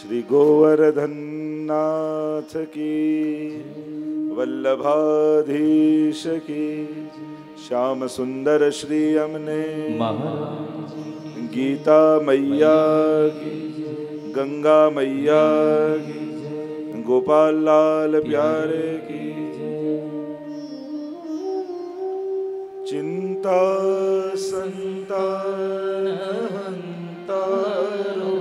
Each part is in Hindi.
श्री गोवर्धननाथ की, वल्लभाधीश की, श्याम सुंदर श्री अमने गीता मैया की, गंगा मैया की, गोपाल लाल प्यारे की। चिंता संतान हंतारो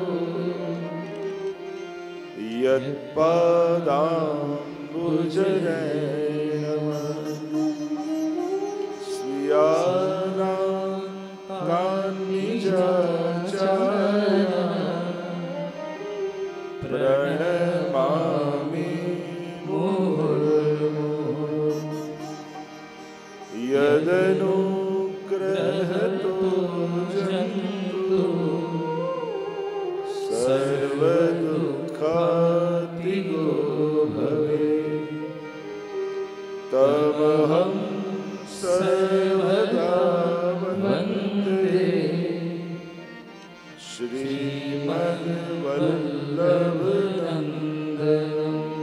यत्पादाम्बुजरेणम् स्वीयानां निजाचरणं प्रणमामि मुहुर्मुहुः। यदनुग्रहतो जन्तु सर्वदुःखातिगो भवेत् तमहं सर्वदा वन्दे। श्रीमद् वल्लभनन्दनम्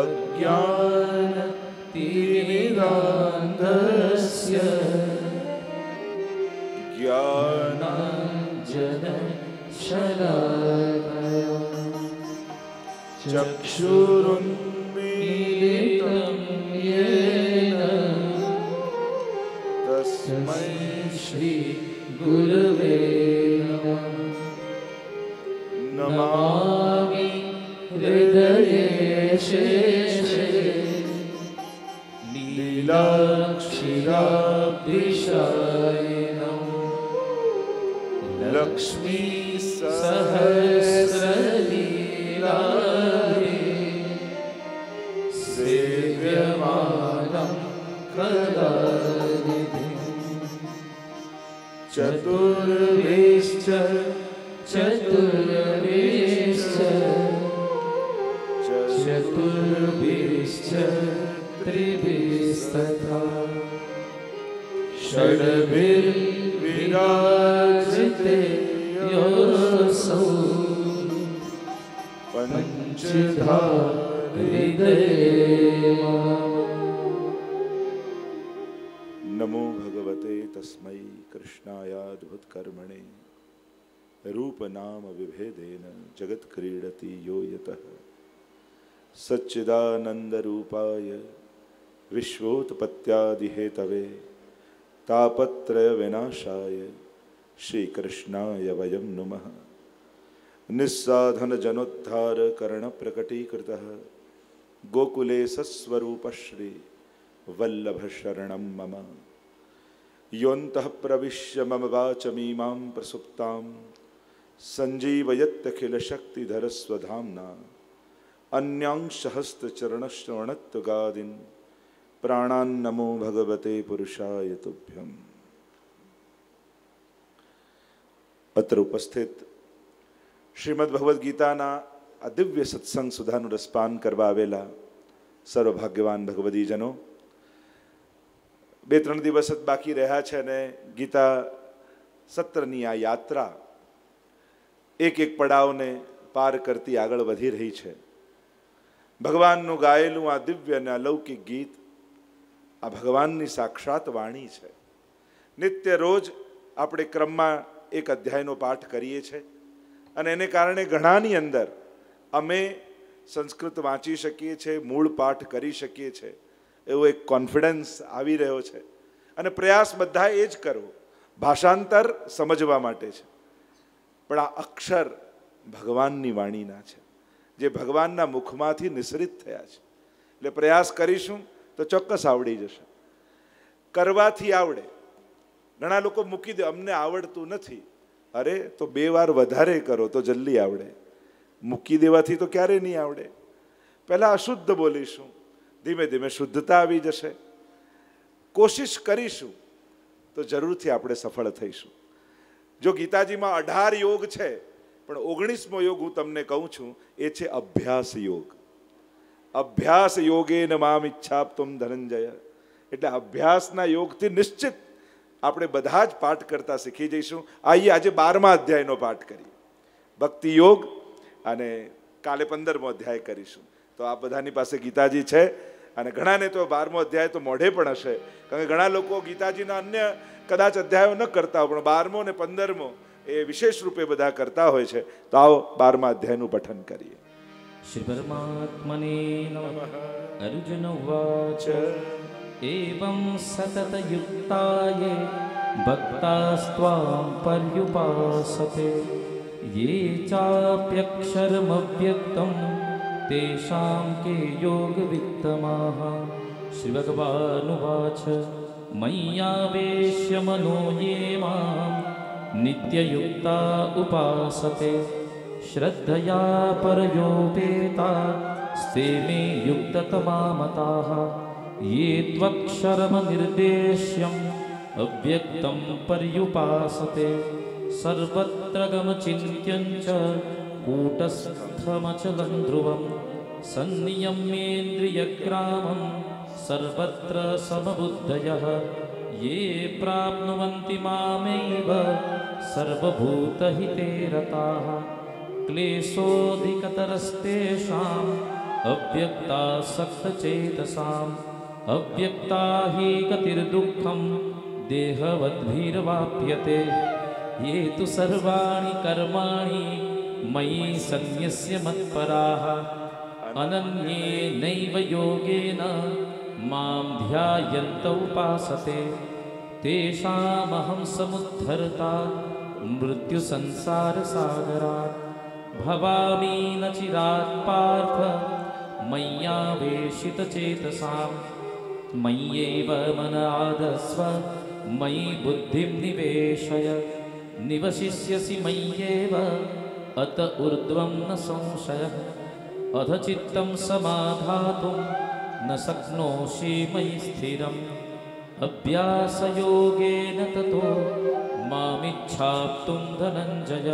अज्ञानतिमिरान्धस्य ज्ञानाञ्जनशलाकया। चक्षुरुन्मीलितं येन तस्मै श्री गुरवे नमः। नमामि हृदयेशे लीलाक्षीराब्धिशायिनीं लक्ष्मी सहस्रलीलाभे सेव्यमानं कदाचित्। चतुर्भिश्च त्रिभिस्तथा षड्भिर्विराजिते योऽसौ पञ्चधा हृदये मम। नमो भगवते तस्मै कृष्णायाद्भुतकर्मणे रूपनाम विभेदेन जगत् क्रीडति यो यतः। सच्चिदानन्दरूपाय विश्वोत्पत्त्यादिहेतवे तापत्रयविनाशाय श्रीकृष्णाय वयं नुमः। निस्साधनजनोद्धारकरणप्रकटीकृतः गोकुले सस्वरूपश्री वल्लभशरणं मम। योऽन्तः प्रविश्य मम वाचमीमां प्रसुप्तां सञ्जीवयत्यखिलशक्तिधरस्वधाम्ना अन्यांशहस्तचरणश्रवणत्वगादिन् प्राणान्नमो भगवते पुरुषाय तुभ्यम्। अत्र उपस्थित श्रीमद् भागवत गीताना दिव्य सत्संग सुधानु रसपान करवावेला सर्वभाग्यवान भगवदीजनो, બે ત્રણ દિવસ જ બાકી રહ્યા છે અને ગીતા સત્રની આ યાત્રા એક એક પડાવને પાર કરતી આગળ વધી રહી છે। ભગવાનનું ગાયેલું આ દિવ્ય અને અલૌકિક ગીત આ ભગવાનની સાક્ષાત વાણી છે। નિત્ય રોજ આપણે ક્રમમાં એક અધ્યાયનો પાઠ કરીએ છીએ અને એને કારણે ઘણાની અંદર અમે સંસ્કૃત વાંચી શકીએ છીએ, મૂળ પાઠ કરી શકીએ છીએ એવો એક કોન્ફિડન્સ આવી રહ્યો છે અને પ્રયાસ બધા એ જ કરો, ભાષાંતર સમજવા માટે છે। પણ આ અક્ષર ભગવાનની વાણીના છે જે ભગવાનના મુખમાંથી નિસરિત થયા છે, એટલે પ્રયાસ કરીશું તો ચોક્કસ આવડી જશે। કરવાથી આવડે। ઘણા લોકો મૂકી દે અમને આવડતું નથી, અરે તો બે વાર વધારે કરો તો જલ્દી આવડે, મૂકી દેવાથી તો ક્યારેય નહીં આવડે। પહેલાં અશુદ્ધ બોલીશું, ધીમે ધીમે શુદ્ધતા આવી જશે। કોશિશ કરીશું તો જરૂરથી આપણે સફળ થઈશું। જો ગીતાજીમાં 18 યોગ છે પણ 19મો યોગ હું તમને કહું છું એ છે અભ્યાસ યોગ। અભ્યાસ યોગેન મામ ઈચ્છાપ્ત્વં ધનંજય। એટલે અભ્યાસના યોગથી નિશ્ચિત આપણે બધા જ પાઠ કરતા શીખી જઈશું। આજે 12મા અધ્યાયનો પાઠ કરીએ। भक्ति योग अने काले 15मो अध्याय करीशुं। तो आप बधानी पासे गीताजी छे अने घणाने तो 12मो अध्याय तो मोढे पण हशे, कारण के घणा लोको गीताजीना अन्य कदाच अध्यायो न करता पण 12मो ने 15मो ए विशेष रूपे बधा करता होय छे। तो आओ 12मा अध्यायनुं पठन करीए। श्री परमात्मने नमः। अर्जुन उवाच एवं सतत युक्ताये भक्तास्त्वां पर्युपासते ये चाप्यक्षरमव्यक्तं तेषां के योगवित्तमाः। श्रीभगवानुवाच मय्यावेश्य मनो ये मां नित्ययुक्ता उपासते श्रद्धया परयोपेता स्ते मे युक्ततमा मताः। ये त्वक्षरमनिर्देश्यं अव्यक्तं पर्युपासते सर्वत्र गमचिन्त्यं च कूटस्थमचलं ध्रुवं संनियम्येन्द्रियग्रामं सर्वत्र समबुद्धयः। ये प्राप्नुवन्ति मामेव सर्वभूतहिते रताः क्लेशोऽधिकतरस्तेषां अव्यक्तासक्तचेतसाम् अव्यक्ता हि गतिर्दुःखं देहवद्भिर्वाप्यते। ये तु सर्वाणि कर्माणि मयि सन्न्यस्य मत्पराः अनन्येनैव योगेन मां ध्यायन्त उपासते तेषामहं समुद्धरता मृत्युसंसारसागरात्। भवामि न चिरात् पार्थ मय्यावेशितचेतसां मय्येव मन आधत्स्व मयि बुद्धिं निवेशय निवशिष्यसि मय्येव अत ऊर्ध्वं न संशयः। अथ चित्तं समाधातुं न शक्नोषि मयि स्थिरम् अभ्यासयोगेन ततो मामिच्छाप्तुं धनञ्जय।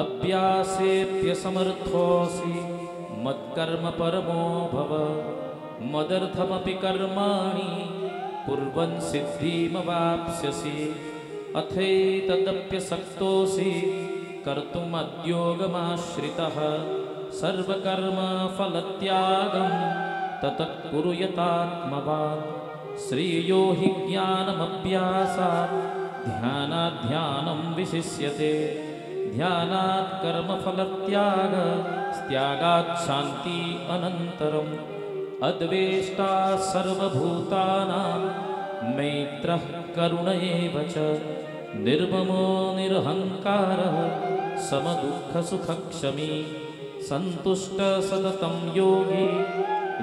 अभ्यासेऽप्यसमर्थोऽसि मत्कर्म परमो भव मदर्थमपि कर्माणि कुर्वन् सिद्धिमवाप्स्यसि। अथैतदप्यसक्तोऽसि कर्तुमद्योगमाश्रितः सर्वकर्मफलत्यागं ततः कुरु यतात्मवान्। श्रेयो हि ज्ञानमभ्यासात् ध्यानात् ध्यानं विशिष्यते ध्यानात् कर्मफलत्यागस्त्यागात् शान्ति अनन्तरम्। अद्वेष्टा सर्वभूतानां मैत्रः करुण एव च निर्ममो निरहंकारः समदुःखसुखक्षमी संतुष्ट सततं योगी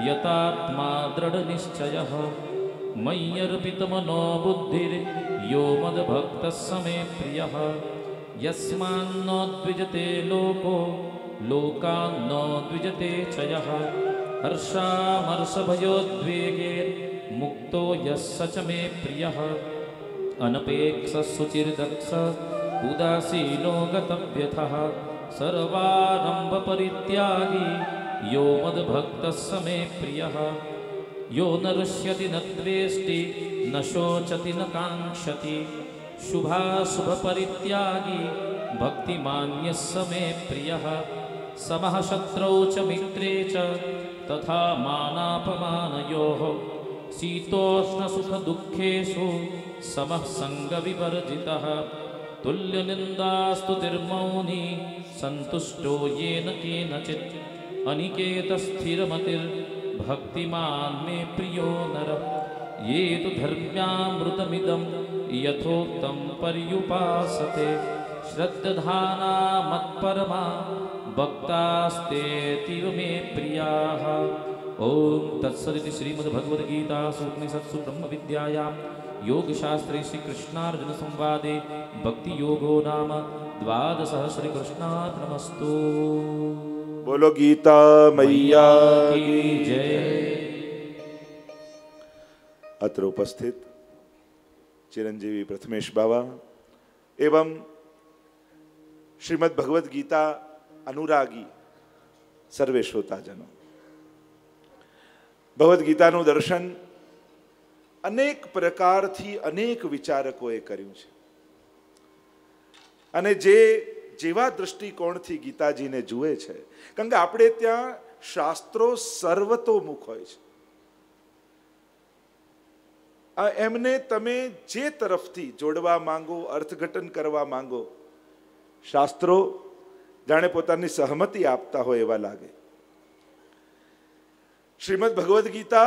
यतात्मा दृढनिश्चयः। मय्यर्पितमनो बुद्धिर्यो मद्भक्तः स मे प्रियः यस्मान्नो द्विजते लोको लोकान्नो द्विजते च यः। हर्षामर्षभयोद्वेगे मुक्तो यः च मे प्रियः अनपेक्षः सुचिर्दक्षः उदासीनो गतव्यथः सर्वारम्भपरित्यागी यो मद्भक्तः स मे प्रियः। यो न रुष्यति न द्वेष्टि न शोचति न काङ्क्षति शुभाशुभपरित्यागी भक्तिमान्यः स मे प्रियः। समः शत्रौ च मित्रे च तथा मानापमानयोः शीतोष्णसुखदुःखेषु समः सङ्गविवर्जितः। तुल्यनिन्दास्तुतिर्मौनी सन्तुष्टो येन केनचित् अनिकेतस्थिरमतिर्भक्तिमान् मे प्रियो नरः। ये तु धर्म्यामृतमिदं यथोक्तं पर्युपासते श्रद्धाना मत्परमा भक्तास्तेऽतीव मे प्रियाः। ॐ तत्सदिति श्रीमद्भगवद्गीतासु उपनिषत्सु ब्रह्मविद्यायां योगशास्त्रे श्रीकृष्णार्जुन संवादे भक्तियोगो नाम द्वादशः। श्रीकृष्णार्पणमस्तु। बोलो गीता मैया की जय। अत्र उपस्थित चिरंजीवी प्रथमेश बाबा एवं श्रीमद् भगवत गीता अनुरागी सर्वे श्रोताजनों, भगवत गीता नु दर्शन अनेक प्रकार थी अनेक विचारकों करी जे जेवा दृष्टिकोणथी गीताजीने जुए छे कारण के आपणे त्यां शास्त्रो सर्वतोमुख होय छे। एमने तमे जे तरफथी जोड़वा मांगो अर्थघटन करवा मांगो शास्त्रो जाने पोतानी सहमति आपता होय एवा लागे। श्रीमद् भगवत गीता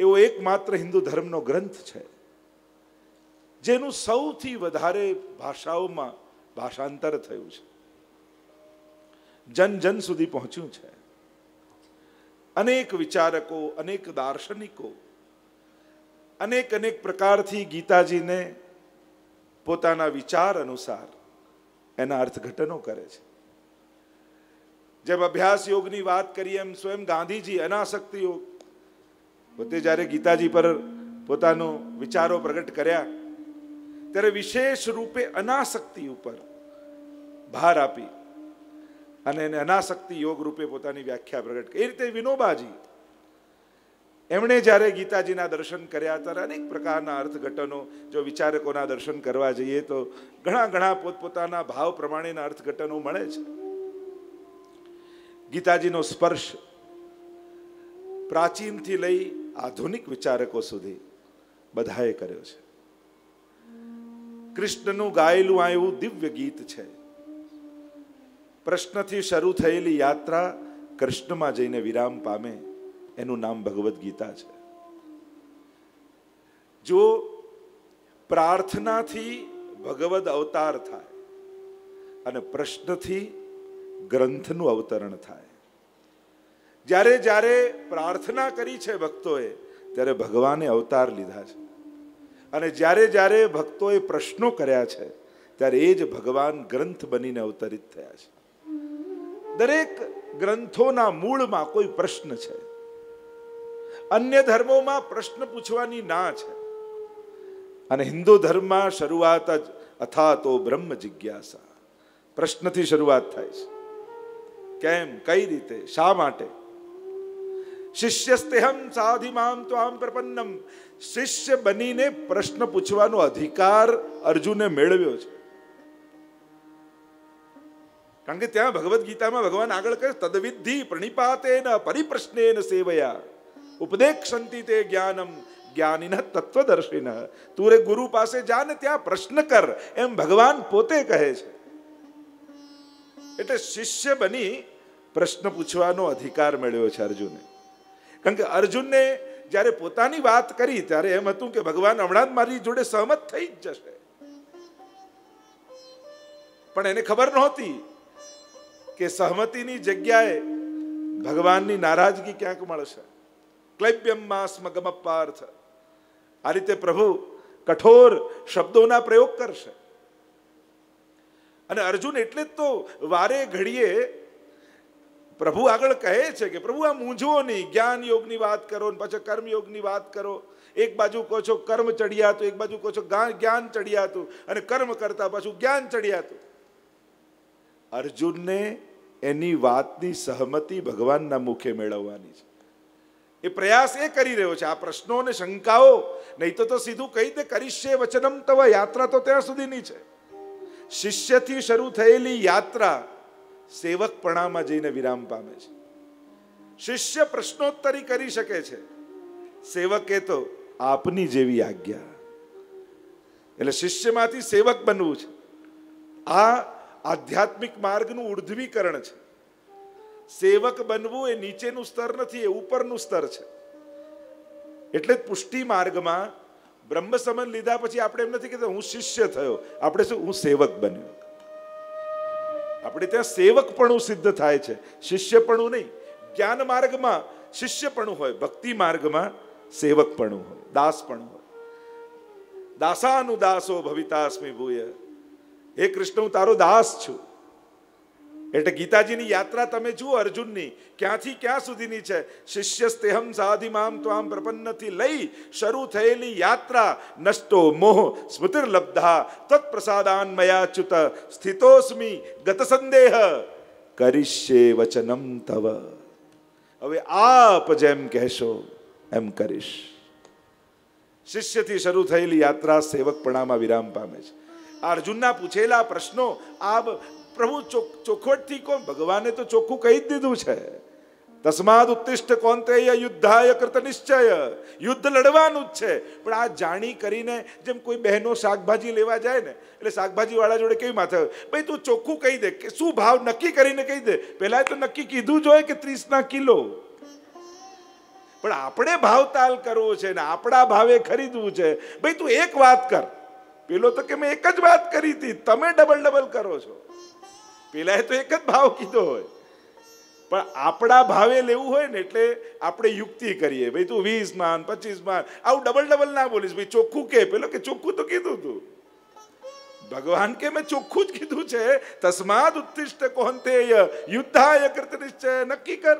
एवो एकमात्र हिंदू धर्मनो ग्रंथ छे जेनु सौथी वधारे भाषाओमां भाषांतर थयुं छे, जन जन सुधी पहुंच्युं छे। अनेक विचारको अनेक दार्शनिको अनेक अनेक प्रकारथी गीताजीने पोताना विचार अनुसार एना अर्थघटनो करे छे। जब अभ्यास योगनी बात करीए एम स्वयं गांधीजी अनासक्ति योग पोते ज्यारे गीताजी पर पोतानो विचारो प्रगट कर्या त्यारे विशेष रूपे अनासक्ति उपर भार आपी अने अनासक्ति योग रूपे पोतानी व्याख्या प्रगट करी। ए रीते विनोबाजी एमणे ज्यारे गीताजीना दर्शन कर्या त्यारे अनेक प्रकारना अर्थघटनो जो विचारकोना दर्शन करवा जईए तो घणा घणा पोतपोताना भाव प्रमाणेना अर्थघटनो मळे छे। गीताजीनो स्पर्श प्राचीनथी लई आधुनिक विचारको सुधी बधाए कर्यो छे। कृष्णनु गायेलुं आयुं दिव्य गीत छे। प्रश्नथी शरू थयेली यात्रा कृष्णमां जईने विराम पामे एनुं नाम भगवत गीता छे। जो प्रार्थनाथी भगवद अवतार थाय अने प्रश्नथी ग्रंथनु अवतरण थाय। ज्यारे ज्यारे प्रार्थना करी छे भक्तोए त्यारे भगवाने अवतार लीधा छे अने ज्यारे ज्यारे भक्तोए प्रश्नो कर्या छे त्यारे ए ज भगवान ग्रंथ बनीने अवतरित थया छे। दरेक ग्रंथोना मूळमां कोई प्रश्न छे। अन्य धर्मोमां प्रश्न पूछवानी ना छे अने हिंदू धर्ममां शरूआत ज अथातो ब्रह्म जिज्ञासा प्रश्नथी शरूआत थाय छे। केम कई रीते शा माटे शिष्यस्तेहम साधिमाम त्वाम प्रपन्नम शिष्य बनीने प्रश्न पूछवानो अधिकार अर्जुने मेळव्यो छे कारण के त्यां भगवद गीतामां भगवान आगळ कहे तदविद्धि प्रणिपातेन परिप्रश्नेन सेवया उपदेक्षन्ति ते ज्ञानम ज्ञानिनः तत्वदर्शिनः। तू रे गुरु पासे जाने त्यां प्रश्न कर एम भगवान पोते कहे छे। एटले शिष्य बनी प्रश्न पूछवानो अधिकार मेळव्यो छे अर्जुने कारण के अर्जुने ज्यारे पोतानी वात करी त्यारे एम हतुं के भगवान हमणां ज मारी जोडे सहमत थई ज जशे पण एने खबर नहोती के सहमतिनी जग्याए भगवाननी नाराजगी क्यांक मळशे। क्लैब्यम मास्मगम पार्थ आ रीते प्रभु कठोर शब्दोना प्रयोग करशे अने अर्जुन एटले तो वारे घड़ीए प्रभु आगळ कहे छे के प्रभु आ मूंझो नहीं ज्ञान योगनी बात करो ने पाछा कर्म योगनी बात करो। एक बाजू कहो छो कर्म चढ़ियातुं एक बाजू कहो छो ज्ञान चढ़ियातुं अने कर्म करता पाछुं ज्ञान चढ़ियातुं। अर्जुन ने एनी वातनी सहमति भगवानना मुखे मेळववानी छे। ए प्रयास ए करी रह्यो छे। आ प्रश्नो ने शंकाओ नहीं तो सीधुं कही दे करिष्ये वचनम तव यात्रा तो त्यां सुधीनी छे। शिष्य थी शुरू थयेली यात्रा सेवकपणामां जईने विराम पामे छे। शिष्य प्रश्नोत्तरी करी शके छे सेवके तो आपनी जेवी आज्ञा एटले शिष्यमांथी सेवक बनवुं छे। आ आध्यात्मिक मार्गनुं ऊर्ध्वीकरण छे। सेवक बनवुं ए नीचेनुं स्तर नथी ए उपरनुं स्तर छे। एटले पुष्टि मार्गमां ब्रह्म समन लीधा पछी आपणे एम नथी कीधुं हूँ शिष्य थयो आपणे शुं हूँ सेवक बन्यो। आपणे त्यां सेवकपणुं सिद्ध थाय छे शिष्यपणुं नहीं। ज्ञान मार्गमां शिष्यपणुं होय भक्ति मार्गमां सेवकपणुं होय दासपणुं होय। दासानुदासो भवितास्मि भूय हे कृष्ण हूँ तारो दास छुं। एटले गीताजीनी यात्रा तमे जुओ अर्जुननी क्यांथी क्यां सुधीनी छे। शिष्यस्तेहम साधिमाम त्वाम प्रपन्नथी लई शरू थयेली यात्रा नष्टो मोह स्मृतिर्लब्धा तत्प्रसादान् मयाच्युत स्थितोस्मि गतसंदेह करिष्ये वचनम तव। हवे आप जेम कहेशो एम करीश। शिष्यथी शरू थयेली यात्रा सेवकपणामां विराम पामे छे। अर्जुनना पूछेला प्रश्नों आप प्रभु चोखवटथी को भगवाने तो चोखू कही दीधुं छे। तस्माद् उत्तिष्ठ कौन्तेय युद्धाय कृतनिश्चय, युद्ध लड़वानुं ज छे। पण आ जाणी करीने जेम कोई बहनो शाकभाजी लेवा जाए ने एटले शाकभाजीवाळा जोडे केवी माथे भाई तू चोखू कही दे के शुं भाव नक्की करीने कही दे। पहेला तो नक्की कीधुं ज होय के 30 ना किलो, पण आपणे भावताल करवो छे ने आपणा भावे खरीदवुं छे। भाई तू एक वात कर, पेलो तो के मैं एक ज वात करी थी, तमे डबल डबल करो छो। पेलाए तो एक ज भाव कीधो होय, पर आपड़ा भावे लेवू होय ने एटले आपणे युक्ति करीए। भाई तू 20 मान 25 मान आउ डबल डबल ना बोलीस, भाई चोख्खू के। पेलो के चोख्खू तो कीधुं तू, भगवान के मैं चोख्खू ज कीधुं छे। तस्माद् उत्तिष्ठ कौन्तेय युद्धाय कृतनिश्चय, नक्की कर।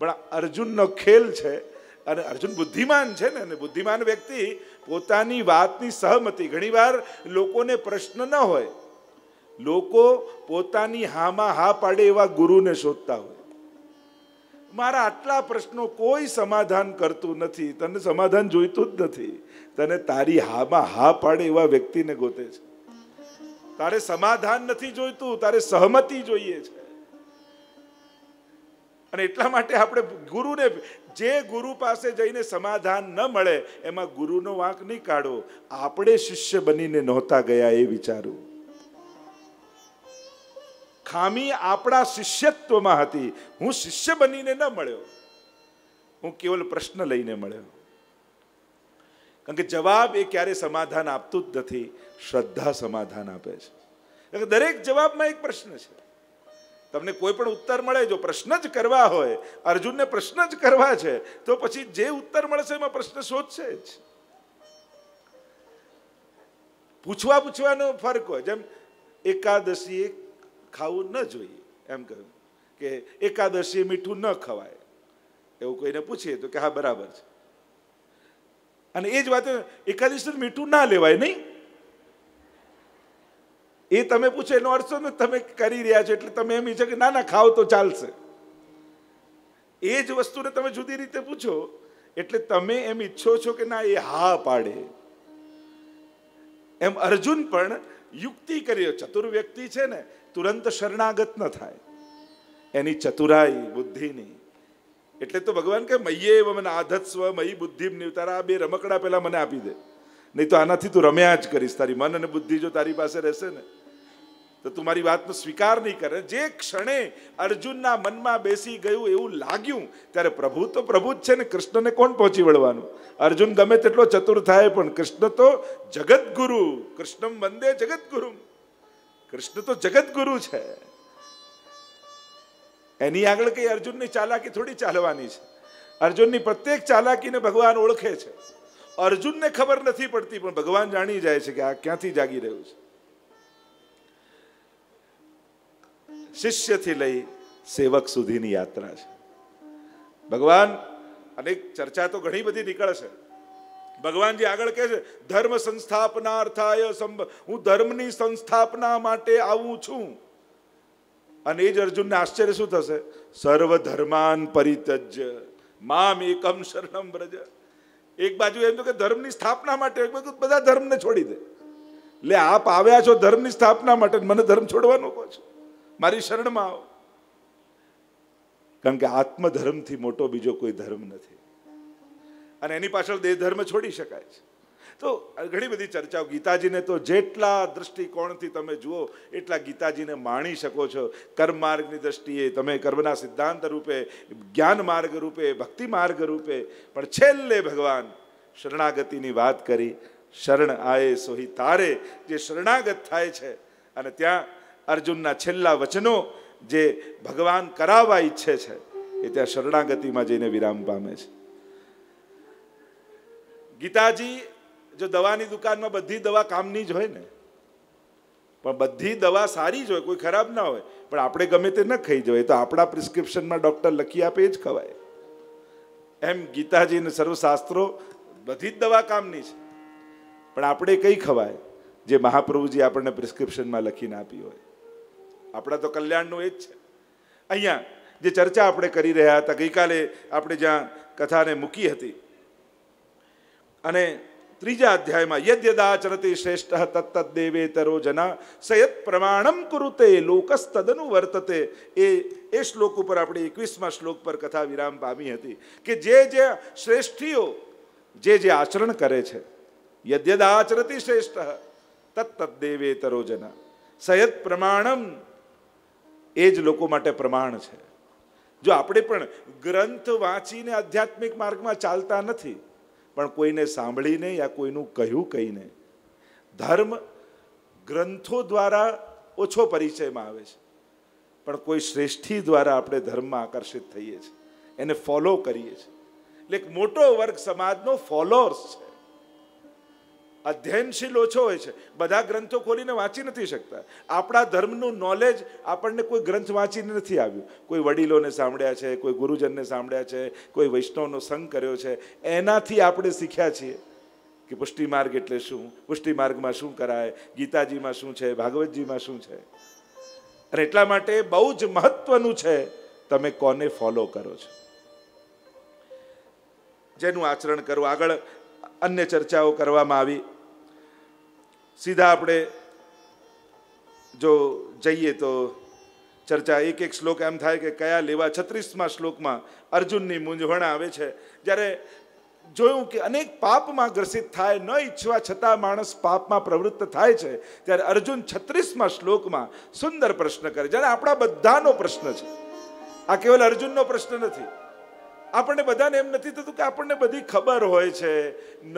पण अर्जुन नो खेल छे अने अर्जुन बुद्धिमान है ने, बुद्धिमान व्यक्ति पोतानी वातनी सहमति। घणी वार लोकोने प्रश्न न होय, लोको पोतानी हामा हा पाडे एवा गुरुने शोधता होय। मारा आटला प्रश्नों कोई समाधान करतुं नथी, तने समाधान जोईतुं ज नथी, तने तारी हामा हा पाडे एवा व्यक्तिने गोते छे। तारे समाधान नथी जोईतुं, तारे सहमति जोईए छे। अने एटला माटे आपणे गुरुने, जे गुरु पासे जाइने समाधान न मळे एमां गुरुनो वांक नहीं काढो। आपणे शिष्य बनीने नहोता गया ए विचारो। खामी आपणा शिष्यत्वमां हती। हूँ शिष्य बनीने न मळ्यो, हूँ केवल प्रश्न लईने मळ्यो। कारण के जवाब ए क्यारे समाधान आपतुं ज नथी, श्रद्धा समाधान आपे छे। दरेक जवाबमां एक प्रश्न छे। तमने कोई पण उत्तर मळे, जो प्रश्न ज करवा होय, अर्जुन ने प्रश्न ज करवा छे, तो पछी जे उत्तर मळशे एमां प्रश्न शोधशे ज। पूछवा पूछवानो फरक होय। जेम एकादशीए खावुं न जोईए एम कह्युं के एकादशीए मीठुं न खवाय, एवुं कोईने पूछीए तो के हा बराबर छे। अने ए ज वात एकादशीए मीठुं ना लेवाय नहीं, ये तमे पूछे एनो अर्थ शो? तमे करी रह्या छो एटले तमे एम ईच्छो के ना ना खाओ तो चालशे। ए ज वस्तुने तमे जुदी रीते पूछो एटले तमे एम ईच्छो छो के ना ए हा पाडे। एम अर्जुन पण युक्ति करी, चतुर व्यक्ति छे ने, तुरंत शरणागत न थाय, एनी चतुराई बुद्धिनी। एटले तो भगवान कहे मय्येव मन आधत्स्व मयि बुद्धिम निवतारा। आ बे रमकड़ा पहेला मने आपी दे, नहीं तो आनाथी तू रम्या ज करीश। तारी मन अने बुद्धि जो तारी पासे रहेशे ने तो तू मारी वातनो स्वीकार नहीं करे। जे क्षणे अर्जुनना मनमा बेसी गयुं एवुं लाग्युं त्यारे प्रभु तो प्रभु ज छे ने, कृष्णने कोण पहोंची वळवानुं? अर्जुन गमे तेटलो चतुर थाय पण कृष्ण तो जगतगुरु, कृष्णम वंदे जगतगुरु। कृष्ण तो जगतगुरु छे, एनी आगळ कई अर्जुननी चालाकी थोड़ी चालवानी छे। अर्जुननी प्रत्येक चालाकीने भगवान ओळखे छे। अर्जुन ने खबर नहीं पड़ती, पर भगवान जानी जाए कि आ क्या जागी रह्युं छे। शिष्य थी लई सेवक सुधीनी यात्रा छे। भगवान अनेक चर्चा तो घणी बधी निकळे छे। भगवान जी आगळ कहे छे धर्म संस्थापनार्थाय हूँ धर्मनी संस्थापना माटे आवुं छुं। अने ए ज अर्जुनने आश्चर्य शुं थशे? सर्वधर्मान परित्यज्य माम एकम शरणम व्रज। एक बाजू एम तो के धर्मनी स्थापना माटे, एक बाजू बधा धर्मने छोड़ी दे। ले आप आव्या छो धर्मनी स्थापना माटे, मने धर्म छोड़वानो को छो? मारी शरणमां आओ। कारण के आत्मधर्म थी मोटो बीजो कोई धर्म नथी, अने एनी पाछळ देह धर्म छोड़ी शकाय छे। तो घणी बधी चर्चाओ, गीताजीने तो जेटला दृष्टिकोणथी तमे जुओ एटला गीताजीने माणी शको छो। कर्म मार्गनी दृष्टिए तमे कर्मना सिद्धांत रूपे, ज्ञान मार्ग रूपे, भक्ति मार्ग रूपे, पण छेल्ले भगवान शरणागतिनी वात करी। शरण आए सोही तारे, जे शरणागत थाय छे। अने त्यां अर्जुनना छेल्ला वचनो जे भगवान करावा ईच्छे छे ए त्यां शरणागतिमां जईने विराम पामे छे। गीताजी जो दवानी दुकान में बधी दवा कामनी ज होय ने, पण बधी दवा सारी ज होय, कोई खराब ना होय, पण आपणे गमे ते न खाई जोईए। तो आपड़ा प्रिस्क्रिप्शन में डॉक्टर लखी आपे ज खवाय। एम गीताजी ने सर्वशास्त्रों बधी ज दवा कामनी छे, पण आपणे कई खवाय जे महाप्रभुजी आपणे प्रिस्क्रिप्शन में लखीने आपी होय। आपड़ा तो कल्याणनो ए ज छे। अहींया जे चर्चा आपणे करी रह्या हता, गई काले आपणे ज्यां कथाने मूकी हती, अने ત્રીજા અધ્યાયમાં યદ્યદાચરતિ શ્રેષ્ઠઃ તત્તદ્દેવેતરો જના સયત પ્રમાણમ કુરુતે લોકસ્તદનુવર્તતે એ શ્લોક ઉપર આપણે 21મા શ્લોક પર કથા વિરામ પામી હતી કે જે શ્રેષ્ઠીઓ જે આચરણ કરે છે યદ્યદાચરતિ શ્રેષ્ઠઃ તત્તદ્દેવેતરો જના સયત પ્રમાણમ એ જ લોકો માટે પ્રમાણ છે। जो आपणे पण ग्रंथ वाँचीने आध्यात्मिक मार्ग में चालता नहीं पण कोईने सांभळीने या कोईनुं कह्युं कहीने धर्म ग्रंथों द्वारा ओछो परिचय में आवे छे पण कोई श्रेष्ठी द्वारा आपणे धर्म में आकर्षित थईए छीए एने फॉलो करीए छीए એટલે એક मोटो वर्ग समाजनो फॉलोअर्स छे अध्ययनशील ओछो होय छे बधा ग्रंथों खोलीने वाँची नहीं सकता। आपणा धर्मनु नॉलेज आपणने कोई ग्रंथ वाँचीने नहीं आव्युं, कोई वडीलोने सांभळ्या छे, कोई गुरुजनने सांभळ्या छे, कोई वैष्णवनो संग कर्यो छे, एनाथी आपणे शीख्या छीए कि पुष्टि मार्ग एटले शुं, पुष्टि मार्गमां शुं कराय, गीताजीमां शुं छे, भागवतजीमां शुं छे। अने एटला माटे बहु ज महत्वनुं छे तमे कोने फॉलो करो छो, जेनुं आचरण करो। आगळ अन्य चर्चाओ करवामां आवी। सीधा अपने जो जाइए तो चर्चा एक एक श्लोक एम थाय कि क्या लेवा। 36मा श्लोक में अर्जुन की मूंझवण आवे छे ज्यारे जोयुं कि अनेक पाप में ग्रसित थाय न इच्छवा छतां माणस पाप में प्रवृत्त थाय छे त्यारे अर्जुन 36मा श्लोक में सुंदर प्रश्न करे ज्यारे आपणा बधानो प्रश्न छे। आ केवल अर्जुननो प्रश्न नथी, આપણને બધાને એમ નથી થતું કે આપણને બધી ખબર હોય છે,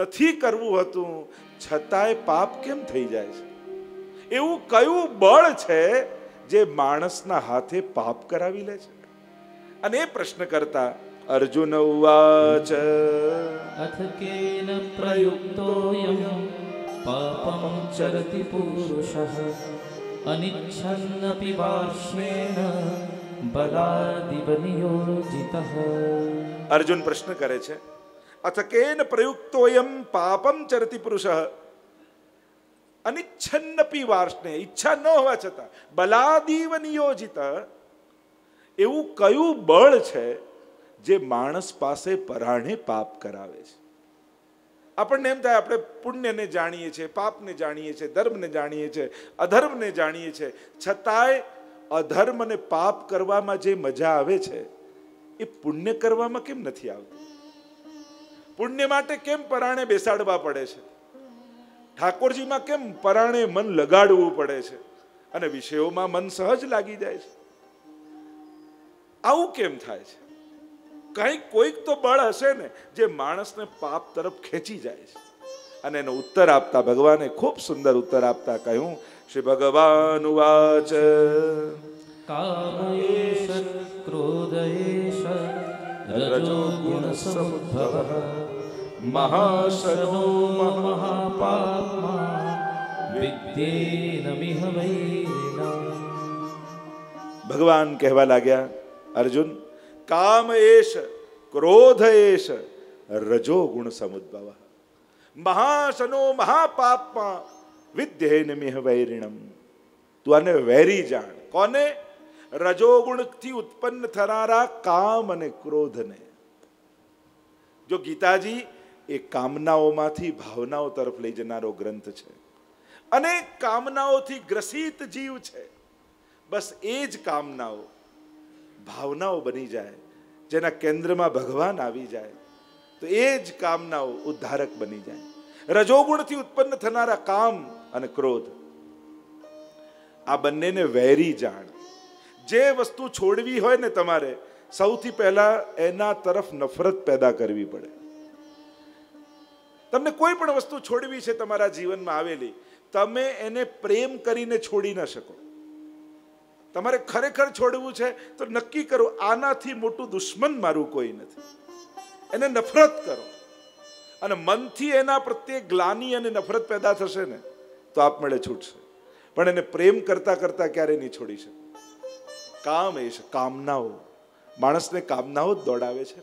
નથી કરવું હતું છતાંય પાપ કેમ થઈ જાય છે? એવું કયું બળ છે જે માણસના હાથે પાપ કરાવી લે છે? અને એ પ્રશ્ન કરતા અર્જુન ઉવાચ અથ કેન પ્રયુક્તોયમ પાપમ ચરતિ પુરુષઃ અનિચ્છન્નપિ વાર્ષ્ણેન अर्जुन प्रश्न करे छे अथ केन प्रयुक्तोयम पापम चरति पुरुषः अनिच्छन्नपि वार्ष्णे, इच्छा न होवा छता बलादीव नियोजित, एवं कयु बळ छे जे मानस पासे पराणे पाप करावे छे। આપણને એમ થાય આપણે પુણ્યને જાણીએ છીએ, પાપને જાણીએ છીએ, ધર્મને જાણીએ છીએ, અધર્મને જાણીએ છીએ, છતાંય अधर्म ने पाप करवामां जे मजा आवे छे ए पुण्य करवामां केम नथी आवती? पुण्य माटे केम पराणे बेसाडवा पड़े छे? ठाकोरजी मां केम पराणे मन लगाडवू पड़े छे अने विषयोमां मन सहज लागी जाय छे? आवुं केम थाय छे? कई कोईक तो बळ हशे ने जे माणसने पाप तरफ खेंची जाय छे। अने एनो उत्तर आपता भगवाने खूब सुंदर उत्तर आपता कह्युं श्री भगवान उवाच कामेश क्रोधेश रजोगुण समुद्भवः महाशनो महापाप्मा विद्येनमिह वैरिणं। भगवान कहवा लाग्या अर्जुन कामेश क्रोधेश रजोगुण समुद्भवः महाशनो महापाप्मा विद्येनमिह वैरिणं। तू आने वैरी जाण, कोने? रजोगुणथी उत्पन्न थनारा काम अने क्रोध ने। जो गीताजी ए कामनाओमांथी भावनाओ तरफ लई जनारो ग्रंथ छे अने कामनाओथी ग्रसित जीव छे, बस एज कामनाओ भावनाओ बनी जाए जेना केंद्र में भगवान आवी जाए तो एज कामनाओ उद्धारक बनी जाए। रजोगुण थी उत्पन्न थनारा काम अने क्रोध आ बन्नेने वैरी जाण। जे वस्तु छोड़वी होय ने तमारे सौथी पहला एना तरफ नफरत पैदा करवी पड़े। तमने कोई पण वस्तु छोड़वी छे तमारा जीवन में आवेली, तमे एने प्रेम करीने छोड़ी न शको। तमारे खरेखर छोड़वू छे तो नक्की करो आनाथी मोटो दुश्मन मारू कोई नथी, एने नफरत करो अने मनथी एना प्रत्ये ग्लानी अने नफरत पैदा थशे ने तो आपमळे छूटशे, पण एने प्रेम करता करता क्यारे नहीं छोड़ी शके। काम एश कामनाओ माणसने कामनाओ दौड़ावे छे।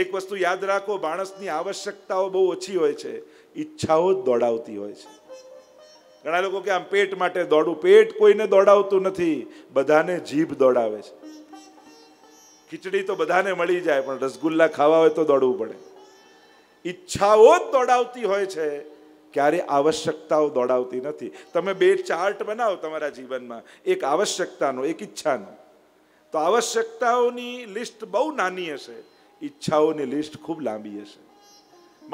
एक वस्तु याद राखो, माणसनी आवश्यकताओ बहु ओछी होय छे, इच्छाओ दौड़ावती होय छे। घणा लोको के आम पेट माटे दौड़ू, पेट कोईने दौड़ावतुं नथी, बधाने जीभ दौड़ावे छे। खीचड़ी तो बधाने मळी जाय पण रसगुल्ला खावा होय तो दौड़वू पड़े। इच्छाओं दौड़ावती होय छे क्यारे आवश्यकताओं दौड़ावती नथी। तमे बे चार्ट बनावो तमारा जीवनमां, एक आवश्यकतानो एक इच्छानो। तो आवश्यकताओनी लिस्ट बहु नानी हशे, इच्छाओनी लिस्ट खूब लांबी हशे।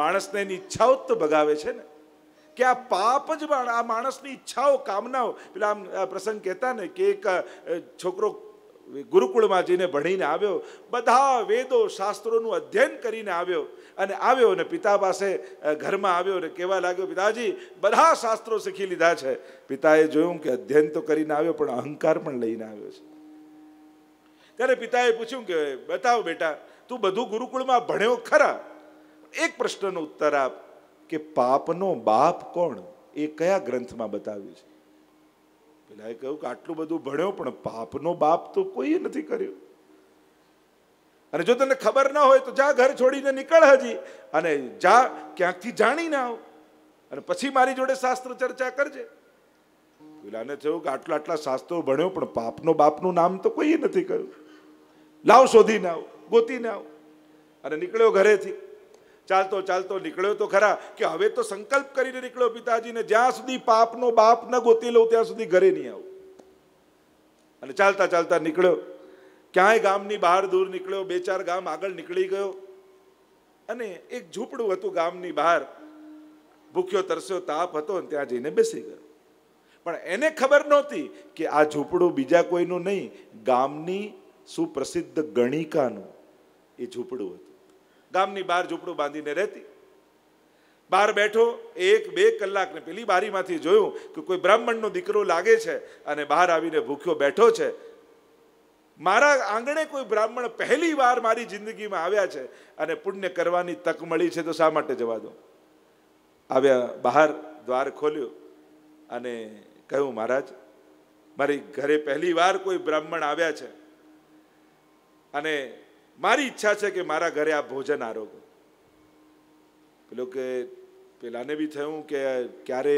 माणसने एनी इच्छाओ तो भगावे छे ने कि आ पाप ज आ माणसनी इच्छाओ कामनाओ। पेला आम प्रसंग कहता ने कि एक छोकरो गुरुकुल में जीने भणीने आव्यो, बधा वेदों शास्त्रों अध्ययन करीने आव्यो अने आव्यो ने पिता पासे घर में आव्यो ने कहेवा लाग्यो, पिताजी बधा शास्त्रों शीखी लीधा छे। पिताए जोयुं कि अध्ययन तो करीने आव्यो पण अहंकार पण लईने आव्यो छे। त्यारे पिताए पूछ्युं कि बताव बेटा, तू बधुं गुरुकुल में भण्यो खरा, एक प्रश्ननो उत्तर आप कि पापनो बाप कोण, ए कया ग्रंथमां बताव्युं छे। पेलाए कह्युं कि आटलुं बधुं भण्यो पण पापनो बाप तो कोई नथी कर्यो। अने जो तने खबर न होय तो जा घर छोड़ीने निकळ हजी अने जा क्यांकथी जाणीने आव अने पछी मारी जोडे शास्त्र चर्चा करजे। पेलाने थयुं कि आटला आटला शास्त्रो भण्यो पण पापनो बापनुं नाम तो कोई नथी कर्युं, लाव शोधीने आव गोतीने आव। अने निकळ्यो घरेथी, चालतो चालतो निकळ्यो तो खरा कि हवे तो संकल्प करीने निकळ्यो पिताजीने ज्यां सुधी पापनो बाप न गोती लऊं त्यां सुधी घरे नहीं आऊं। अने चालता चालता निकळ्यो, क्यांय गामनी बहार दूर निकळ्यो, बे चार गाम आगळ निकळी गयो अने एक झूंपडुं हतुं गामनी बहार। भूख्यो तरस्यो ताप हतो अने त्यां जईने बेसी गयो, पण एने खबर नहोती कि आ झूंपडुं बीजा कोईनुं नहीं, गामनी सुप्रसिद्ध गणिकानुं ए झूंपडुं हतुं। गामनी बार झूपड़ू बांधीने रहती। बार बैठो एक बे कलाक ने पेली बारी मांथी जोयुं कि कोई ब्राह्मणनो दीकरो लागे छे अने बहार आवीने भूख्यो बैठो छे। मारा आंगणे कोई ब्राह्मण पहली वार मारी जिंदगी में आव्या छे अने पुण्य करवानी तक मळी छे तो शा माटे जवा दो। आव्या, बहार द्वार खोल्यो अने कह्युं, महाराज मारी घरे पहली वार कोई ब्राह्मण आव्या छे अने मारी इच्छा है कि मारा घरे आप भोजन आरोगो। पेलो के पेलाने भी थयुं कि क्यारे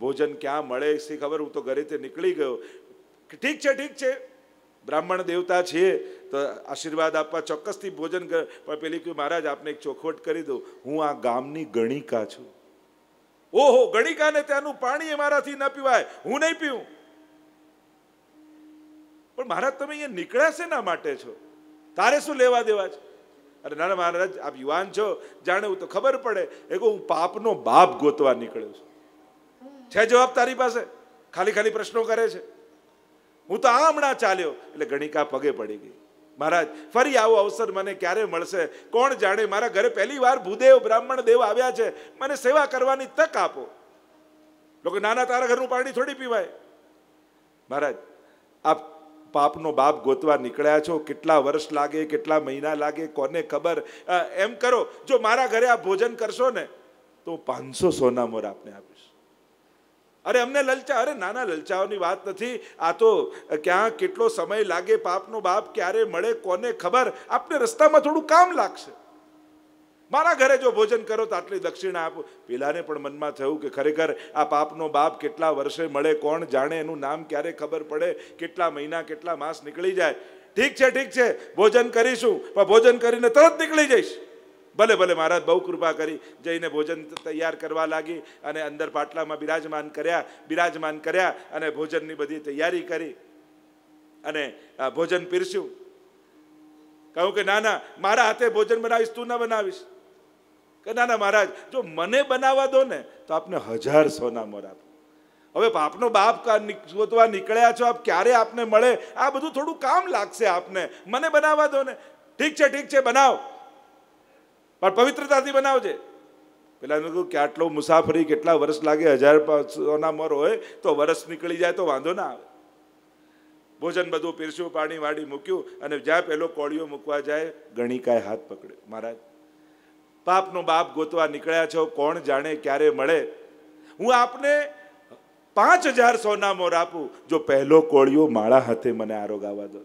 भोजन क्या मळे एसी खबर, हूँ तो घरे ते निकली गयो। ठीक है ब्राह्मण देवता छे तो आशीर्वाद आपवा चोक्कसथी भोजन कर, पण पेली कह्युं महाराज आपने एक चोखवट करी दो, हूँ आ गामनी गणिका छूँ। ओहो, गणिका ने त्यानुं पाणी माराथी न पीवाय, हूँ नहीं पीऊँ। पण महाराज तमे अहींया निकळ्या शेना माटे छो, तारे शू लेवा देवा छे? अरे ना महाराज आप युवान छो, जाने तो खबर पड़े। एगो हूँ पापनो बाप गोतवा निकळ्यो छुं। छे जवाब तारी पासे? खाली खाली प्रश्नों करे छे। हूँ तो आमणा चाल्यो एटले गणिका पगे पड़ी गई। महाराज फरी आवो अवसर मने क्यारे मळशे कोण जाणे, मारा घरे पहली वार भूदेव ब्राह्मण देव आव्या छे, मने सेवा करवानी तक आपो। लोके नाना तारा घरनुं पाणी थोड़ी पीवाय। महाराज आप पापनो बाप गोतवा निकळ्या छो, कितला वर्ष लागे कितला महीना लागे कोने खबर। एम करो, जो मारा घरे आप भोजन करशो ने तो 500 सोना मोर आपने आपीश। अरे अमने ललचा, अरे नाना ललचाओनी वात नथी, आ तो क्या कितलो समय लागे, पापनो बाप क्यारे मळे कोने खबर, आपने रस्ता में थोड़ू काम लागशे। मारा घरे जो भोजन करो तो आटली दक्षिणा आपो। पेलाने पण मनमा थयुं कि खरेखर आ पापनो बाप केटला वर्षे मळे कोण जाणे, एनुं नाम क्यारे खबर पड़े, केटला महीना केटला मास निकली जाए। ठीक है भोजन करीशुं, पण भोजन करीने तरत निकली जईश। भले भले महाराज, बहु कृपा करी। जईने भोजन तैयार करवा लागी अने अंदर पाटलामां बिराजमान कर्या अने भोजननी बधी तैयारी करी अने भोजन पीरस्युं। कहूं कि ना ना मारा हाथे भोजन बनावीश, तू ना बनावीश। ना महाराज जो मने बनावा दो ने तो आपने 1000 सोना मोर आप। हवे आपनो बाप का गोतवा निकळ्या छो, आप क्यारे आपने मळे आ बधुं थोड़ू काम लागशे, आपने मने बनावा दो ने। ठीक है बनाव, पर पवित्रताथी बनावजे। पेला ने कह्युं कि आटलो मुसाफरी केटला वर्ष लागे, 1000 सोना मोर होय तो वर्ष निकली जाए तो वांधो ना आवे। भोजन बधुं पीरस्युं, पाणी वाड़ी मूक्युं अने ज्यां पेलो कोळियो मूकवा जाए गणिकाए हाथ पकड्यो। महाराज पापनो बाप गोतवा निकळ्या छो, कोण जाणे क्यारे मळे, हूँ आपने 5000 सोना मोर आपू, जो पहलो कोळियो माळा हाथे मने आरोगावा दो।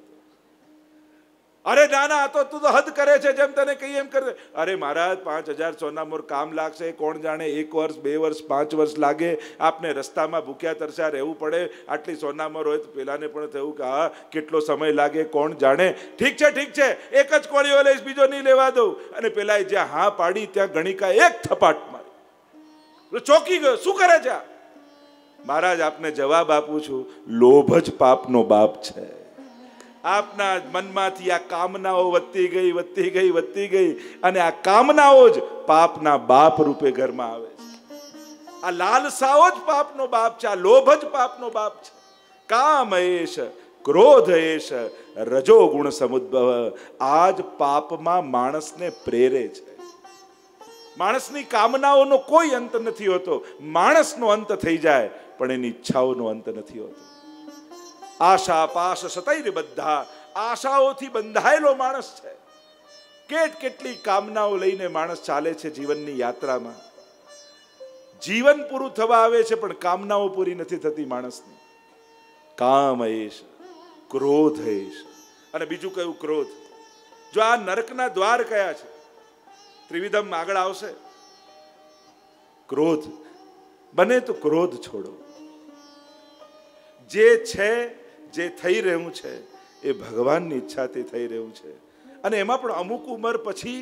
अरे नाना तो तू तो हद करे छे जेम तने कही एम कर दे। अरे महाराज 5000 सोना मोर काम लागशे कोण जाने 1 वर्ष 2 वर्ष 5 वर्ष लागे आपने रस्ता में भूख्या तरस्या रहू पड़े आटली सोना मोर होय तो पेलाने पण थयुं के आ केटलो समय लागे कोण जाने। ठीक छे एक ज कोळीओ लईश बीजो नहीं लेवा दो। अने पेलाए ज्यां हाँ पाड़ी त्यां गणिका एक थपाट मारी चौकी गयो शुं करे छे। महाराज आपने जवाब आपू छूं लोभ ज पापनो बाप छे। आपना मनमांथी आ कामनाओ वत्ती गई वत्ती गई वत्ती गई अने आ कामनाओ ज पापना बाप रूपे घर में आवे छे। आ लालसाओ ज पापनो बाप छे। आ लोभ ज पापनो बाप छे। काम एष क्रोध एष रजो गुण समुद्भव आज पाप में मानस ने प्रेरे छे। मानसनी कामनाओनो कोई अंत नथी होतो। मानसनो अंत थई जाए पण एनी इच्छाओनो अंत नथी होतो। आशा पाश सतैर्बद्धा आशाओथी बंधायेलो माणस छे। केटकेटली कामनाओ लईने माणस चाले छे जीवननी यात्रामां। जीवन पूरुं थवा आवे छे पण कामनाओ पूरी नथी थती माणसनी। काम एष क्रोध एष अने बीजुं कयुं क्रोध। जो आ नरकना द्वार कया छे त्रिविधम आगळ आवशे। क्रोध बने तो क्रोध छोड़ो। जे छे जे थई रह्युं छे ए भगवाननी इच्छाथी थई रह्युं छे अने एमां पण अमुक उमर पछी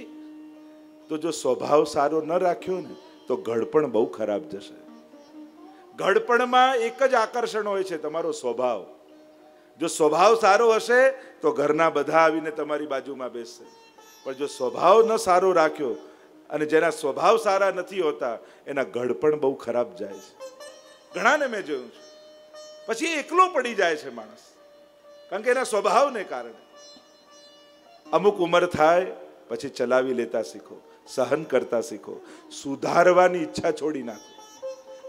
तो जो स्वभाव सारो न राख्यो ने तो घडपण बहु खराब जशे। घडपणमां एक ज आकर्षण होय छे तमारो स्वभाव। जो स्वभाव सारो हशे तो घरना बधा आवीने तमारी बाजुमां बेसशे पण जो स्वभाव न सारो राख्यो अने जेना स्वभाव सारा नथी होता एना घडपण बहु खराब जाय छे। घणाने मैं जोयुं छे पछी एकलो पड़ी जाए छे माणस कारण के एना स्वभावने कारणे। अमुक उमर थाय पछी चलावी लेता शीखो सहन करता शीखो सुधारवानी इच्छा छोड़ी नाखो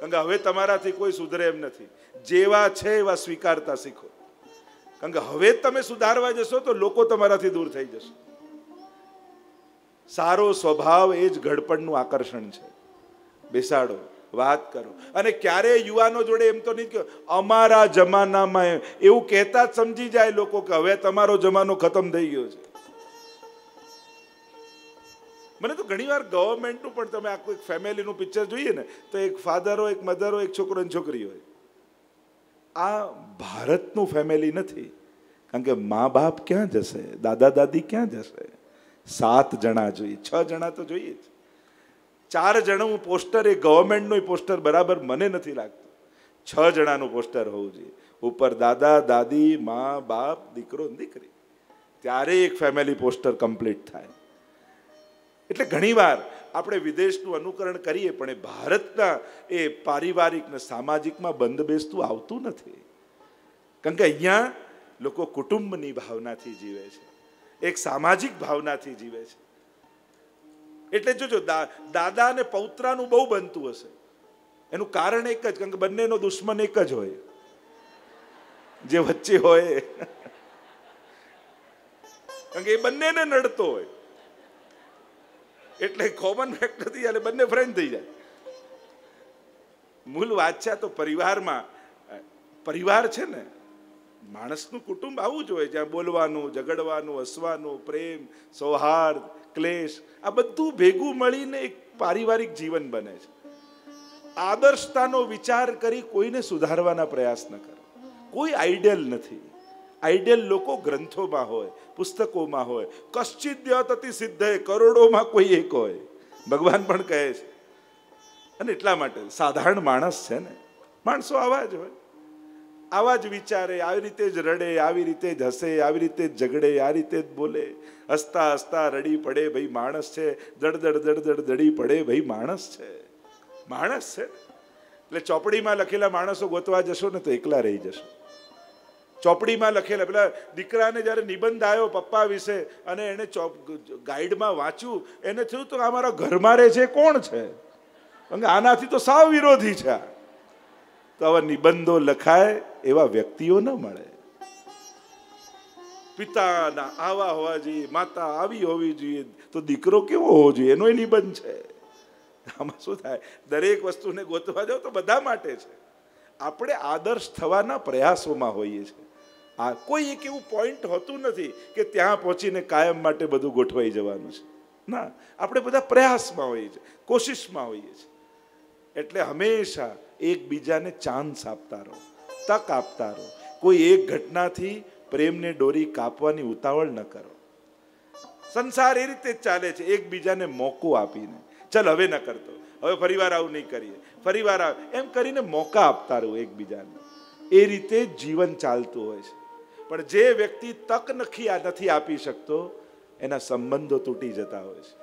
कारण के हवे तमाराथी कोई सुधरे एम नथी। जेवा छे एवा स्वीकारता शीखो कारण के हवे तमे सुधारवा जशो तो लोको तमाराथी दूर थई जशे। सारो स्वभाव ए ज घडपणनुं आकर्षण छे। बेसाडो बात करो अने क्यारे युवानो जोड़े एम तो नहीं क्यों अमारा जमाना में एवं कहता समझी जाए लोगों के हवे तमारो जमानो खत्म थई गयो छे। मने तो घणी वार गवर्नमेंट नु पण तमे आखो एक फेमिली नु पिक्चर जोईए ने तो एक फाधर हो एक मधर हो एक छोकरो अने छोकरी होय। आ भारत नु फेमिली नथी कारण के माँ बाप क्यां जशे दादा दादी क्यां जशे। 7 जना जोईए 6 जना तो जोईए। 4 जणानुं पोस्टर ए गवर्नमेंटनुं पोस्टर बराबर मने नथी लागतुं। 6 जणानुं पोस्टर होवुं जोईए उपर दादा दादी माँ बाप दीकरो दीकरी त्यारे एक फेमिली पोस्टर कम्प्लीट थाय। एटले घणीवार आपणे विदेशनुं अनुकरण करीए पण भारतना ए पारिवारिक ने सामाजिकमां बंदबेसतुं आवतुं नथी कारण के अहींया लोको कुटुंबनी भावनाथी जीवे छे एक सामाजिक भावनाथी जीवे छे। एटले जो दादा ने पौत्रानु बहु बनतुं हशे एनुं कारण एक ज कारण के बंनेनो दुश्मन एक ज होय जे वच्चे होय कारण के ए बंनेने नडतो होय एटले कॉमन फेक्टर थी जाय बंने फ्रेंड थई जाय। मूल वात छे तो परिवारमां परिवार छे ने माणसनुं कुटुंब आवुं ज होय ज्यां बोलवानुं झगड़वानुं हसवानुं प्रेम सौहार्द क्लेश आ बधुं भेगुं मळीने एक पारिवारिक जीवन बने छे। आदर्शतानो विचार करी कोईने सुधारवाना प्रयास न करो। कोई आइडियल नथी। आइडियल लोको ग्रंथोमां होय पुस्तकोमां होय कश्चिद्य तति सिद्धे करोड़ोमां कोई एक होय भगवान पण कहे छे। अने एटला माटे साधारण माणस छे ने माणसो आवा ज होय आवा ज विचारे આવી રીતે જ રડે આવી રીતે જ હસે આવી રીતે જ ઝઘડે આ રીતે જ બોલે હસતા હસતા રડી પડે ભાઈ માણસ છે દડ દડી પડે ભાઈ માણસ છે માણસ છે। એટલે ચોપડીમાં લખેલા માણસો ગોતવા જશો ને તો એકલા રહી જશો। ચોપડીમાં લખેલા પેલા દીકરાને જ્યારે નિબંધ આવ્યો પપ્પા વિશે અને એને ગાઈડમાં વાંચ્યું એને થયું તો અમારા ઘરમાં રહે છે કોણ છે આનાથી તો સાવ વિરોધી છે। તો આવા નિબંધો લખાય एवा व्यक्तिओ न मळे। पिताना आवा होवा जोईए माता आवी होवी जोईए तो दीकरो केवो होवो जोईए एनो निबंध छे। आमां शुं थाय दरेक वस्तुने गोतवा जाओ तो बधा माटे छे। आपणे आदर्श थवाना प्रयासोमां होईए छे। आ कोई एक एवं पॉइंट होतु नथी के त्यां पहोंचीने कायम माटे बधुं गोठवाई जवानुं छे ना। आपणे बधा प्रयासमां होईए छीए, कोशिशमां होईए छीए, एटले हमेशा एकबीजाने चांस आपता रहो, तक आपता रहो। कोई एक घटनाथी प्रेमने डोरी कापवानी उतावळ न करो। संसार ए रीते चाले छे, एकबीजाने मोको आपीने, चल हवे न करतो, हवे फरीवार आवुं नहीं करीए, फरीवार आव, एम करीने मोका आपता रहो एकबीजाने। ए रीते जीवन चालतुं होय छे। पण जे व्यक्ति तक नथी आपी शकतो एना संबंधो तूटी जता होय छे।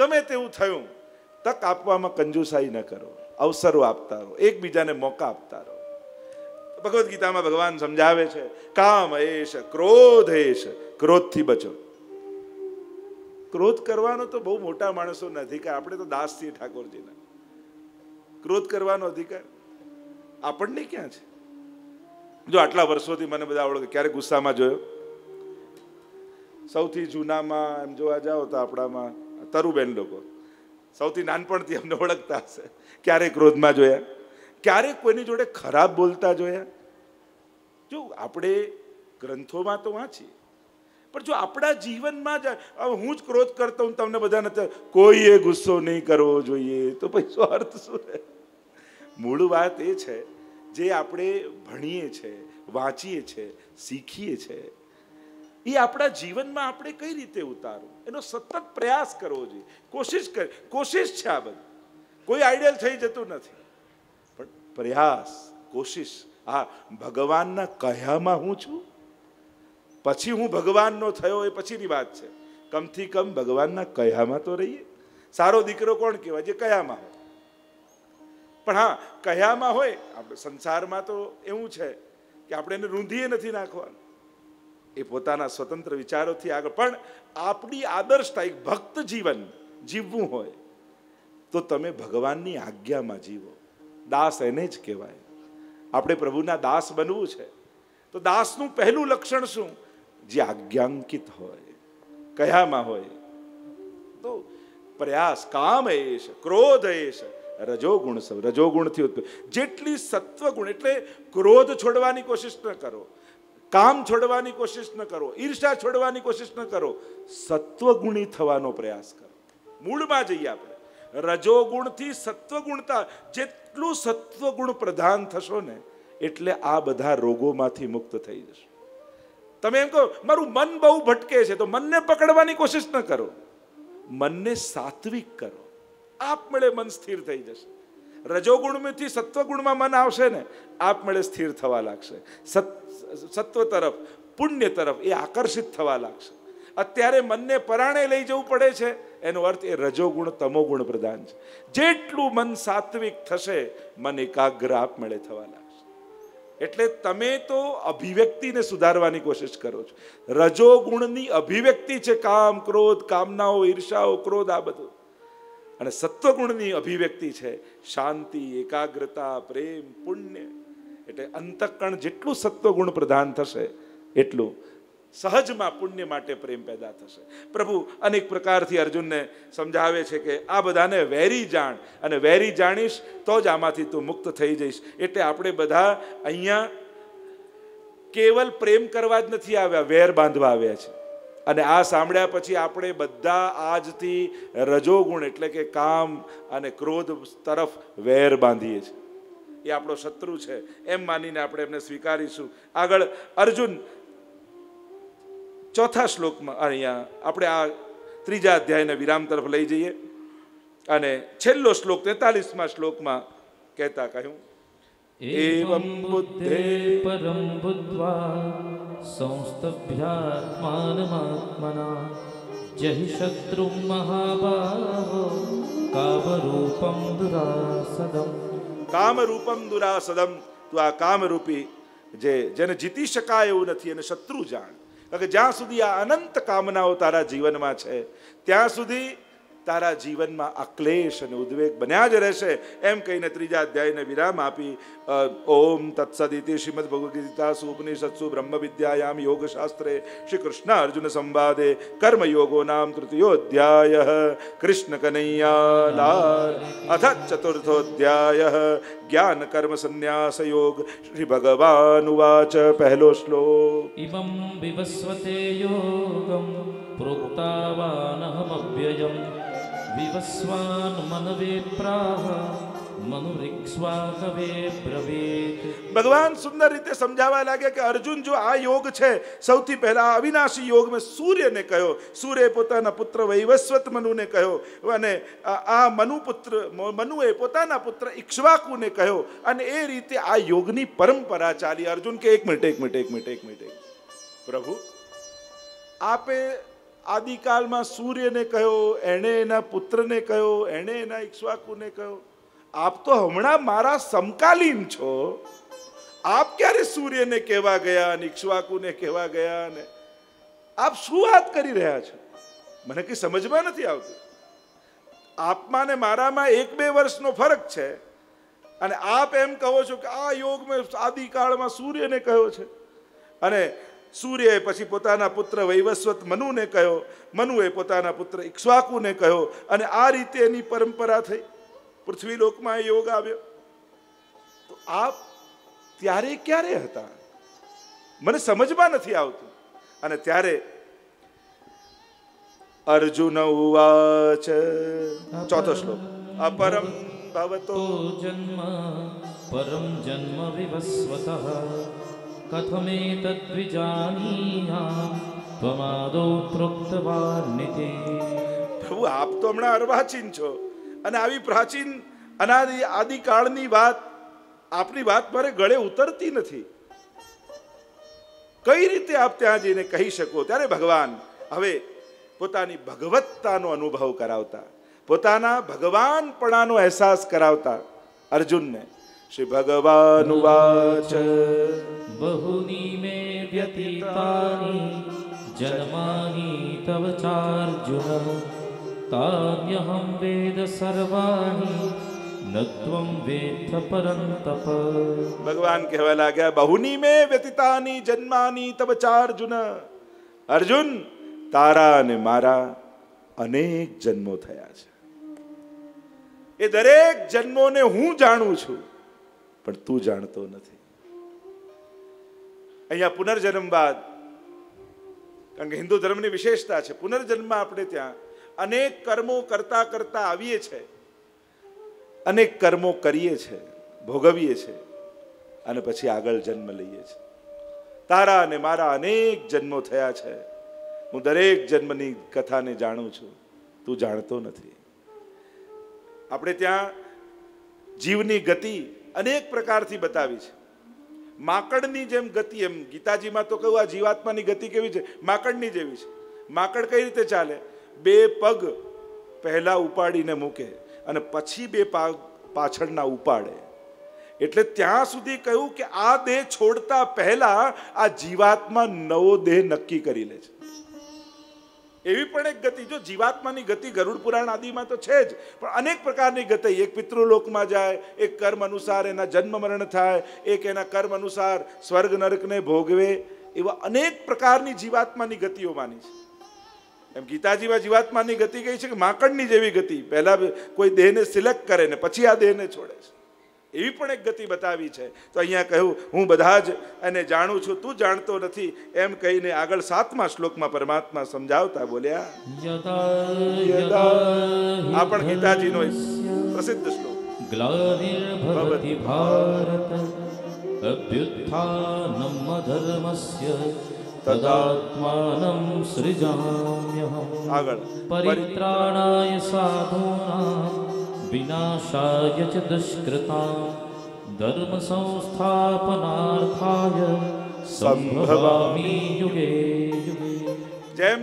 गमे तेवुं थयुं तक आपवामां कंजूसाई न करो, अवसरो आपता रहो, एकबीजाने मौका आपता रहो। भगवद गीता में भगवान समझावे छे, काम एश क्रोध एश, क्रोध थी बचो। क्रोध करवानो तो बहु मोटा माणसो नो अधिकार, आपणे तो दास छीए ठाकुरजीना। क्रोध करवानो अधिकार आपणने क्यां छे? जो आटला वर्षोथी मने बधा आवडे, क्यारे गुस्सामां जोयो? सौथी जूनामां एम जोवा जाओ तो आपणामां तरुबेन लोको सौथी नानपणथी अमने ओळखता हशे, क्यारे क्रोधमां जोया? क्यारे कोईनी जोडे खराब बोलता जोया? जो आपणे ग्रंथोमां तो वांचीए, पण जो आपणा जीवनमां ज हूँ ज क्रोध करतो, हूँ तमने बधाने कोईए गुस्सो नहीं करवो जोईए, तो पछी शुं अर्थ शुं रहे? मूळ वात ए छे, जे आपणे भणीए छे, वांचीए छे, सीखीए छे, ये आपड़ा जीवन में आपणे कई रीते उतारो, एनो सतत प्रयास करवो जोईए, कोशिश कर। कोशिश छे आ बधी, कोई आइडियल थई जतुं नथी, पण प्रयास, कोशिश। आ भगवानना कह्यामां हुं छुं, पछी हुं भगवाननो थयो ए पछीनी वात छे। कमथी कम भगवानना कह्यामां तो रहीए। सारो दीकरो कोण कहेवाय? जे कह्यामां होय। पण हाँ, कह्यामां होय। संसार में तो एवुं छे के आपणे एने रूंधीए नथी नाखवानुं, ए पोताना स्वतंत्र विचारों थी आगे। पण आपणी आदर्शता, एक भक्त जीवन जीववुं होय तो तमे भगवाननी आज्ञामां जीवो। दास एने ज कहेवाय। आपणे प्रभुना दास बनवुं छे तो दासनुं पहेलुं लक्षण शुं? जे आज्ञांकित होय, कह्यामां होय। तो प्रयास, काम एश क्रोध एश रजोगुण, सब रजोगुणथी उत्पन्न। जेटली सत्वगुण, एटले क्रोध छोड़वानी कोशिश न करो, काम छोड़वानी कोशिश न करो, ईर्षा छोड़वानी कोशिश न करो, सत्वगुणी थवानो प्रयास करो। मूळमां जईए आपणे। रजोगुणथी सत्वगुणता, जेटलुं सत्वगुण प्रधान थशो ने एटले आ बधा रोगोमांथी मुक्त थई जशो। तमे एम कहो मारुं मन बहु भटके छे, तो मनने पकड़वानी कोशिश न करो, मनने सात्विक करो, आपमळे मन स्थिर थई जशे। रजोगुणमांथी सत्वगुणमां मन आवशे ने आपमळे स्थिर थवा लागशे, सत्व तरफ, पुण्य तरफ ए आकर्षित थवा लागशे। अत्यारे मनने पराणे लई जवुं पड़े छे, एनो अर्थ ए रजोगुण तमोगुण प्रधान छे। जेटलुं मन सात्विक थशे, मन एकाग्र आपमळे थवा लागशे। एटले तमे तो अभिव्यक्तिने सुधारवानी कोशिश करो छो। रजोगुणनी अभिव्यक्ति छे काम, क्रोध, कामनाओ, ईर्षाओ, क्रोध, आ बधुं। अने सत्वगुणनी अभिव्यक्ति है शांति, एकाग्रता, प्रेम, पुण्य। एटले अंतःकरण जेटलुं सत्वगुण प्रधान थशे एटलुं सहज में पुण्य माटे प्रेम पैदा थशे। प्रभु अनेक प्रकार थी अर्जुन ने समझावे छे के आ बधाने वेरी जाण, अने वेरी जाणीश तो ज आमांथी तू मुक्त थई जईश। एटले आपणे बधा अहींया केवल प्रेम करवा ज नथी आव्या, वेर बांधवा आव्या छे। अने आ सांभळ्या पछी आपणे बधा आजथी रजोगुण एटले के काम अने क्रोध तरफ वेर बांधीए छे। ये आपणो शत्रु छे एम मानीने आपणे एमने स्वीकारीशुं। आगळ अर्जुन चौथा श्लोकमां, अहींया आपणे आ त्रीजा अध्यायने विराम तरफ लई जईए अने छेल्लो श्लोक 43मां श्लोकमां कहेता कह्युं, एवं बुद्धे परम बुद्ध्वा संस्तभ्यात्मानमात्मना जहि शत्रु महाबाहो कामरूपम दुरासदम। कामरूपम दुरासदम। तो आ कामरूपी जेने जीती शकाय एवुं नथी अने शत्रु जाण। कारण के ज्यां सुधी आ अनंत कामनाओ तारा जीवनमां छे, त्यां सुधी તારા જીવનમાં આ ક્લેશ અને ઉદ્વેગ બન્યા જ રહેશે એમ કહીને ત્રીજા અધ્યાયને વિરામ આપી ઓમ તત્સદિતિ શ્રીમદ્ ભગવદ્ ગીતાસુ ઉપનિષત્સુ બ્રહ્મ વિદ્યાયામ યોગશાસ્ત્રે શ્રી કૃષ્ણ અર્જુન સંવાદે કર્મયોગો નામ તૃતીયો અધ્યાય કૃષ્ણ કનૈયા લાલ અથ ચતુર્થોધ્યાય જ્ઞાન કર્મ સંન્યાસ યોગ શ્રી ભગવાન ઉવાચ પહેલો શ્લોક ઇમં વિવસ્વતે યોગં પ્રોક્તાવાનહમવ્યયં विवस्वान मनवे प्राह भगवान सुंदर रीते समझावा लगे कि अर्जुन जो आ योग छे सौथी पहला अविनाशी योग में सूर्य ने कहो सूर्य पोताना पुत्र वैवस्वत मनु ने कहो अने आ मनुए पोताना पुत्र इक्ष्वाकु ने कहो अने ए रीते आ योगनी परंपरा चाली अर्जुन के एक मिनट प्रभु आपे आदिकाल में सूर्य ने कहो एने एना पुत्र ने कहो एने एना इक्ष्वाकु ने कहो आप तो हमणा मारा समकालीन छो आप क्यारे सूर्य ने कहवा गया इक्ष्वाकु ने कहवा गया ने आप शू बात करी रह्या छो मने कई समझ में नथी आवतुं आपमां ने मारामां 1-2 वर्षनो फरक छे अने आप एम कहो छो के आ योग में आदिकाल में सूर्य ने कहो छे अने सूर्य पछी पोताना पुत्र वैवस्वत मनु ने कहो मनुए पोताना पुत्र इक्ष्वाकु ने कहो अने आ रीते एनी परंपरा थई पृथ्वीलोक में योग आव्यो तो आप त्यारे क्यारे हता मने समझवा नथी आवतुं अने त्यारे अर्जुन उवाच चौथो श्लोक अपरम भवतो परम जन्म विवस्वतः त्वमादौ प्रोक्तवानिति प्रभु आप तो हमणा अर्वाचीन छो अने आवी प्राचीन अनादि आदिकाळनी वात आपनी वात मारे गळे उतरती नथी कई रीते आप त्यां जईने कही शको त्यारे भगवान हवे पोतानी भगवत्तानो अनुभव करावता पोताना भगवानपणानो अहसास करावता अर्जुन ने श्री भगवान उवाच बहुनी मे व्यतीतानि जन्मानि तव चार्जुन तान्यहं वेद सर्वाणि न त्वं वेत्थ परन्तप भगवान कहवा लाग्या बहुनी मे व्यतीतानि जन्मानि तव चार्जुन अर्जुन तारा ने मारा अनेक जन्मो थया छे ए दरेक जन्मो ने हूँ जाणु छू पर तू जाणतो नथी अहींया पुनर्जन्म बाद कारण के हिंदू धर्मनी विशेषता छे पुनर्जन्म में आपणे त्यां अनेक कर्मों करता करता आवीए छे अनेक कर्मों करीए छे भोगवीए छे अने पछी आगळ जन्म लईए छे तारा अने मारा अनेक जन्मो थया छे हूँ दरेक जन्मनी कथाने जाणुं छुं तू जाणतो नथी आपणे त्यां जीवनी गति अनेक प्रकार थी बतावी छे माकड़नी जेम गति एम गीताजी में तो कहूँ आ जीवात्मानी गति केवी छे माकड़नी जेवी छे माकड़ कई रीते चाले बे पग पहला उपाड़ीने मूके अने पछी बे पग पाछळना उपाड़े एटले त्यां सुधी कहूँ कि आ देह छोड़ता पहला आ जीवात्मा नवो देह नक्की करी ले छे एवी पण एक गति जो जीवात्मानी गति गरुड़ पुराण आदि में तो है ज पण अनेक प्रकारनी गति एक पितृलोक में जाए एक कर्म अनुसार एना जन्म मरण थाय एक एना कर्म अनुसार स्वर्ग नरक ने भोगवे एवा अनेक प्रकारनी जीवात्मानी गतिओ मानी छे एम गीताजी में जीवात्मानी गति कही छे कि माकड़नी जेवी गति पहला कोई देह ने सिलेक्ट करे ने पछी आ देह ने छोड़े एवी पण एक गति बतावी छे तो अहींया कह्युं हूँ बधा ज अने जाणुं छुं तू जाणतो नथी एम कहीने आगळ 7मा श्लोकमां परमात्मा समजावता बोल्या यदा आ पण गीताजीनो प्रसिद्ध श्लोक ग्लानिर्भवति भारत अभ्युत्थानं धर्मस्य तदात्मानं सृजाम्यहम् आगळ परित्राणाय साधूनां विनाशाय च दुष्कृतां धर्म संस्थापनार्थाय संभवामि युगे युगे जेम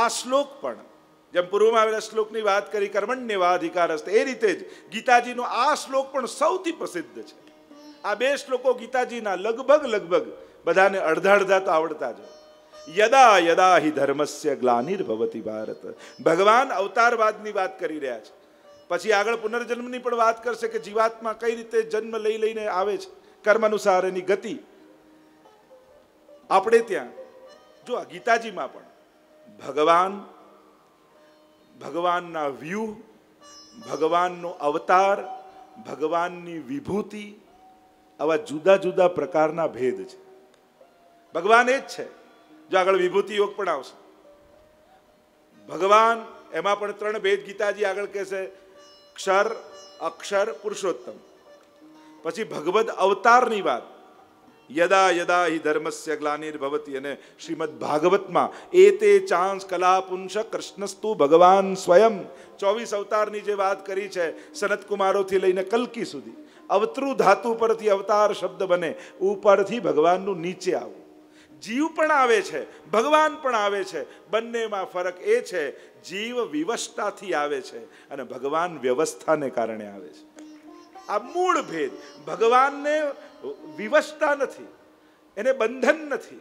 आ श्लोक पण जेम पूर्वमां आवेला श्लोकनी वात करी कर्मण्येवाधिकारस्ते ए रीते ज गीताजीनो आ श्लोक पण सौथी प्रसिद्ध छे आ बे श्लोको गीताजीना लगभग बधाने अर्धा अर्धा तो आवडता ज यदा यदा हि धर्मस्य ग्लानिर्भवति भारत। भगवान अवतारवादनी बात करी रहा है। पछी आगळ पुनर्जन्मनी पण वात करशे के जीवात्मा कई रीते जन्म लई लईने आवे छे, कर्म अनुसार एनी गति। आपणे त्यां जो गीताजीमां पण भगवान, भगवानना व्यूह, भगवाननो अवतार, भगवाननी विभूति आवा जुदा जुदा प्रकारना भेद छे। भगवान एज छे जो आगळ विभूति योग पण आवशे। भगवान एमां पण त्रण भेद गीताजी आगळ कहे छे, क्षर, अक्षर, पुरुषोत्तम। पछी भगवद अवतारनी वात यदा यदा हि धर्मस्य ग्लानिर्भवति अने श्रीमद् भागवतमां एते चांस कलापुंश कृष्णस्तु भगवान स्वयं 24 अवतारनी जे वात करी छे। सनतकुमारोथी लईने कल्की सुधी अवतृ धातु परथी अवतार शब्द बने, उपरथी भगवाननुं नीचे आवुं। जीव पण आवे छे, भगवान पण आवे छे, बन्नेमां फरक ए छे जीव विवशताथी आवे छे अने भगवान व्यवस्थाने कारणे आवे छे। आ मूळ भेद, भगवानने विवशता नथी, एने बंधन नथी,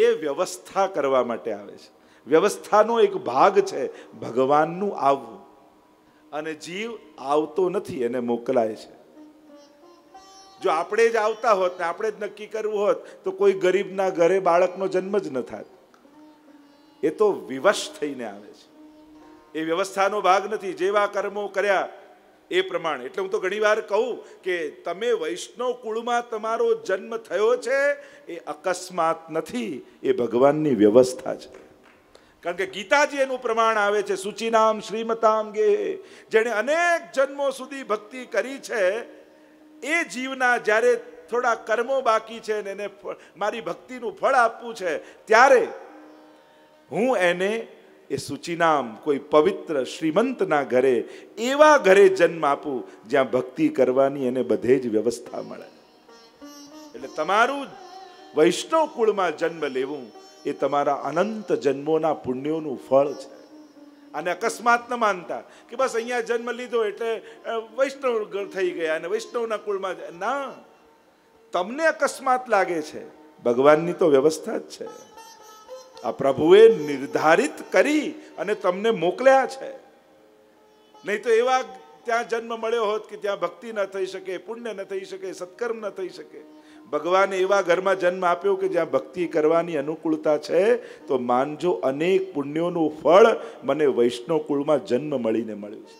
ए व्यवस्था करवा माटे आवे छे। व्यवस्थानो एक भाग छे भगवाननुं आववुं अने जीव आवतो नथी, एने मोकलाय छे। जो आपणे ज आवता होत ने आपणे ज नक्की करवुं होत तो कोई गरीबना घरे बाळकनो जन्म ज न थात। ए तो विवश थईने आवे छे, ए व्यवस्थानो भाग नथी। जेवा कर्मो कर्या ए प्रमाणे। एटले हुं तो घणीवार कहूं के तमे वैष्णव कुळमां तमारो जन्म थयो छे ए अकस्मात नथी, ए भगवाननी व्यवस्था छे। कारण के गीताजी एनुं प्रमाण आवे छे, सूचीनाम श्रीमताम गे। जेणे अनेक जन्मो सुधी भक्ति करी छे ए जीवना जारे थोड़ा कर्मों बाकी छे ने मारी भक्तिनु फल आपवू छे त्यारे हूँ एने ए सूचीनाम कोई पवित्र श्रीमंतना घरे, एवा घरे जन्म आपू ज्यां भक्ति करवानी एने बधे ज व्यवस्था मळे। एटले तमारुं वैष्णव कुळमां जन्म लेवुं ए तमारा अनंत जन्मोना पुण्योनुं फल छे। आने अकस्मात न मानता कि बस अहींया जन्म लीधो एटले वैष्णव थई गया अने वैष्णवना कुळमां ना। तमने अकस्मात लागे छे, भगवाननी तो व्यवस्था ज छे। आ प्रभुए निर्धारित करी अने तमने मोकल्या छे। नहीं तो एवा त्यां जन्म मळ्यो होत कि त्यां भक्ति न थई शके, पुण्य न थई शके, सत्कर्म न थई शके। भगवाने एवा घर में जन्म आप्यो कि ज्यां भक्ति करवानी अनुकूलता छे तो मानजो अनेक पुण्योनुं फल मने वैष्णव कुळमां जन्म मळीने मळ्युं छे।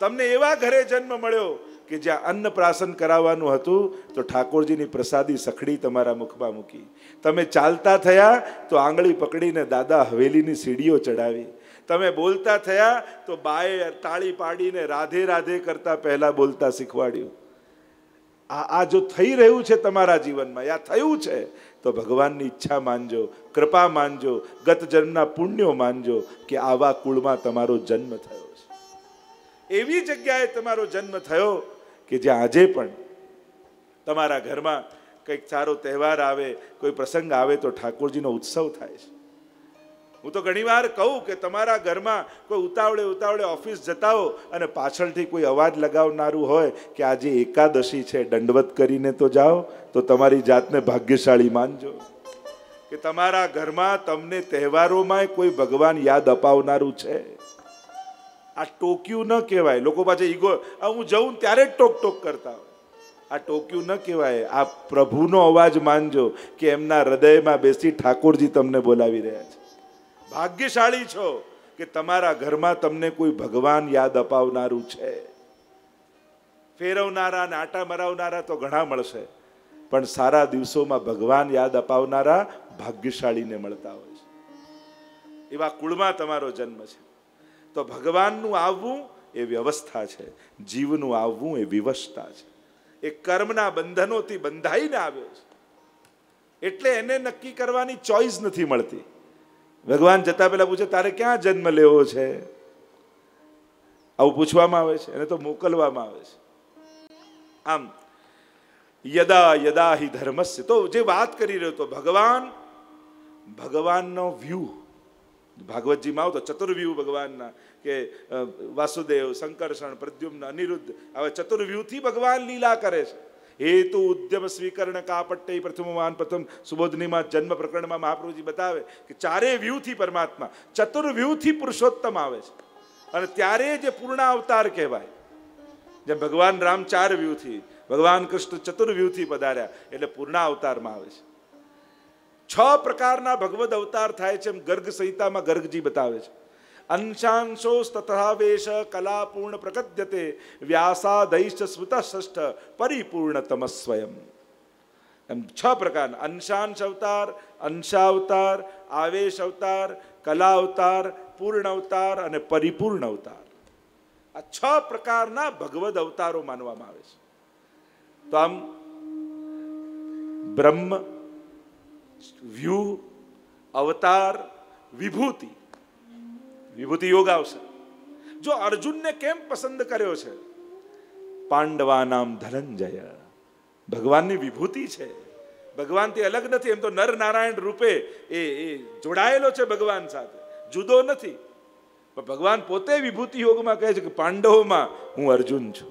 तमने एवा घरे जन्म मळ्यो कि ज्यां अन्नप्राशन कराववानुं हतुं तो ठाकोरजीनी प्रसादी सखड़ी तमारा मुखमां मूकी। तमे चालता थया तो आंगळी पकड़ीने दादा हवेलीनी सीढ़ीओ चढ़ावी। तमे बोलता थया तो बाए ताळी पाडीने राधे राधे करता पहला बोलता शीखवाड्युं। आ जो थई रह्युं छे तमारा जीवन में या थयुं छे तो भगवाननी इच्छा मानजो, कृपा मानजो, गत जन्मना पुण्यो मानजो कि आवा कुळमां तमारो जन्म थयो छे। एवी जग्याए तमारो जन्म थयो कि ज्यां आजे पण तमारा घरमां कंईक सारो तहेवार आवे, कोई प्रसंग आवे तो ठाकोरजीनो उत्सव थाय छे। हूँ तो घणीवार कहूँ कि तमारा घर में कोई उतावड़े उतावड़े ऑफिस जता हो अने पाछळथी कोई अवाज लगावनारू होय कि आज एकादशी है दंडवत करीने तो जाओ तो तमारी जातने भाग्यशाळी मानजो। कि तमारा घर में तमने तहेवारों में कोई भगवान याद अपावनारू छे। आ टोक्यू न कहेवाय। लोको पाछे ईगो हूँ जाऊँ त्यारे टोक टोक करता हो, आ टोक्यू न कहेवाय। आ प्रभुनो अवाज मानजो कि एमना हृदय में बेसी ठाकोरजी तमने बोलावी रह्या छे। भाग्यशाली छो कि तमारा घर में तमने कोई भगवान याद अपावनारू छे। फेरवनारा ने आटा मरावनारा तो घणा मळशे पण सारा दिवसों में भगवान याद अपावनारा भाग्यशाली ने मळता होय छे। एवा कुळमां तमारो जन्म छे तो भगवाननुं आववुं ए व्यवस्था छे, जीवनुं आववुं ए विवशता छे। ए कर्मना बंधनोथी बंधाईने आव्यो छे एटले एने नक्की करवानी चॉइस नथी मळती। भगवान जता पहला पूछे तारे क्या जन्म लेवो छे, आवुं पूछवामां आवे छे, एने तो मोकलवामां आवे छे। आम यदा यदा ही धर्मस्य तो जे बात करी रह्यो तो भगवान, भगवाननो व्यू भागवत जी में तो चतुर्व्यूह भगवान के वासुदेव, संकर्षण, प्रद्युम्न, अनिरुद्ध आवा चतुर्व्यूह थी भगवान लीला करे छे। हेतु उद्यम स्वीकरण कापट्टे प्रथमवान प्रथम सुबोधनी में जन्म प्रकरण में महाप्रभु जी बतावे कि चारे व्यू थी परमात्मा चतुर्व्यूह थी पुरुषोत्तम आवे छे अने त्यारे जे पूर्णावतार कहेवाय। जेम भगवान राम चार व्यू थी, भगवान कृष्ण चतुर्व्यूह थी पधार्या एटले पूर्णावतार में आवे छे। 6 प्रकारना भगवद अवतार थाय छे एम गर्ग संहिता में गर्ग जी बतावे छे। अंशांशोस् तथावेश कलापूर्ण प्रकद्यते व्यासादैश्च स्मृतः षष्ठ परिपूर्णतम स्वयं। एम 6 प्रकार अंशांश अवतार, अंशावतार, आवेश अवतार, कला अवतार, पूर्ण अवतार और परिपूर्ण अवतार। आ 6 प्रकारना भगवद अवतारों मानवामां आवे छे। तो आम ब्रह्म, व्यूह, अवतार, विभूति, विभूति योग आवशे। जो अर्जुन ने केम पसंद कर्यो छे पांडवानाम धनंजय, भगवान नी विभूति छे, भगवान थी अलग नहीं। एम तो नर नारायण रूपे ए जोड़ायेलो छे भगवान साथे, जुदो नहीं। पर भगवान पोते विभूति योग में कहे छे कि पांडवों में हूँ अर्जुन छू।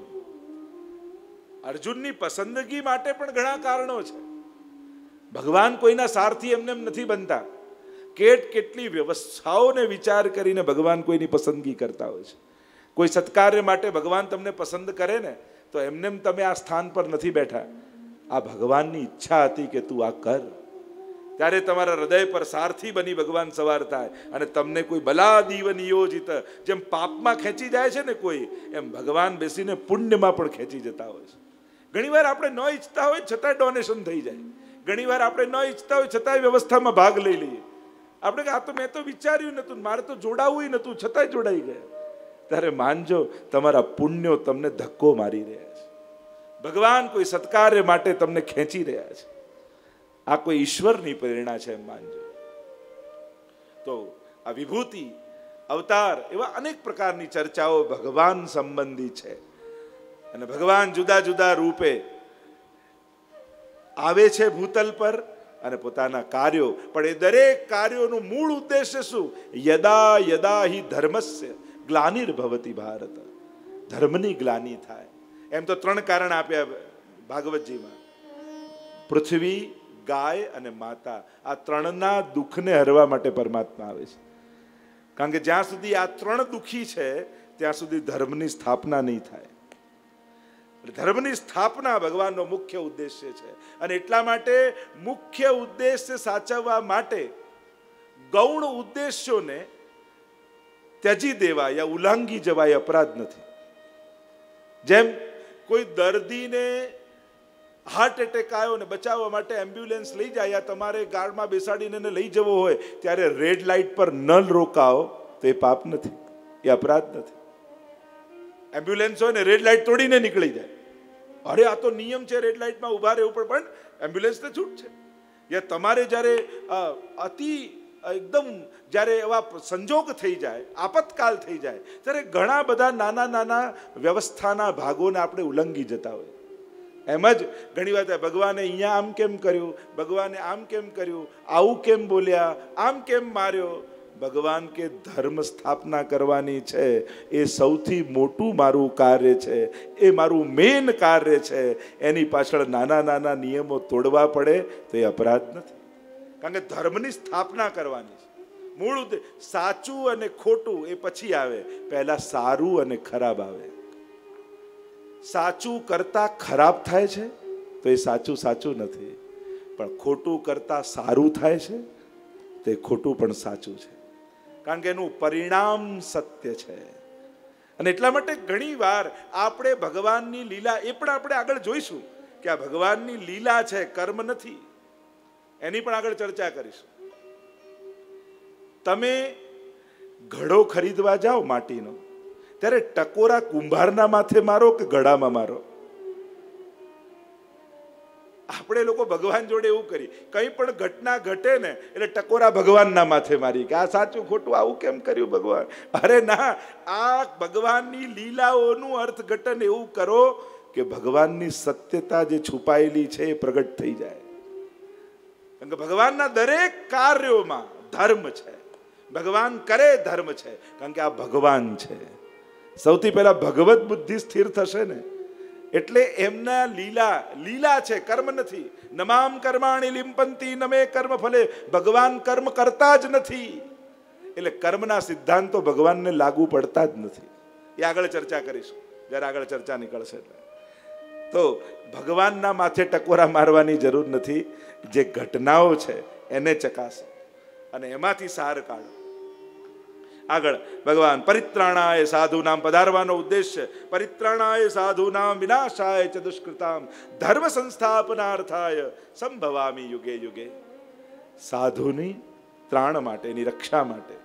अर्जुन नी पसंदगी माटे पण घणा कारणों छे। भगवान कोईना सारथी एमने एम नहीं बनता। केटली व्यवस्थाओं ने विचार करीने भगवान कोईनी पसंदगी करता होय छे। कोई सत्कार्य माटे भगवान तमने पसंद करे ने तो एमने एम तमे आ स्थान पर नहीं बैठा। आ भगवान नी इच्छा हती कि तू आ कर, त्यारे तमारा हृदय पर सारथी बनी भगवान सवारता है अने तमने कोई भला दीव नियोजित। जेम पाप में खेंची जाए छे ने कोई, एम भगवान बेसीने पुण्य में पण खेंची जता होय छे। घणीवार आपणे न इच्छता होय छतां डोनेशन थई जाय। घणीवार आपणे न इच्छता होय छतां व्यवस्था में भाग लई लईए। आपने कहा तो मैं तो विचार्यु नतुं, मारे तो जोड़ावु ही नतुं, छतांय जोड़ाई गया। त्यारे मानजो तमारा पुण्यो तमने धक्को मारी रह्या छे। भगवान कोई सत्कार्य माटे तमने खेंची रह्या छे। आ कोई ईश्वरनी प्रेरणा छे एम मानजो। तो आ विभूति, अवतार एवा अनेक प्रकारनी चर्चाओ भगवान संबंधी छे अने भगवान जुदा जुदा रूपे आवे छे भूतल पर अने पोताना कार्यो। पण ए दरेक कार्यों मूल उद्देश्य शू? यदा यदा ही धर्मस्य ग्लानिर्भवति भारत, धर्मनी ग्लानी थाय। एम तो 3 कारण आप्या भागवत जी में, पृथ्वी, गाय अने माता। आ 3ना दुखने हरवा माटे परमात्मा आवे छे। कारण के ज्यां सुधी आ 3 दुखी छे त्यां सुधी धर्मनी स्थापना नहीं थाय। धर्मनी स्थापना भगवाननो मुख्य उद्देश्य छे अने एटला माटे मुख्य उद्देश्य साचववा माटे गौण उद्देश्योने त्याजी देवा या उल्लांघी जवाय अपराध नथी। जेम कोई दर्दीने हार्ट एटेक आयो ने बचाववा माटे एम्ब्युलन्स लई जाय या तमारे गाड़मां बेसाडीने ने लई जवो होय त्यारे रेड लाइट पर न रोकाओ तो ए पाप नथी, ए अपराध नथी। एम्ब्युलन्स होय ने रेड लाइट तोड़ीने निकली जाए, अरे आ तो नियम छे, रेड लाइट में उभा रहेवू पड़े, पण एम्ब्युलन्स ने छूट छे। या तमारे जारे अति एकदम जारे एवा संजोग थई जाए, आपत्काल थई जाए त्यारे घणा बधा नाना नाना व्यवस्थाना भागोने आपणे उल्लंघी जता होय। एम ज घणी वात भगवाने अहींया आम केम कर्युं, भगवाने आम केम कर्युं, आवुं केम बोल्या, आम केम मार्यो। भगवान के धर्म स्थापना करवानी छे, ए सौथी मोटू मारू कार्य छे, ए मारू मेन कार्य छे। एनी पाछळ नाना नाना नियमों तोड़वा पड़े तो ये अपराध नथी। कारण के धर्मनी स्थापना करवानी छे। मूळ साचू अने खोटू ए पछी आवे, पहेला सारू अने खराब आवे। साचू करता खराब थाय छे तो ए साचू साचू नथी, पण खोटू करता सारू थाय छे तो ए खोटू पण साचू छे। कारण के एनु परिणाम सत्य छे। अने एटला माटे घणी वार आपणे भगवाननी लीला, ए पण आपणे आगळ जोईशुं के आ भगवाननी लीला छे, कर्म नथी। एनी पण आगळ चर्चा करीशुं। तमे घड़ो खरीदवा जाओ माटीनो त्यारे टकोरा कुंभारना माथे मारो के घड़ामां मारो? आपणे लोको भगवान जोड़े एवुं करी, कई पण घटना घटे ने एटले टकोरा भगवानना माथे मारी के आ साचुं खोटुं, आवुं केम कर्युं भगवान? अरे ना, आ भगवाननी लीलाओनुं अर्थघटन एवुं करो के भगवाननी सत्यता जे छुपायेली छे प्रगट थई जाय। कारण के भगवानना दरेक कार्यमां धर्म छे। भगवान करे धर्म छे कारण के आ भगवान छे। सौथी पहेला भगवत बुद्धि स्थिर थशे ने એટલે એમના લીલા છે, કર્મ નથી। નમામ કર્માણી લિમ્પંતી નમે કર્મ ફલે, ભગવાન કર્મ કરતા જ નથી એટલે કર્મના સિદ્ધાંતો ભગવાનને લાગુ પડતા જ નથી। એ આગળ ચર્ચા કરીશું જ્યારે આગળ ચર્ચા નીકળશે। એટલે તો ભગવાનના માથે ટકોરા મારવાની જરૂર નથી, જે ઘટનાઓ છે એને ચકાસો અને એમાંથી સાર કાઢો। આગળ ભગવાન પરિત્રાણાય સાધુનામ, પધારવાનો ઉદ્દેશ્ય પરિત્રાણાય સાધુનામ વિનાશાય ચ દુષ્કૃતામ ધર્મ સંસ્થાપનાર્થાય સંભવામી યુગે યુગે। સાધુની ત્રાણ માટેની રક્ષા માટે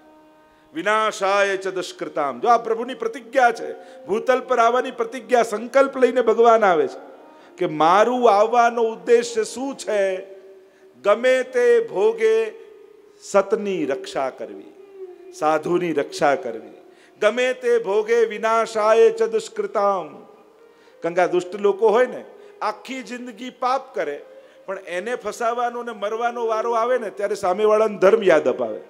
વિનાશાય ચ દુષ્કૃતામ, જો આ પ્રભુની પ્રતિજ્ઞા છે, ભૂતલ પર આવવાની પ્રતિજ્ઞા સંકલ્પ લઈને ભગવાન આવે છે કે મારું આવવાનો ઉદ્દેશ્ય શું છે, ગમે તે ભોગે સતની રક્ષા કરવી, સાધુની રક્ષા કરવી, ગમે તે ભોગે વિનાશાય ચ દુષ્કૃતામ। કંગા દુષ્ટ લોકો હોય ને આખી જિંદગી પાપ કરે, પણ એને ફસાવાનો ને મરવાનો વારો આવે ને ત્યારે સામેવાળાને ધર્મ યાદ અપાવે।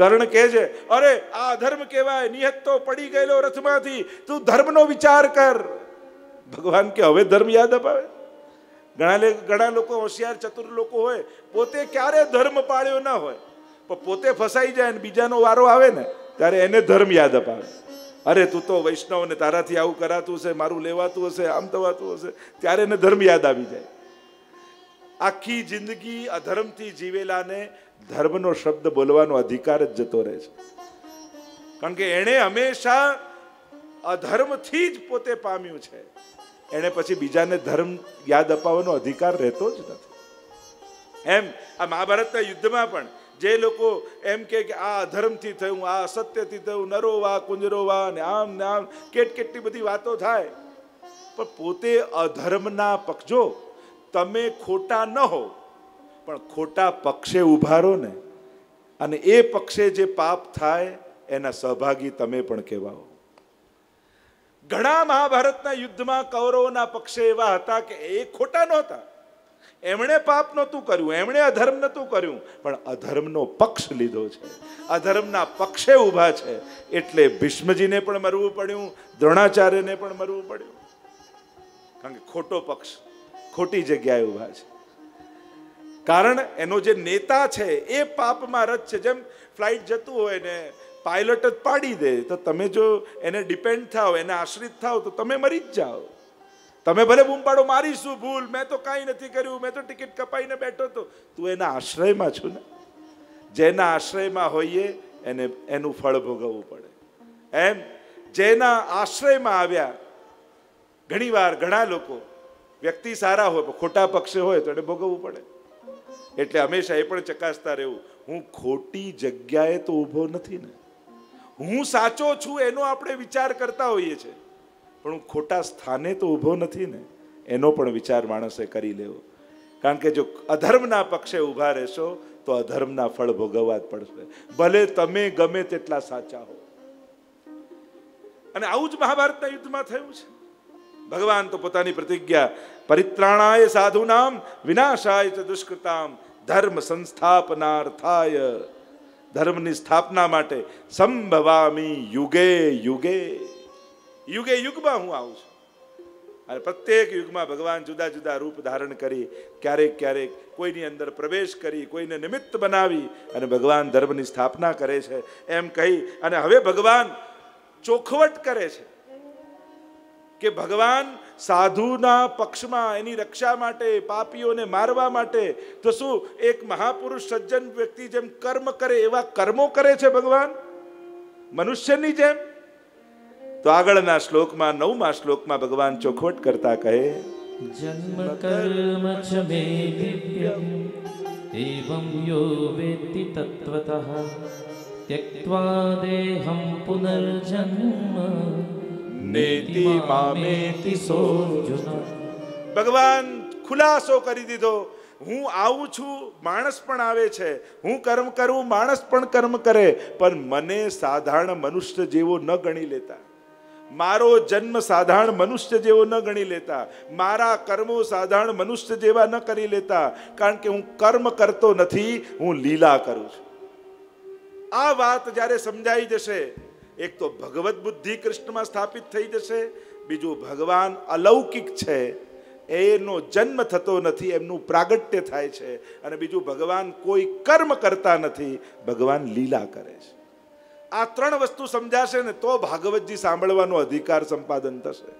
કર્ણ કહે છે અરે આ ધર્મ કહેવાય, નિહત તો પડી ગયેલો રથમાંથી, તું ધર્મનો વિચાર કર। ભગવાન કે હવે ધર્મ યાદ અપાવે? ઘણા લોકો હોશિયાર ચતુર લોકો હોય, પોતે ક્યારે ધર્મ પાળ્યો ના હોય, પોતે ફસાઈ જાય ને બીજાનો વારો આવે ને ત્યારે એને ધર્મ યાદ અપાવે। અરે તું તો વૈષ્ણવ ને તારાથી આવું કરાતું હશે, મારું લેવાતું હશે, આમ થવાતું હશે, ત્યારે એને ધર્મ યાદ આવી જાય। આખી જિંદગી અધર્મથી જીવેલાને ધર્મનો શબ્દ બોલવાનો અધિકાર જ જતો રહે છે, કારણ કે એણે હંમેશા અધર્મથી જ પોતે પામ્યું છે, એને પછી બીજાને ધર્મ યાદ અપાવવાનો અધિકાર રહેતો જ નથી। એમ આ મહાભારતના યુદ્ધમાં પણ જે લોકો એમ કે આ અધર્મથી થયું, આ અસત્યથી થયું, નરો વા કુંજરો વા ને આમ ને આમ કેટલી બધી વાતો થાય, પણ પોતે અધર્મના પક્ષો, તમે ખોટા ન હો પણ ખોટા પક્ષે ઊભા રહો ને, અને એ પક્ષે જે પાપ થાય એના સહભાગી તમે પણ કહેવાઓ। ઘણા મહાભારતના યુદ્ધમાં કૌરવોના પક્ષે એવા હતા કે એ ખોટા નહોતા, એમણે પાપ નહોતું કર્યું, એમણે અધર્મ નહોતું કર્યું, પણ અધર્મનો પક્ષ લીધો છે, અધર્મના પક્ષે ઊભા છે, એટલે ભીષ્મજીને પણ મરવું પડ્યું, દ્રોણાચાર્યને પણ મરવું પડ્યું, કારણ કે ખોટો પક્ષ ખોટી જગ્યાએ ઊભા છે, કારણ એનો જે નેતા છે એ પાપમાં રત છે। જેમ ફ્લાઇટ જતું હોય ને પાયલટ જ પાડી દે તો તમે જો એને ડિપેન્ડ થાવ, એને આશ્રિત થાવ તો તમે મરી જ જાઓ। તમે ભલે બૂમ પાડો મારી શું ભૂલ, મેં તો કાંઈ નથી કર્યું, મેં તો ટિકિટ કપાઈને બેઠો હતો, તું એના આશ્રયમાં છું ને, જેના આશ્રયમાં હોઈએ એને એનું ફળ ભોગવવું પડે। એમ જેના આશ્રયમાં આવ્યા, ઘણી વાર ઘણા લોકો વ્યક્તિ સારા હોય પણ ખોટા પક્ષે હોય તો એને ભોગવવું પડે, એટલે હંમેશા એ પણ ચકાસતા રહેવું હું ખોટી જગ્યાએ તો ઊભો નથી ને, હું સાચો છું એનો આપણે વિચાર કરતા હોઈએ છીએ, પણ હું ખોટા સ્થાને તો ઊભો નથી ને, એનો પણ વિચાર માણસે કરી લેવો, કારણ કે જો અધર્મના પક્ષે ઊભા રહેશો તો અધર્મના ફળ ભોગવવા જ પડશે, ભલે તમે ગમે તેટલા સાચા હો। અને આવું જ મહાભારતના યુદ્ધમાં થયું છે। ભગવાન તો પોતાની પ્રતિજ્ઞા પરિત્રાણાય સાધુનામ વિનાશાય ચ દુષ્કૃતામ ધર્મ સંસ્થાપનાર્થાય, ધર્મની સ્થાપના માટે સંભવામી યુગે યુગે, યુગે યુગમાં હું આવું છું। અને પ્રત્યેક યુગમાં ભગવાન જુદા જુદા રૂપ ધારણ કરી, ક્યારેક ક્યારેક કોઈની અંદર પ્રવેશ કરી, કોઈને નિમિત્ત બનાવી અને ભગવાન ધર્મની સ્થાપના કરે છે એમ કહી અને હવે ભગવાન ચોખવટ કરે છે કે ભગવાન સાધુના પક્ષમાં, એની રક્ષા માટે, પાપીઓને મારવા માટે, તો શું એક મહાપુરુષ સજ્જન વ્યક્તિ જેમ કર્મ કરે એવા કર્મો કરે છે ભગવાન મનુષ્યની જેમ? તો આગળના શ્લોકમાં 9મા શ્લોકમાં ભગવાન ચોખવટ કરતા કહે જન્મ કર્મ ચ મે દિવ્યં એવં યો વેત્તિ તત્વતઃ ત્યક્ત્વા દેહં પુનર્જન્મ નેતિ મામેતિ સોર્જુન। ભગવાન ખુલાસો કરી દીધો, હું આવું છું, માણસ પણ આવે છે, હું કર્મ કરું, માણસ પણ કર્મ કરે, પણ મને સાધારણ મનુષ્ય જેવો ન ગણી લેતા, મારો જન્મ સાધારણ મનુષ્ય જેવો ન ગણી લેતા, મારા કર્મો સાધારણ મનુષ્ય જેવા ન કરી લેતા, કારણ કે હું કર્મ કરતો નથી, હું લીલા કરું છું। આ વાત જ્યારે સમજાઈ જશે, એક તો ભગવત બુદ્ધિ કૃષ્ણમાં સ્થાપિત થઈ જશે, बीजू भगवान अलौकिक है, एनो जन्म थतो नथी, एमनु प्रागट्य थाय छे। अने बीजू भगवान कोई कर्म करता नथी, भगवान लीला करे छे। आ त्रण वस्तु समझाशे ने तो भागवतजी सांभळवानो अधिकार संपादन थशे।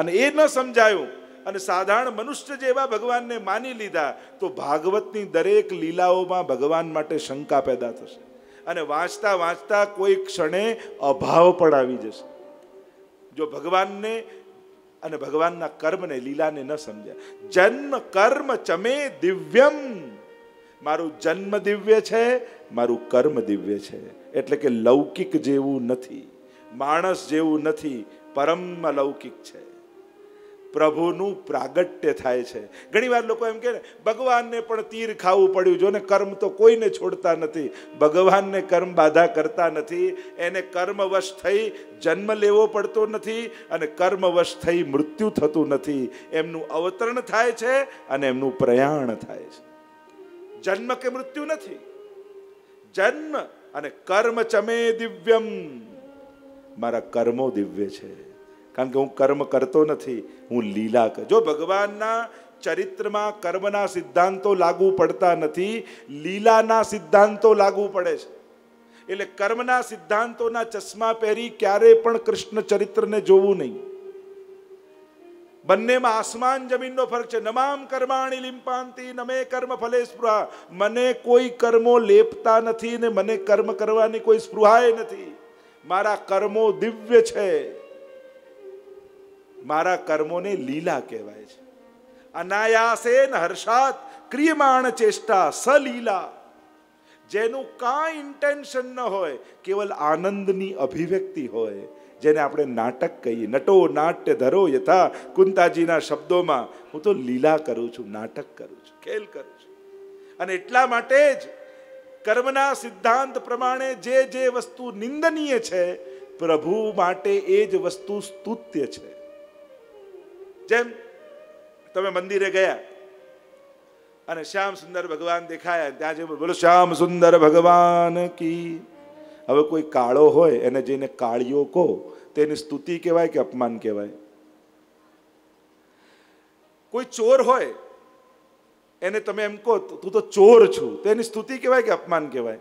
अने ए न समझायुं अने साधारण मनुष्य जेवा भगवान ने मानी लीधा तो भागवतनी दरेक लीलाओमां भगवान माटे शंका पैदा थशे। अने वांचता वांचता कोई क्षणे अभाव पण आवी जशे। जो भगवान ने अने भगवान ना कर्म ने लीला ने न समझा। जन्म कर्म चमे दिव्यम, मारू जन्म दिव्य छे, मारू कर्म दिव्य छे। एटले के लौकिक जेवू नथी, मानस जेवू नथी, परम अलौकिक छे। प्रभुनु प्रागट्य थाय छे। घणी वार लोको एम कहे भगवान ने पण तीर खावू पड्यु। जो ने कर्म तो कोई ने छोड़ता नथी, भगवान ने कर्म बाधा करता नथी। एने कर्मवश थई जन्म लेवो पड़तो नथी अने कर्मवश थई मृत्यु थतुं नथी। एमनु अवतरण थाय छे अने एमनु प्रयाण थाय छे। जन्म के मृत्यु नथी। जन्म अने कर्म चमे दिव्यम, मारा कर्मो दिव्य छे। कारण के हूँ कर्म करतो नहीं, हूँ लीला कर। जो भगवानना चरित्र में कर्मना सिद्धांतों लागू पड़ता नहीं, लीलाना सिद्धांतों लागू पड़े। एटले कर्मना सिद्धांतों ना चश्मा पहेरी क्यारे पण कृष्ण चरित्र ने जोवू नहीं। बन्ने में आसमान जमीन नो फरक छे। नमाम कर्माणी लिंपांती नमे कर्म फले स्पृहा। मने कोई कर्मों लेपता नहीं ने मने कर्म करवानी कोई स्पृहाय नहीं। मारा कर्मों दिव्य छे, मारा कर्मों ने लीला कहवाय छे। अनायासेन हर्षात क्रियमाण चेष्टा सलीला। जेनु काई इंटेंशन न होय, केवल आनंदनी अभिव्यक्ति होय, जेने आपणे नाटक कहीए। नटो नाट्य धरो यथा कुंताजीना शब्दोमां हूँ तो लीला करूं छूं, नाटक करूं छूं, खेल करूं छूं। अने एटला माटे ज कर्मना सिद्धांत प्रमाणे जे जे वस्तु निंदनीय छे प्रभु माटे ए ज वस्तु स्तुत्य छे। जेम तमे मंदिरे गया अने श्याम सुंदर भगवान देखाया, त्यां जईने बोलो श्याम सुंदर भगवान की। हवे कोई काळो होय एने जईने काळियो को तेनी स्तुति कहेवाय के अपमान कहेवाय? कोई चोर होय एने तमे एम को तू तो चोर छू, तेनी स्तुति कहेवाय के अपमान कहेवाय?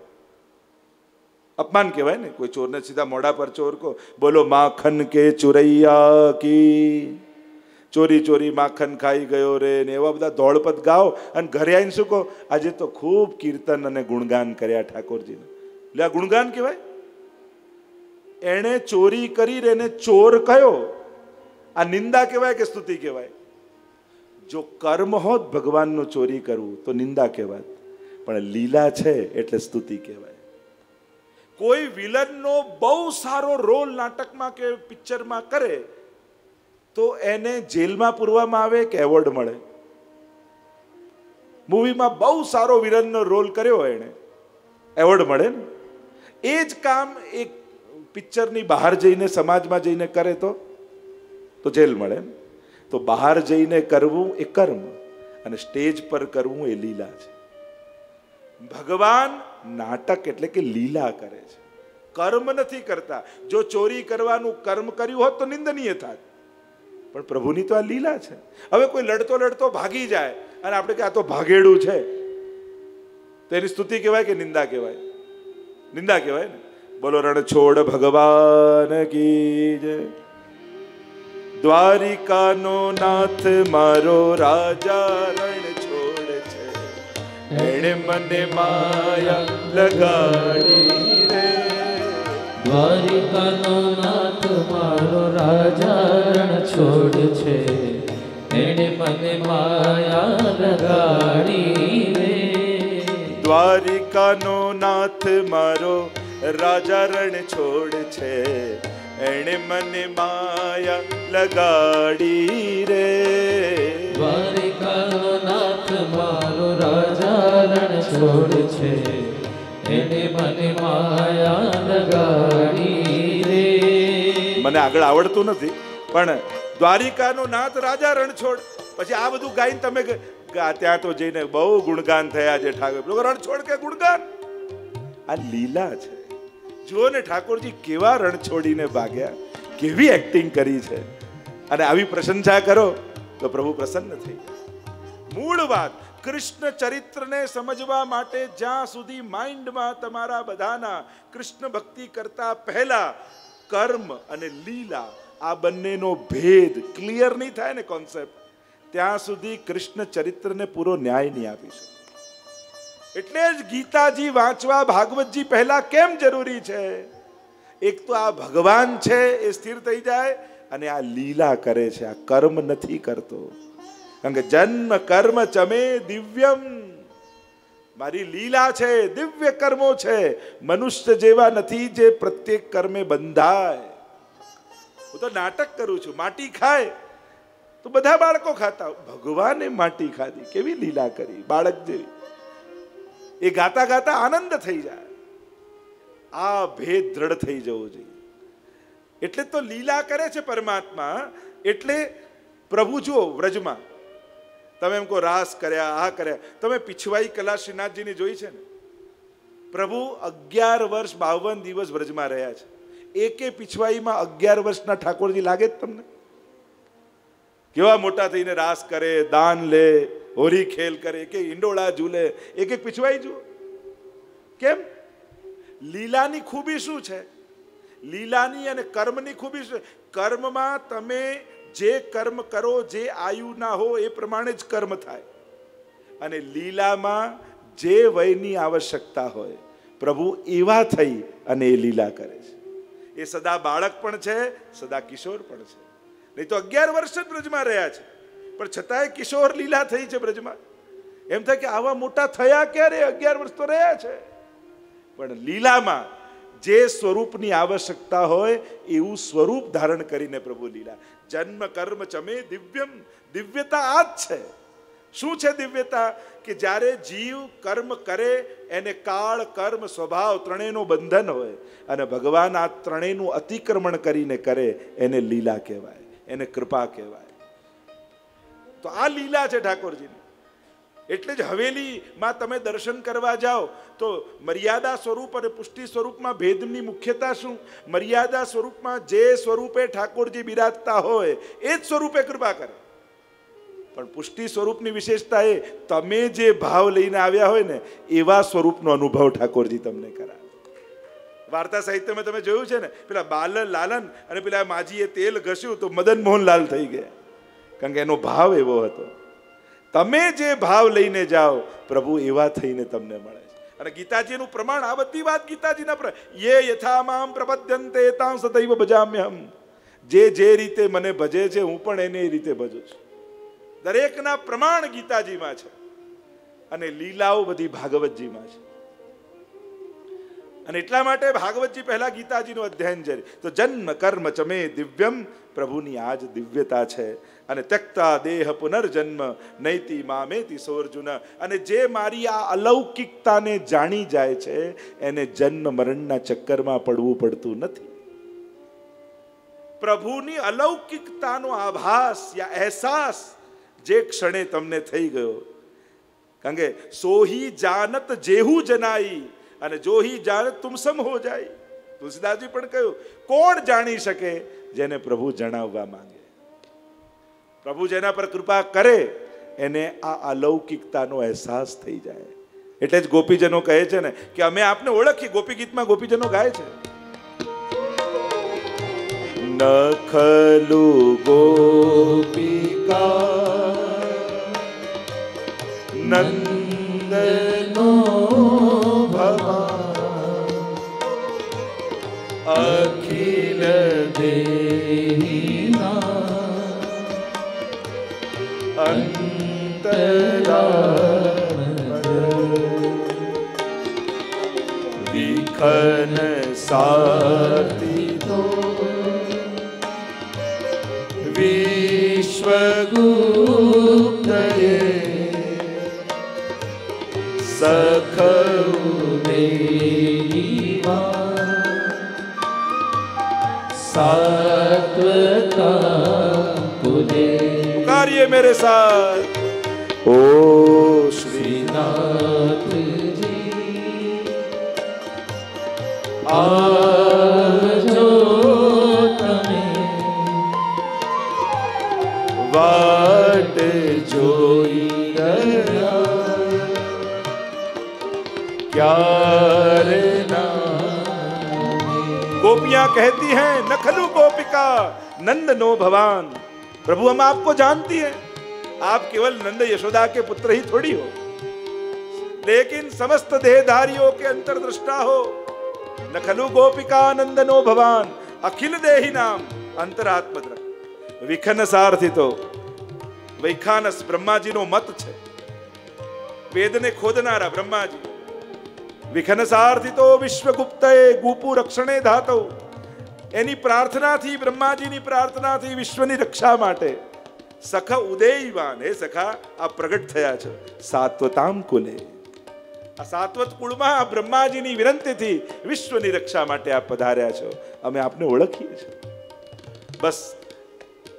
अपमान कहेवाय ने। कोई चोर ने सीधा मोढ़ा पर चोर को बोलो माखन के चुरैया की, चोरी चोरी माखन खाई गयो रे ने एवा बधा दौड़पत गाओ। अने घरे आवीने शुं कहो आजे तो खूब कीर्तन अने गुणगान कर्या ठाकोरजीने। ले आ गुणगान कहेवाय? एणे चोरी करी रे ने चोर कयो, आ निंदा कहेवाय के स्तुति कहेवाय? जो कर्म होत भगवाननो चोरी करवू तो निंदा कहेवात, पण लीला छे एटले स्तुति कहेवाय। कोई विलननो बहु सारो रोल नाटकमां के पिक्चरमां करे तो एने जेल में पूरवामां आवे के एवॉर्ड मळे? मूवी में बहु सारो विलन नो रोल कर्यो एने एवॉर्ड मळे ने। एज काम एक पिक्चर नी बहार जईने समाज में जईने करे तो जेल मळे ने। तो बहार जईने करवू ए कर्म अने स्टेज पर करवू ए लीला छे। भगवान नाटक एटले के लीला करे छे, कर्म नथी करता। जो चोरी करवानुं कर्म कर्युं होत तो निंदनीय थात, पण प्रभुनी तो आ लीला छे। हवे कोई लड़तो लड़तो भागी जाए अने आपणे के आ तो भागेडू छे, तो एनी स्तुति कहेवाय के निंदा कहेवाय? निंदा कहेवाय ने। बोलो रणछोड़ भगवान की जय। द्वारिका नो नाथ मारो राजा रणछोड़ छे, एणे मने माया लगाडी। द्वारिका नो नाथ मारो राजा रण छोड़ छे, एणे मने माया लगाड़ी रे। द्वारिका नो नाथ मारो राजा रण छोड़ छे, एणे मने माया लगाड़ी रे। द्वारिका नो नाथ मारो राजा रण छोड़ छे, एणे मने माया लगाड़ी रे। मने आगळ आवडतुं नथी पण द्वारिकानो नाथ राजा रणछोड़ पछी आ बधुं गाईने तमे त्यां तो जईने बहु गुणगान थया जे ठाकुर रणछोड़ के गुणगान। आ लीला छे। जो ने ठाकुरजी केवा रणछोड़ीने भाग्या, केवी एक्टिंग करी छे। अने आवी प्रशंसा करो तो प्रभु प्रसन्न थई जशे। मूळ वात कृष्ण चरित्र ने समझवा माटे ज्यां सुधी माइंड में तमारा बधाना कृष्ण भक्ति करता पहला कर्म अने लीला आ बन्नेनो भेद क्लियर नहीं थाय ने कॉन्सेप्ट त्यां सुधी कृष्ण चरित्र ने पूरो न्याय नहीं आपी शके। एटले ज गीताजी वांचवा भागवत जी पहला केम जरूरी छे। एक तो आ भगवान छे ए स्थिर थई जाय अने आ लीला करे छे, आ कर्म नथी करतो। जन्म कर्म चमे दिव्यम, मारी लीला छे, दिव्य कर्मो छे। मनुष्य जेवा नथी जे प्रत्येक कर्मे बंधाय। हूँ तो नाटक करू छू, माटी खाए तो बधा बाळको खाता। भगवाने माटी खाधी, केवी लीला करी, बाळक जेवी। ए गाता गाता आनंद थई जाए। आ भेद दृढ़ थई जवो जोईए। एटले तो लीला करे छे परमात्मा। एटले प्रभु जो व्रज में तमे एम को रास कर्या, आ कर्या। तमे पिछवाई कला श्रीनाथजी ने जोई छे ने। प्रभु 11 वर्ष 52 दिवस व्रज में रह्या छे। एके पिछवाई में 11 वर्षना ठाकुर जी लागे। तमने केवा मोटा थईने रास करे, दान ले, होरी खेल करे, एके इंडोळा झूले, एक एक पिछवाई जुओ। केम? लीलानी खूबी शुं छे? लीलानी अने कर्मनी खूबी शुं? कर्म में तमे जे कर्म करो जे आयु ना हो ए प्रमाणे ज कर्म थाय, अने लीला में जे वयनी आवश्यकता होय प्रभु एवा थई अने लीला करे छे। ए सदा बाळक पण छे, सदा किशोर पण छे। नहीं तो 11 वर्ष ब्रज में रह्या छे पर छतांय किशोर लीला थई छे। ब्रज में एम थाय के आवा मोटा थया क्यारे? 11 वर्ष तो रह्या छे पण लीला में जे स्वरूपनी आवश्यकता होय एवुं स्वरूप धारण करीने प्रभु लीला। जन्म कर्म चमे दिव्यम, दिव्यता आज छे। शुं छे दिव्यता? कि ज्यारे जीव कर्म करे एने काल कर्म स्वभाव त्रणेयनो बंधन होय अने भगवान आ त्रणेयनुं अतिक्रमण करीने करे एने लीला कहेवाय, एने कृपा कहेवाय। तो आ लीला छे ठाकुरजीनी। एटले ज हवेली मां तमे दर्शन करवा जाओ तो मर्यादा स्वरूप और पुष्टि स्वरूप में भेदनी मुख्यता शू? मर्यादा स्वरूप में जे स्वरूपे ठाकुर जी बिराजता होय ए ज स्वरूपे कृपा करे। पण पुष्टि स्वरूपनी विशेषता ए तमे जे भाव लईने आव्या होय ने एवा स्वरूपनो अनुभव ठाकुर जी तमने करावे। वार्ता साहित्य में तमे जोयुं छे ने पेला बाल लालन अने पेला माजीए तेल घस्युं तो मदन मोहन लाल थई गया, कारण के एनो भाव एवो हतो। तमे जे भाव लईने जाओ प्रभु एवा थईने तमने मळे। अने गीताजीनुं प्रमाण, आ बधी वात गीताजीना प्रमाण। ये यथा मां प्रपद्यन्ते तां सदैव भजाम्यहम। जे जे रीते मने भजे छे हूँ पण एने रीते भजू छुं। दरेकना प्रमाण गीताजीमां छे अने लीलाओ बधी भागवतजीमां छे। अने एटला माटे भागवतजी पहला गीताजीनुं अध्ययन करे। तो जन्म कर्म चमे दिव्यम, प्रभुनी आज दिव्यता छे। अने त्यक्ता देह पुनर्जन्म नैति मामेति सोर्जुन। अने जे मारी आ अलौकिकता ने जाणी जाए छे एने जन्म मरणना चक्कर में पड़वू पड़तू नथी। प्रभुनी अलौकिकतानो आभास या अहसास जे क्षणे तमने थई गयो, कारण के सोही जानत जेहू जनाई अने जो ही जानत तुम सम हो जाई। तुलसीदास जी पण कह्युं कोण जाणी शके जेने प्रभु जणाववा मांगे। प्रभु जेना पर कृपा करे एने आ अलौकिकतानो अहसास थई जाए। एटले ज गोपीजनो कहे छे ने कि अमे आपने ओळखी। गोपी गीत में गोपीजनो गाए छे। नखलु गोपिका नंदनो भवा अखिल देहिना अंतराम विखन साति तो विश्वगुप्तये सखौ देवा सात्वता पुदे मेरे साथ। ओ श्रीनाथ जी आवजो तमे बाट जोई क्या ना। गोपियां कहती हैं नखलु गोपिका नंदनो भवान, प्रभु हम आपको जानती हैं, आप केवल नंद यशोदा के पुत्र ही थोड़ी हो, लेकिन समस्त देहधारियों के अंतर्दृष्टा हो। नखलु गोपिका नंदनो भवान अखिल देहि नाम अंतरात्मद्र विखन सार्थितो वैखानस ब्रह्मा जी नो मत छे, वेद ने खोदनारा ब्रह्मा जी। विखन सार्थितो विश्वगुप्तये गुपु रक्षणे धातो, एनी प्रार्थना थी, ब्रह्मा जी नी प्रार्थना थी विश्वनी रक्षा माटे। सखा उदयवान हे सखा आ प्रगट थया छे सात्वताम कुले, आ सात्वत कुलमा ब्रह्मा जी नी विनंती थी विश्वनी रक्षा माटे आप पधार्या छो, अमे आपने ओळखीए छे। बस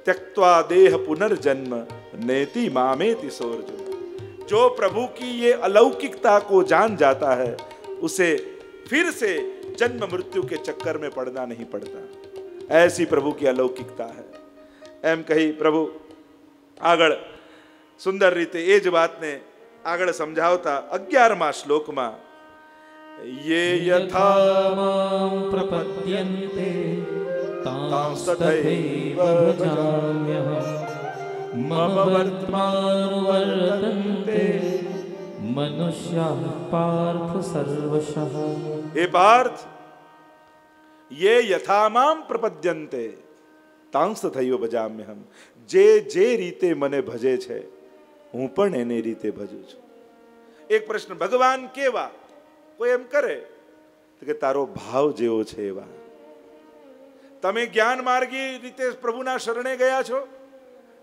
त्यक्त्वा देह पुनर्जन्म नेति मामेति सोर्जुन, जो प्रभु की ये अलौकिकता को जान जाता है उसे फिर से जन्म मृत्यु के चक्कर में पड़ना नहीं पड़ता। ऐसी प्रभु की अलौकिकता है। एम कही प्रभु आगळ सुंदर रीते एज बात ने आगळ समझावता 11मा श्लोक में ये यथा मां प्रपद्यन्ते तां सदैव भजाम्यहम् मम वर्तमानो वर्तन्ते मनुष्याः पार्थ सर्वशः। हे पार्थ, ये यथा मां प्रपद्यन्ते तां सदैव भजाम्यहम्, जे रीते मने भजे छे हूँ पण एने रीते भजू छू। एक प्रश्न, भगवान केवा? कोई एम करे तो के तारो भाव जेवो छे एवा। तमे ज्ञान मार्गी रीते प्रभुना शरणे गया छो,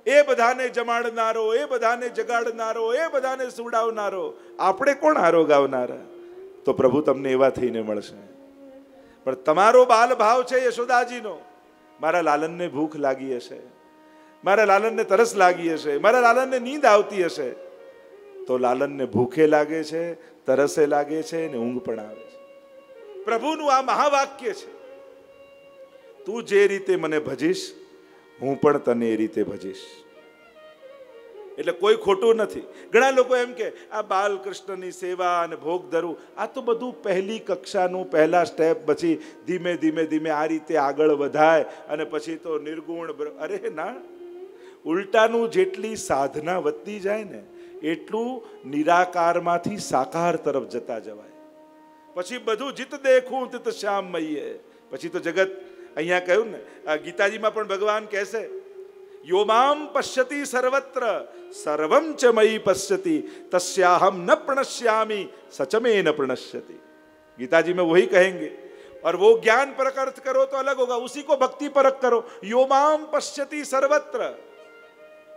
ए बधाने जमाडनारो, ए बधाने जगाडनारो, ए बधाने सुवडावनारो, आपणे कोण हारो गावनारा? तो प्रभु तमने एवा थईने मळशे। पण तमारो बाल भाव छे यशोदाजीनो, मारा लालनने भूख लागी हशे, मारा लालनने तरस लागी हशे, मारा लालनने नींद आवती हशे, तो लालनने भूखे लागे छे, तरसे लागे छे ने ऊंघ पण आवे छे। प्रभुनुं आ महावाक्य छे, तू जे रीते मने भजीश हूँ पण तने ए रीते भजीश। एटले कोई खोटुं नथी। घणा लोको एम के आ बालकृष्णनी सेवा अने भोग धरू आ तो बधुं पहली कक्षानुं पहला स्टेप, पछी धीमे धीमे धीमे आ रीते आगळ वधाय अने पछी तो निर्गुण। अरे ना, उल्टानुं जेटली साधना वधती जाय ने एटलुं निराकारमांथी साकार तरफ जता जवाय। पछी बधुं जित देखूं तित श्याम मये, पछी तो जगत। अहियां कहूं ने गीताजी में भगवान कैसे यो मां पश्यति सर्वत्र सर्वं च मयि पश्यति तस्याहं न प्रणश्यामि सच मे न प्रणश्यति। गीताजी में वही कहेंगे। और वो ज्ञान परक अर्थ करो तो अलग होगा, उसी को भक्ति परक करो। यो मां पश्यति सर्वत्र,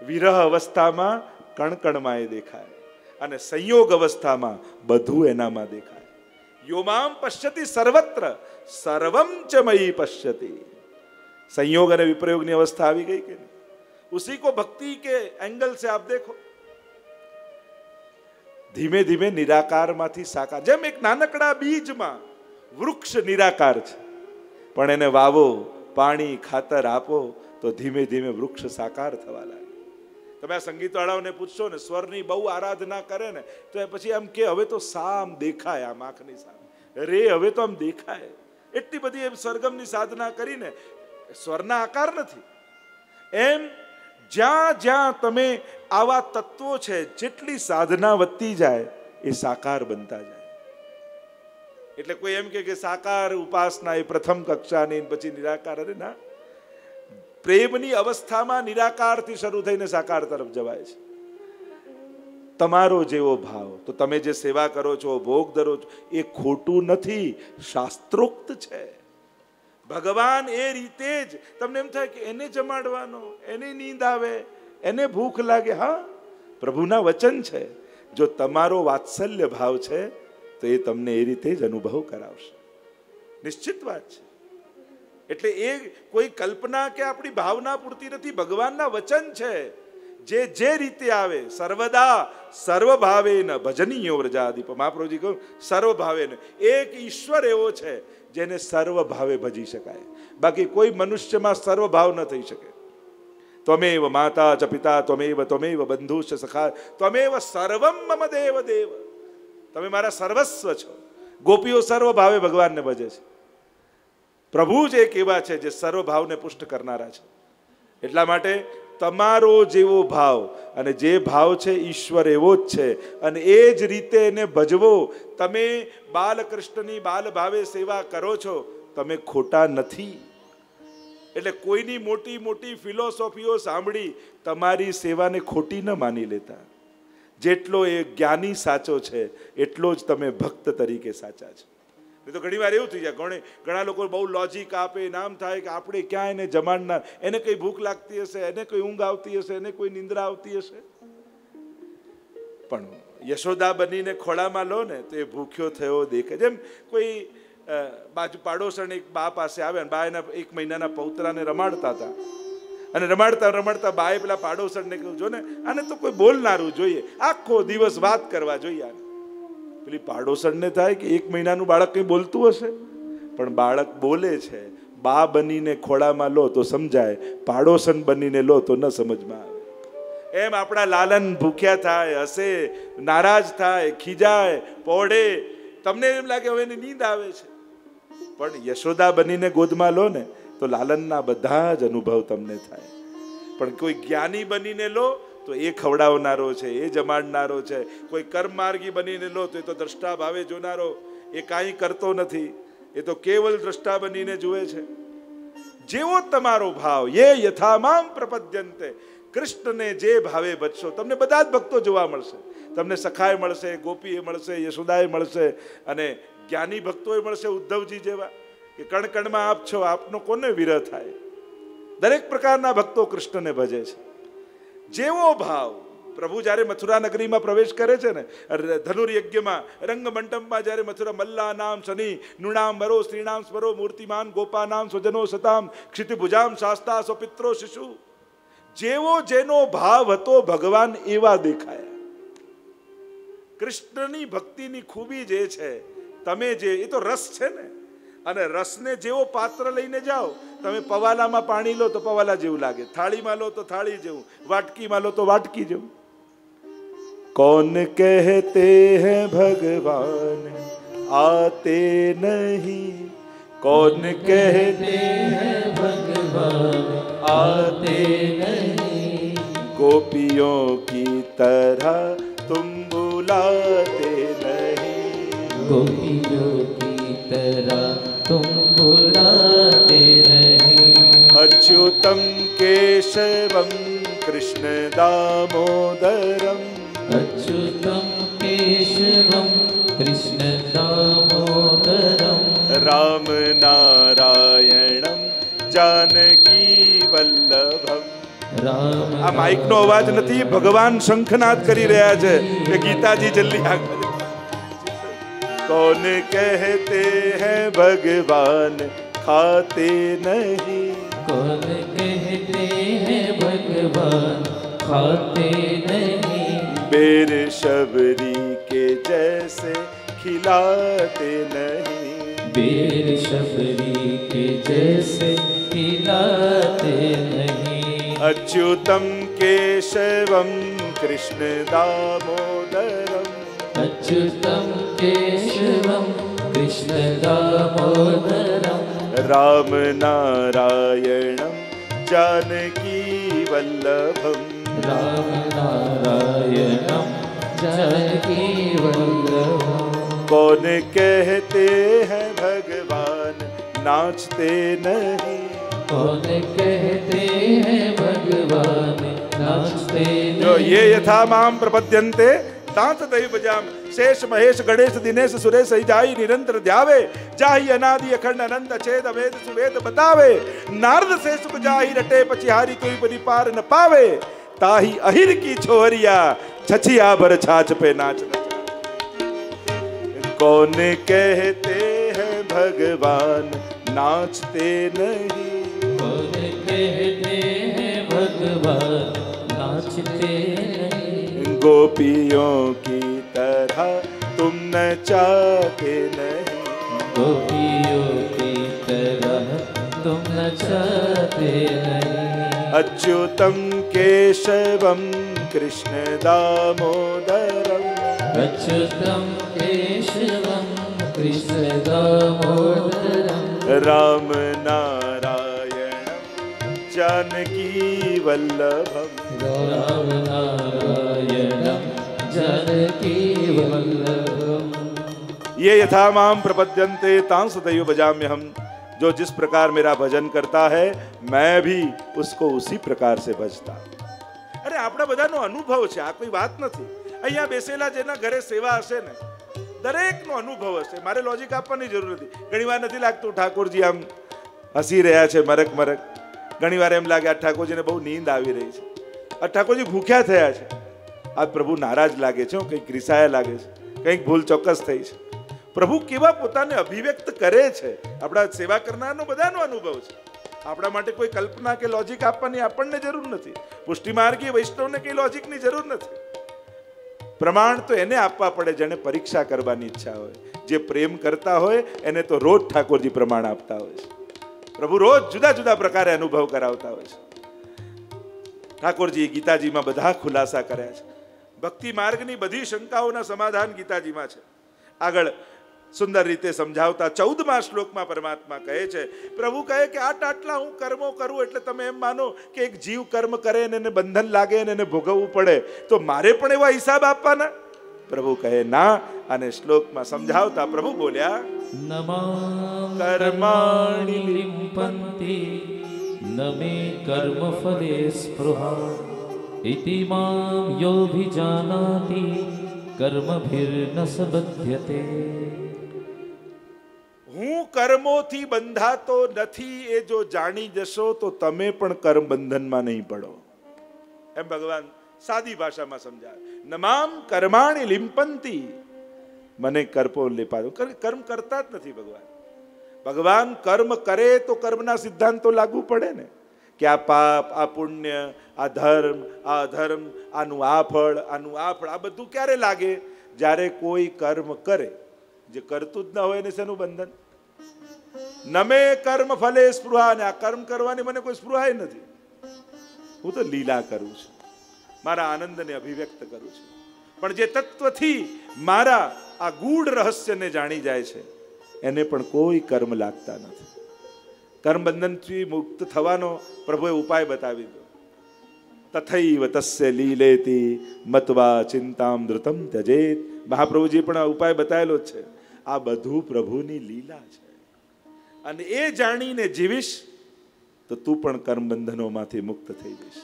विरह अवस्था में कण कण माए देखाय अने संयोग अवस्था में बधु एना में देखाय। यो मां पश्यति सर्वत्र सर्वं च मयि पश्यति। संयोग और विप्रयोग की अवस्था आ गई कि नहीं? उसी को भक्ति के एंगल से आप देखो। धीमे धीमे निराकार मांथी साकार, जेम एक नानकड़ा बीज मां वृक्ष निराकार छे पण एने वावो, पाणी खातर आपो तो धीमे धीमे वृक्ष साकार थवा लागे। तमे आ संगीतवाळाओने पूछशो ने स्वरनी बहु आराधना करे ने तो पछी एम के हवे तो साम देखाय, आम आंखनी सामे रे हवे तो आम देखाय। एटली बधी एम सरगमनी साधना करीने स्वरना आकार नथी। एम ज्यां ज्यां तमे आवा तत्वो छे, जेटली साधना वधती जाए ए साकार बनता जाए। एटले कोई एम के साकार उपासना ए प्रथम कक्षानी पछी निराकार, अरे ना, प्रेमनी अवस्था में निराकार थी शुरू थईने साकार तरफ जवाय छे। तमारो जेवो भाव, तो तमे जे सेवा करो छो, भोग धरो छो, ए खोटू नथी, शास्त्रोक्त छे। भगवान ए रीते ज तमने एम थाय के एने जमाडवानो, एने नींद आवे, एने भूख लागे। हाँ, प्रभुना वचन छे, जो तमारो वात्सल्य भाव छे तो ए तमने ए रीते ज अनुभव करावशे। निश्चित बात छे। एटले ए कोई कल्पना के आपणी भावना पूरती नथी, भगवानना वचन छे। जे रीते आवे सर्वदा सर्वभावेन भजनीयो व्रजाधिप। महाप्रभुजी कहो सर्वभावेन, एक ईश्वर एवो छे जेने सर्वभावे भजी शकाय। बाकी कोई मनुष्य में सर्वभाव न थई शके। त्वमेव माता च पिता त्वमेव बंधुश्च सखा त्वमेव सर्वं मम देव देव। तमे मारा सर्वस्व छो। गोपीओ सर्व भावे भगवान ने भजे छे। प्रभु ज एक एवा छे जे सर्व भाव ने पुष्ट करनारा छे। एटला माटे तमारो जेवो भाव अने जे भाव छे ईश्वर एवो ज छे अने ए ज रीते एने भजवो। तमे बालकृष्णनी बाल भावे सेवा करो छो, तमे खोटा नथी। एटले कोईनी मोटी मोटी फिलोसोफीओ सांभळी तमारी सेवाने खोटी न मानी लेता। जेटलो ए ज्ञानी साचो छे एटलो ज तमे भक्त तरीके साचा छो। तो घणी वार एवुं थई जाय घणे घणा लोको बहु लॉजिक आपे नाम थाय के आपणे क्यां एने जमाडनार, एने कोई भूख लागती हशे, एने कोई ऊँघ आवती हशे, एने कोई निंद्रा आवती हशे। पण यशोदा बनीने खोळामां लो ने तो ए भूख्यो थयो देखे। जेम कोई बाजू पाड़ोशण एक बा पासे आवे अने बाएना एक महीनाना पौतराने रमाडता हता अने रमाडता रमाडता बाए पेला पाड़ोशणने कह्युं जो ने आने तो कोई बोलनारुं जोईए, आखो दिवस वात करवा जोईए। आने पेली पाड़ोशणने थाय के एक महीनानुं बाळक कंई बोलतुं हशे पण बाळक बोले छे। बा बनीने खोळामां लो तो समजाय, पाड़ोशण बनीने लो तो न समजमां आवे। एम आपणा लालन भूख्या थाय, हसे, नाराज थाय, खीजाय, पोड़े, तमने एम लागे हवे नींद आवे छे। पण यशोदा बनीने गोदमां लो ने तो लालनना बधा ज अनुभव तमने थाय। पण कोई ज्ञानी बनीने लो तो ए खवडावनारो छे, ए जमाडनारो छे। कोई कर्ममार्गी बनीने लो तो ए तो द्रष्टा भावे जोनारो, ए काई करतो नथी, ए तो केवल द्रष्टा बनीने जुए छे। जेवो तमारो भाव ये यथा माम प्रपद्यन्ते। कृष्ण ने जे भावे बचशो तमने बधा ज भक्तो जोवा मळशे। तमने सखाए मळशे, गोपीए मळशे, यशोदाए मळशे अने ज्ञानी भक्तोए मळशे उद्धवजी जेवा कि कण कण में आप छो, आपनो कोने विरह थाय। दरेक प्रकारना भक्तो कृष्ण ने भजे छे। जेवो भाव प्रभु जारे मथुरा नगरी में प्रवेश करे छे ने धनुर्यज्ञ में रंगमंडप में जारे मथुरा मल्ला नाम शनि नृणाम वरो श्रीणाम स्वरो मूर्तिमान गोपा नाम स्वजनो सताम क्षितिभुजाम शास्ता स्वपित्रो शिशु। जेवो जेनो भाव हतो भगवान एवा देखाया। कृष्णनी भक्तिनी खूबी जे छे तमे जे ए तो रस छे ने अने रसने जेवो पात्र लईने जाओ। तमे पवालामां पाणी लो तो पवाला जेवुं लागे, थाळीमां लो तो थाळी जेवुं, वाटकीमां लो तो वाटकी जेवुं। कौन कहते हैं भगवान आते नहीं, कौन कहते हैं भगवान आते नहीं, गोपियों की तरह तुम बुलाते नहीं, गोपियों की तरह तुम बुलाते नहीं। अच्युतम केशवम कृष्ण दामोदरम, अच्युतम केशवम कृष्ण दामोदरम, राम नारायणम जानकी वल्लभम। आ माइक नो अवाज नहीं, भगवान शंखनाद करी रहा है। गीताजी जल्दी आगे। कौन कहते हैं भगवान खाते नहीं, कौन कहते हैं भगवान खाते नहीं, बेर शबरी के जैसे खिलाते नहीं, बेर शबरी के जैसे खिलाते नहीं। अच्युतम केशवम कृष्ण दामोदरम, अच्युतम केशवम कृष्ण दामोदरम, राम नारायणम जानकी वल्लभम, राम नारायणम जानकी वल्लभम। कौन कहते हैं भगवान नाचते नहीं, कौन कहते हैं भगवान नाचते नहीं। जो ये यथा माम प्रपद्यन्ते तांत दही बजाम शेष महेश गणेश दिनेश सुरेश जाई निरंतर ध्यावे, जाहि अनादि अखंड अनंत अछेद अभेद सुवेद बतावे, नारद से सुख जाहि रटे पचिहारी कोई बनी पार न पावे, ताहि अहिर की छोहरिया छछिया भर छाछ पे नाच न। कौन कहते हैं भगवान नाचते नहीं, कौन कहते हैं भगवान नाचते नहीं, गोपियों की तरह तुम नचाते नहीं, गोपियों की तरह तुम नचाते नहीं। अच्युतं केशवं कृष्ण दामोदरं अच्युतं केशवं कृष्ण दामोदरं राम नारायणं जानकी वल्लभं राम नारायणं जानकी वल्लभं। ये यथा मां प्रपद्यन्ते तां सदैव भजाम्यहम्। जो जिस प्रकार मेरा भजन करता है मैं भी उसको उसी प्रकार से भजता। अरे आपड़ा बधानो अनुभव छे, आ कोई बात नहीं। अहींया बेसेला जेना घरे सेवा हशे ने दरेकनो अनुभव हशे, मारे लॉजिक आपवानी जरूर नथी। घणीवार नथी लागतुं ठाकुरजी आम हसी रह्या छे मरक मरक, घणीवार एम लागे आ ठाकुरजीने बहुत नींद आवी रही छे, आ ठाकुरजी भूख्या थया छे, आ प्रभु नाराज लागे छे, कंईक ग्रीसाया लागे छे, कंईक भूल चोक्कस थई छे। प्रभु केवा पोताने अभिव्यक्त करे छे, आपड़ा सेवा करनारनो बधानो अनुभव छे। आपड़ा माटे कोई कल्पना के लॉजिक आपवानी आपणने जरूर नथी। पुष्टि मार्गीय वैष्णवने कोई लॉजिकनी जरूर नथी। प्रमाण तो एने आपवा पड़े जेने परीक्षा करवानी इच्छा होय। जे प्रेम करता होय एने तो रोज ठाकुरजी प्रमाण आपता होय छे। प्रभु रोज जुदा जुदा प्रकारे अनुभव करावता होय छे। ठाकुरजी गीताजी में बधा खुलासा कर्या छे। भक्ति मार्गनी बधी शंकाओना समाधान गीताजी में छे। आगळ सुंदर रीते समझावता 14मा श्लोक में परमात्मा कहे छे, प्रभु कहे कि आ टाटला हूँ कर्मों करूँ एटले तमे एम मानो कि एक जीव कर्म करे ने ने बंधन लागे ने ने भोगवू पड़े तो मारे पण एवा हिसाब आपवाना। प्रभु कहे ना। अने श्लोक में समझावता प्रभु बोल्या, नमा कर्माणि लिम्पन्ति न मे कर्म फले स्पृहा इति मां यो भी जानाति कर्मभिर्न सबध्यते। हूँ कर्मों थी बंधातो नथी ए जो जानी जशो तो तमे पण कर्म बंधन में नहीं पड़ो। एम भगवान सादी भाषा में समझावे, नमाम कर्माणि लिम्पन्ति, मने कर्मो लिपा दो। कर्म करता ज नथी भगवान। भगवान कर्म करे तो कर्मना सिद्धांत तो लागू पड़े ने कि आ पाप, आ पुण्य, आ धर्म, आ अधर्म, आनु आ फल, आनु आ फल, आ बधुं क्यारे लागे ज्यारे कोई कर्म करे। जे करतुं ज न होय एने शेनुं बंधन। नमे कर्म फले स्पृहा, ने आ कर्म करवानी मने कोई स्पृहाय नथी। हूँ तो लीला करूँ छुं, मारा आनंद ने अभिव्यक्त करूँ छुं, पण जे तत्वथी मारा आ गूढ़ रहस्य ने जाणी जाय छे एने पण कोई कर्म लागता नथी। कर्म बंधन थी मुक्त थवानो प्रभुए उपाय बतावी दो। तथैव तस्य लीलेति मत्वा चिंताम धृतम त्यजेत। महाप्रभुजी पण उपाय बतायेलो छे। आ बधु प्रभुनी लीला छे। अने ए जाणीने जीवीश तो तू पण कर्मबंधनोमांथी मुक्त थई जईश।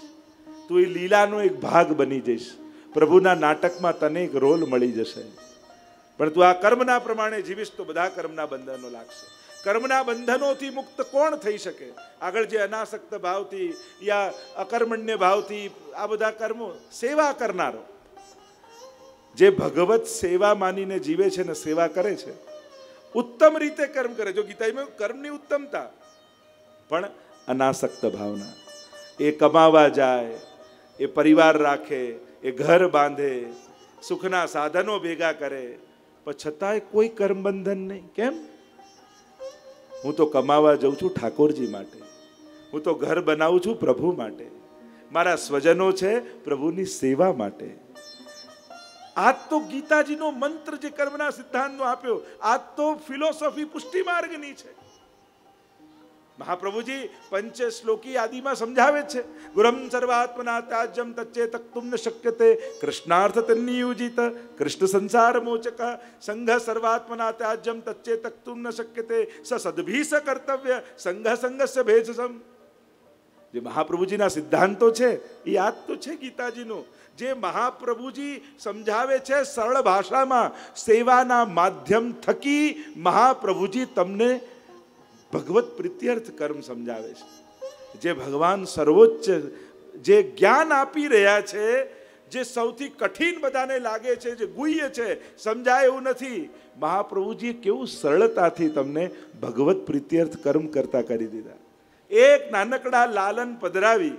तू ए लीलानो एक भाग बनी जईश। प्रभुना नाटकमां तने एक रोल मळी जशे। पण तू आ कर्मना प्रमाणे जीवीश तो बधा कर्मना बंधनो लागशे। कर्मना बंधनोंथी मुक्त कोण थई शके? आगळ जे अनासक्त भावथी या अकर्मण्य भावथी आ बधा कर्मो सेवा करनारो जे भगवत सेवा मानीने जीवे छे ने सेवा करे छे, उत्तम रीते कर्म करे। जो गीताई में कर्मनी उत्तमता पण अनासक्त भावना। ए कमावा जाए, ए परिवार राखे, ए घर बांधे, सुखना साधनों भेगा करे, पर छतांय कोई कर्म बंधन नहीं। केम? हूँ तो कमावा जाऊँ छूं ठाकोरजी माटे, हूँ तो घर बनावुं छूं प्रभु माटे, मारा स्वजनों छे प्रभुनी सेवा माटे। आज तो गीताजी नो मंत्र जे कर्मना सिद्धांत नो आप्यो, आज तो फिलोसॉफी पुष्टि मार्गनी छे। महाप्रभुजी पंचश्लोकी आदि में समझावे छे, गुरम सर्वात्मना त्याज्यम तच्चेतक्तुम न शक्यते कृष्णार्थ तन्नियोजित कृष्ण संसार मोचक संघ सर्वात्मना त्याज्यम तच्चेतक्तुम न शक्यते स सद्भिः स कर्तव्य संघ संघस्य भेषजम। जे महाप्रभुजी ना सिद्धांतो छे ये आज तो छे गीताजी नो। जे महाप्रभुजी समझावे छे सरल भाषा में, सेवाना माध्यम थकी महाप्रभुजी तमने भगवत प्रीत्यर्थ कर्म समझावे छे। जे भगवान सर्वोच्च जे ज्ञान आपी रह्या छे, जे सौथी कठिन बधाने लागे छे, जे गुह्य छे, समजाय एवुं नथी, महाप्रभुजी केवुं सरलताथी तमने भगवत प्रीत्यर्थ कर्म करता करी दीधा। एक नानकड़ा लालन पधरावी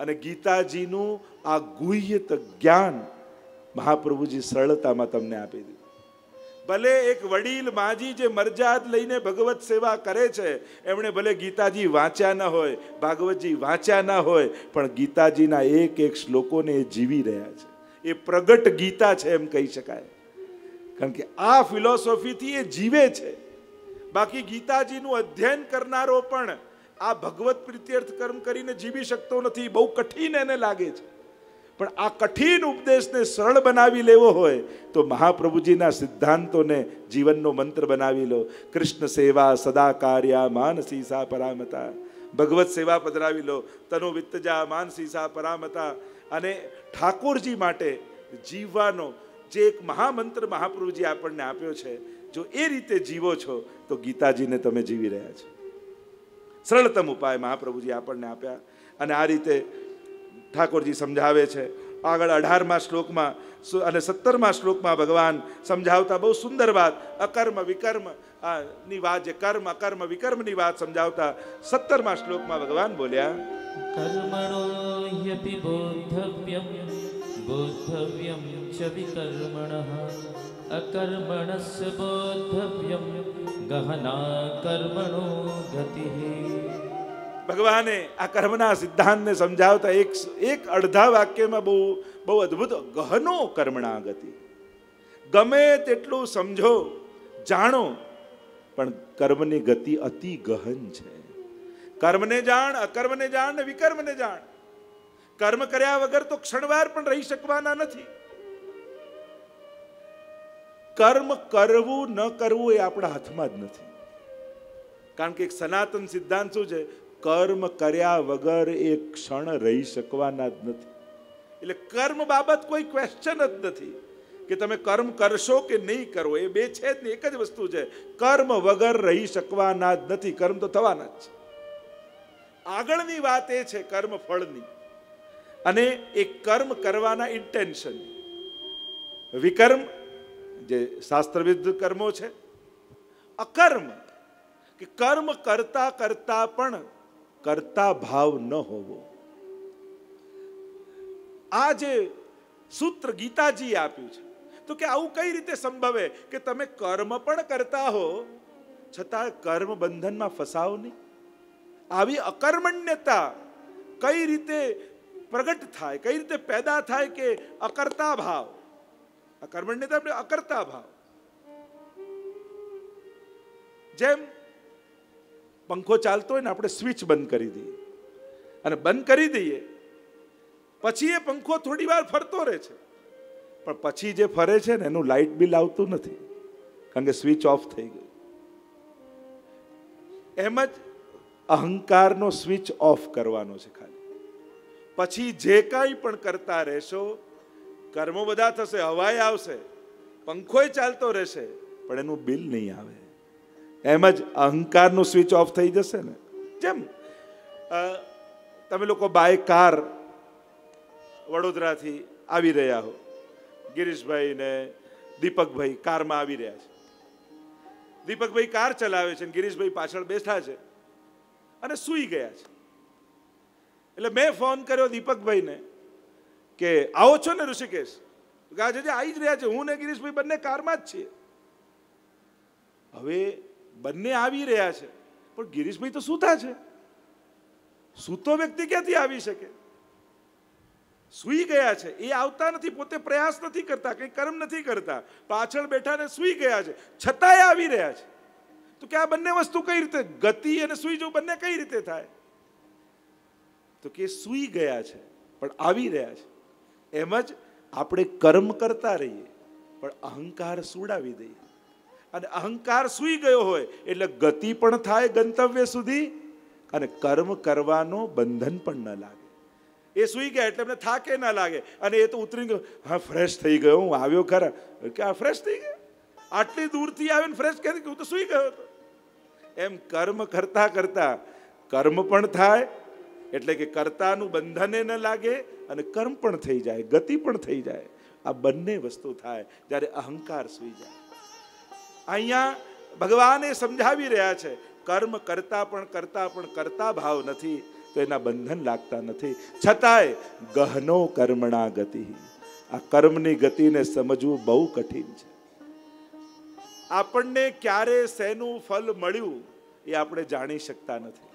अने गीताजीनु आ गुह्य ज्ञान महाप्रभुजी सरलतामां तमने आपी दीधुं। भले एक वडील माजी जे मरजाद लईने भगवत सेवा करे छे एमणे भले गीताजी वाँच्या न होय, भागवतजी वाँच्या न होय, पण गीताजीना एक एक श्लोकोने जीवी रह्या छे। ए प्रगट गीता छे एम कही शकाय, कारण के आ फिलॉसोफीथी ए जीवे छे। बाकी गीताजीनुं अध्ययन करनारो पण आ भगवत प्रीत्यर्थ कर्म करीने जीवी शकतो नथी, बहु कठिन एने लागे छे। पर आ कठिन उपदेश ने सरल बनावी लेवो होय तो महाप्रभुजीना सिद्धांतों ने जीवननो मंत्र बनावी लो। कृष्ण सेवा सदा कार्या मानसी सा परामता, भगवत सेवा पधरावी लो, तनु वित्तजा मानसी सा परामता। अने ठाकुरजी माटे जीववानो जे एक महामंत्र महाप्रभुजी आपणने आप्यो छे, जो ए रीते जीवो छो तो गीताजीने तमे जीवी रह्या छो। सरलतम उपाय महाप्रभुजी आपणने आप्या अने आ रीते ठाकुर जी समझावे छे। आगळ 18मा श्लोकमां अने 17मा श्लोकमां भगवान समझावता बहु सुंदर बात, अकर्म विकर्म नी वात, जे कर्म अकर्म विकर्म नी वात समझावता 17मा श्लोकमां भगवान बोल्या, कर्मणो ह्यपि बोद्धव्यं बोद्धव्यं च विकर्मणः अकर्मणस्य बोद्धव्यं गहना कर्मणो गतिः। भगवाने आ कर्मना सिद्धांत ने समझावता एक एक अर्धा वाक्य में बहु अद्भुत, गहनो कर्मणा गति। गमे तेटलू समझो जाणो पण कर्मनी गति अति गहन छे। कर्म ने जाण, अकर्म ने जाण, विकर्म ने जाण। कर्म कर्या वगर तो क्षणवार पण रही शकवाना नथी। कर्म करवू न करवू ए आपणा हाथमां ज नथी, कारण के एक सनातन सिद्धांत शुं छे, कर्म कर्या वगर एक क्षण रही शकवाना ज नथी। એટલે કર્મ બાબત કોઈ ક્વેશ્ચન જ નથી કે તમે કર્મ કરશો કે નહીં કરો, એ બે છે જ, એક જ વસ્તુ છે। કર્મ વગર રહી શકવાના જ નથી, કર્મ તો થવાના જ છે। આગળની વાત એ છે કર્મ ફળની અને એ કર્મ કરવાના ઇન્ટેન્શન। વિકર્મ જે શાસ્ત્રવિદ્ધ કર્મો છે, અકર્મ કે કર્મ કરતા કરતા પણ करता भाव न होवो। आज सूत्र गीताजी आप्यु छे तो के आवुं कई रीते संभवे के तमे कर्म पण करता हो छतां कर्म बंधन में फसाओ नहीं। आवी अकर्मण्यता कई रीते प्रगट थाय, कई रीते पैदा थाय के अकर्ता भाव, अकर्मण्यता एटले अकर्ता भाव। जेम पंखो चालतो होय ने आपणे स्विच बंद करी दीए अने बंद करी दीए पछी ए पंखो थोड़ी वार फरतो रहे छे, पण पछी जे फरे छे ने एनुं लाइट बिल आवतुं नथी, कारण के स्विच ऑफ थई गयो। एम ज अहंकारनो स्विच ऑफ करवानो छे खाली। पछी जे कांई पण करता रहेशो, कर्मो बधा थशे, हवाई आवशे, पंखोय चालतो रहेशे, पण एनुं बिल नहीं आवे। एम ज अहंकारनो स्विच ऑफ थई जशे ने। जेम तमे लोको बाय कार वडोदराथी आवी रह्या हो, गिरीशभाई ने दीपकभाई कारमा आवी रह्या छे। दीपकभाई कार चलावे छे, गिरीशभाई पाछळ बेठा छे अने सूई गया छे। एटले मैं फोन कर्यो दीपकभाईने के आवो छो ने ऋषिकेश? आज जे आई ज रह्या छे, हूँ ने गिरीशभाई बंने कारमा ज छीए। हवे बन्ने आवी रह्या छे पण गिरीशभाई तो सूता छे, सूतो व्यक्ति क्यांथी आवी शके? सूई गया छे, ए आवता नथी, पोते प्रयास नथी करता, कंई कर्म नथी करता, पाछळ बेठा ने सूई गया छे, छतांय आवी रह्या छे। तो के आ बन्ने वस्तु कई रीते, गति अने सूई जो बन्ने कई रीते थाय? तो के सूई गया छे पण आवी रह्या छे। एम ज आपणे कर्म करता रहीए पण अहंकार सूडावी दઈએ। अहंकार सूई गयो होय एटले गति पण थाय गंतव्य सुधी अने कर्म करवानो बंधन पण न लागे। ए सूई गया एटले एमने थाके न लागे अने ए तो उतरी गयो, हाँ फ्रेश थई गयो, हूँ आव्यो खरा के आ फ्रेश थई गयो, आटली दूरथी आवीने फ्रेश करी के हूँ तो सूई गयो तो। एम कर्म करता करता कर्म पण थाय एटले के कर्तानुं बंधने न लागे अने कर्म पण थई जाय, गति पण थई जाय। आ बंने वस्तु थाय त्यारे अहंकार सूई जाय। अहींया भगवाने समझावी रह्या छे कर्म करता भाव नथी तो एना बंधन लागता नथी, छतांय गहनो कर्मणा गति। आ कर्मनी गति ने समझवू बहु कठिन छे। આપણને ક્યારે સેનું ફલ મળ્યું એ આપણે જાણી શકતા નથી,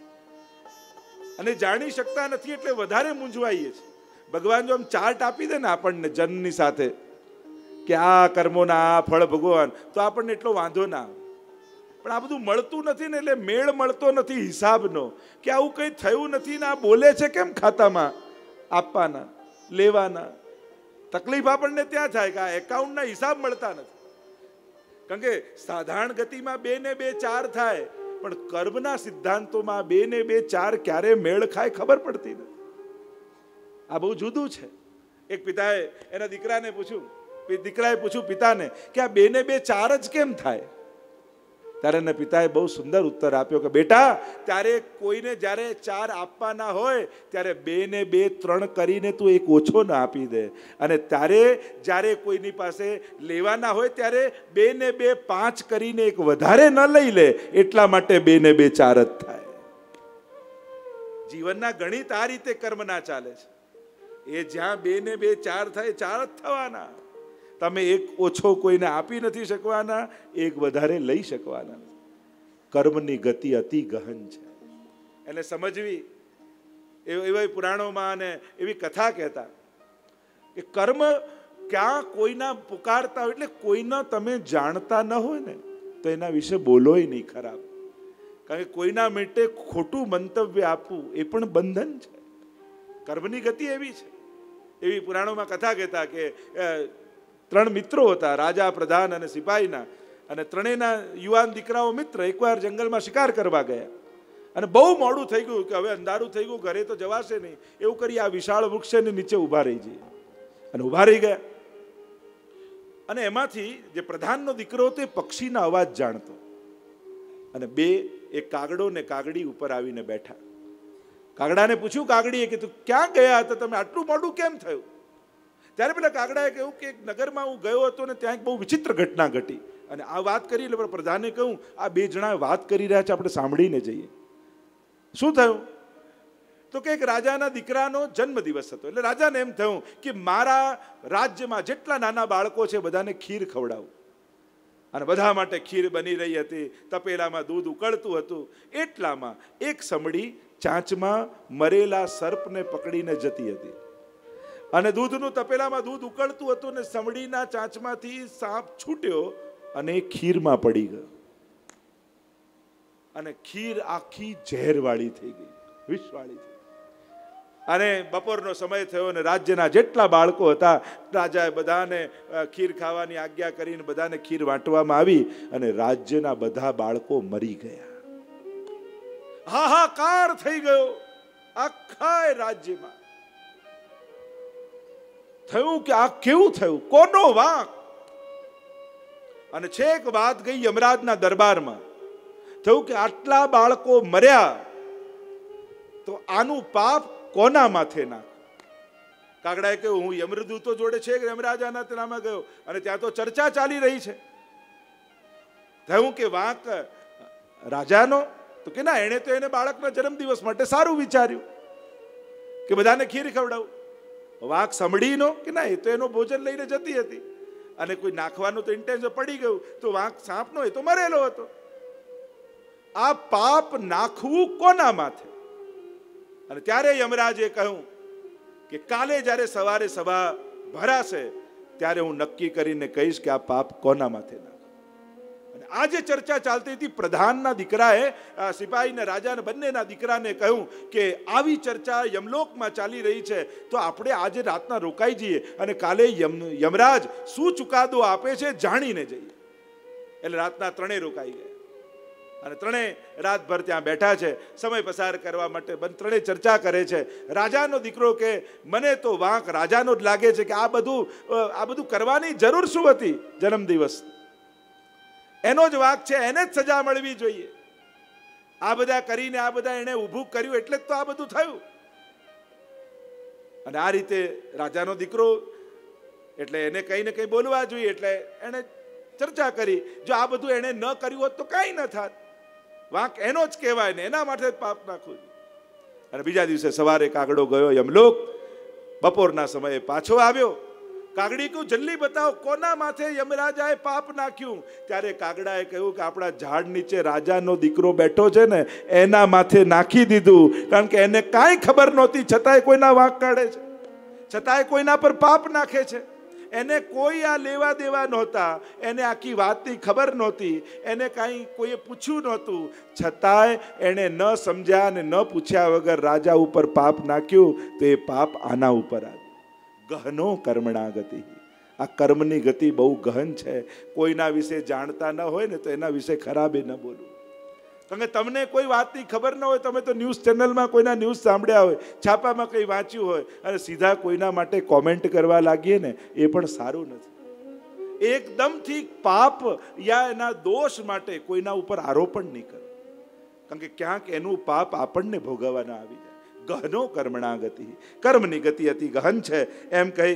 અને જાણી શકતા નથી એટલે વધારે મૂંઝવાઈએ છીએ। ભગવાન જો આમ ચાર્ટ આપી દે ને આપણને જન્મની સાથે કે આ કર્મોના આ ફળ ભગવાન, તો આપણને એટલો વાંધો ના આવે। પણ આ બધું મળતું નથી ને એટલે મેળ મળતો નથી હિસાબનો, કે આવું કંઈ થયું નથી ને આ બોલે છે કેમ ખાતામાં આપવાના લેવાના। તકલીફ આપણને ત્યાં થાય કે આ એકાઉન્ટના હિસાબ મળતા નથી, કારણ કે સાધારણ ગતિમાં 2 ને 2 4 થાય, પણ કર્મના સિદ્ધાંતોમાં 2 ને 2 4 ક્યારે મેળ ખાય ખબર પડતી નથી। આ બહુ જુદું છે। એક પિતાએ એના દીકરાને પૂછ્યું, દીકરાએ પૂછ્યું પિતાને કે આ 2 ને 2 4 જ કેમ થાય? ત્યારે એના પિતાએ બહુ સુંદર ઉત્તર આપ્યો કે બેટા, ત્યારે કોઈને જ્યારે 4 આપવાના હોય ત્યારે 2 ને 2 3 કરીને તું એક ઓછો ન આપી દે, અને ત્યારે જ્યારે કોઈની પાસે લેવાના હોય ત્યારે 2 ને 2 5 કરીને એક વધારે ન લઈ લે, એટલા માટે 2 ને 2 4 જ થાય। જીવનના ગણિત આ રીતે કર્મના ચાલે છે, એ જ્યાં 2 ને 2 4 થાય 4 જ થવાના। તમે એક ઓછો કોઈને આપી નથી શકવાના, એક વધારે લઈ શકવાના। કર્મની ગતિ અતિ ગહન છે, એને સમજવી। એવા પુરાણોમાં અને એવી કથા કહેતા કે કર્મ ક્યાં કોઈના પુકારતા હોય, એટલે કોઈના તમે જાણતા ન હોય ને તો એના વિશે બોલોય નહીં ખરાબ, કારણ કે કોઈના માટે ખોટું મંતવ્ય આપવું એ પણ બંધન છે। કર્મની ગતિ એવી છે। એવી પુરાણોમાં કથા કહેતા કે 3 मित्रों था, राजा प्रधान अने सिपाहीना, अने त्रणेना युवान दीकराओ मित्र एक बार जंगल में शिकार करवा गया, अने बहु मोडू थई गयुं के हवे अंधारू थई गयुं, घरे तो जवाशे नहीं, एवुं करी आ विशाळ वृक्षनी नीचे ऊभा रही जईए, अने ऊभा रही गया। अने एमांथी जे प्रधाननो दीकरो ते पक्षीना अवाज जाणतो, अने बे एक कागड़ो ने कागड़ी उपर आवीने बैठा। कागड़ाने पूछ्युं कागड़ीए कीधुं क्यां गया हता तमे, आटलुं मोडुं केम थयुं? ત્યારે પેલા કાગડાએ કહ્યું કે એક નગરમાં હું ગયો હતો ને ત્યાં એક બહુ વિચિત્ર ઘટના ઘટી, અને આ વાત કરી એટલે પ્રધાને કહ્યું આ 2 જણા વાત કરી રહ્યા છે, આપણે સાંભળીને જઈએ। શું થયું? તો કે એક રાજાના દીકરાનો જન્મદિવસ હતો, એટલે રાજાને એમ થયું કે મારા રાજ્યમાં જેટલા નાના બાળકો છે બધાને ખીર ખવડાવું, અને બધા માટે ખીર બની રહી હતી, તપેલામાં દૂધ ઉકળતું હતું। એટલામાં એક સમડી ચાંચમાં મરેલા સર્પને પકડીને જતી હતી, અને દૂધનું તપેલામાં દૂધ ઉકળતું હતું ને સમડીના ચાંચમાંથી સાપ છૂટ્યો અને ખીરમાં પડી ગયો, અને ખીર આખી ઝેરવાળી થઈ ગઈ, વિષવાળી થઈ। અને બપોરનો સમય થયો ને રાજ્યના જેટલા બાળકો હતા રાજાએ બધાને ખીર ખાવાની આજ્ઞા કરીને બધાને ખીર વાંટવામાં આવી, અને રાજ્યના બધા બાળકો મરી ગયા। હાહાકાર થઈ ગયો આખા રાજ્યમાં। થયું કે આ કેવું થયું, કોનો વાંક? અને છેક વાત ગઈ યમરાજના દરબારમાં, થયું કે આટલા બાળકો મર્યા તો આનું પાપ કોના માથે નાખ? કાગડાએ કહ્યું હું યમદૂતો જોડે છે કે યમરાજાના તેનામાં ગયો, અને ત્યાં તો ચર્ચા ચાલી રહી છે। થયું કે વાંક રાજાનો? તો કે ના, એણે તો એને બાળકના જન્મદિવસ માટે સારું વિચાર્યું કે બધાને ખીર ખવડાવું। વાંક સાંભળીનો કે ના, એ તો એનો ભોજન લઈને જતી હતી, અને કોઈ નાખવાનું તો ઇન્ટેન્શન પડી ગયું, તો વાંક સાંપનો એ તો મરેલો હતો। આ પાપ નાખવું કોના માથે? અને ત્યારે યમરાજે કહ્યું કે કાલે જ્યારે સવારે સભા ભરાશે ત્યારે હું નક્કી કરીને કહીશ કે આ પાપ કોના માથે નાખ। અને આ જે ચર્ચા ચાલતી હતી, પ્રધાનના દીકરાએ સિપાહીને રાજાને બંનેના દીકરાને કહ્યું કે આવી ચર્ચા યમલોકમાં ચાલી રહી છે, તો આપણે આજે રાતના રોકાઈ જઈએ અને કાલે યમરાજ શું ચુકાદો આપે છે જાણીને જઈએ। એટલે રાતના 3 રોકાઈ ગયા, અને 3 રાતભર ત્યાં બેઠા છે સમય પસાર કરવા માટે। 3 ચર્ચા કરે છે। રાજાનો દીકરો કે મને તો વાંક રાજાનો જ લાગે છે, કે આ બધું કરવાની જરૂર શું હતી? જન્મદિવસ એનો જ વાંક છે, એને જ સજા મળવી જોઈએ। આ બધા કરીને આ બધા એને ઊભું કર્યું એટલે જ તો આ બધું થયું। અને આ રીતે રાજાનો દીકરો એટલે એને કંઈ ને કંઈ બોલવા જોઈએ, એટલે એને ચર્ચા કરી। જો આ બધું એને ન કર્યું હોત તો કાંઈ ન થાત, વાંક એનો જ કહેવાય ને એના માટે જ પાપ નાખવું જોઈએ। અને બીજા દિવસે સવારે કાગડો ગયો યમલોક, બપોરના સમયે પાછો આવ્યો, કાગડીકું જલ્દી બતાવો કોના માથે યમરાજાએ પાપ નાખ્યું? ત્યારે કાગડાએ કહ્યું કે આપણા ઝાડ નીચે રાજાનો દીકરો બેઠો છે ને એના માથે નાખી દીધું, કારણ કે એને કાંઈ ખબર નહોતી છતાંય કોઈના વાંક કાઢે છે, છતાંય કોઈના પર પાપ નાખે છે. એને કોઈ આ લેવા દેવા નહોતા, એને આખી વાતની ખબર નહોતી, એને કાંઈ કોઈએ પૂછ્યું નહોતું, છતાંય એણે ન સમજ્યા અને ન પૂછ્યા વગર રાજા ઉપર પાપ નાખ્યું. તો એ પાપ આના ઉપર આવ્યું. ગહનો કર્મણા ગતિ. આ કર્મની ગતિ બહુ ગહન છે. કોઈના વિશે જાણતા ન હોય ને તો એના વિશે ખરાબે ન બોલવું. કારણ કે તમને કોઈ વાતની ખબર ન હોય, તમે તો ન્યૂઝ ચેનલમાં કોઈના ન્યૂઝ સાંભળ્યા હોય, છાપામાં કંઈ વાંચ્યું હોય અને સીધા કોઈના માટે કોમેન્ટ કરવા લાગીએ ને, એ પણ સારું નથી. એકદમથી પાપ યા એના દોષ માટે કોઈના ઉપર આરોપણ નહીં કરો, કારણ કે ક્યાંક એનું પાપ આપણને ભોગવવાના આવી જાય. ગહનો કર્મણા ગતિ. કર્મની ગતિ અતિ ગહન છે એમ કહી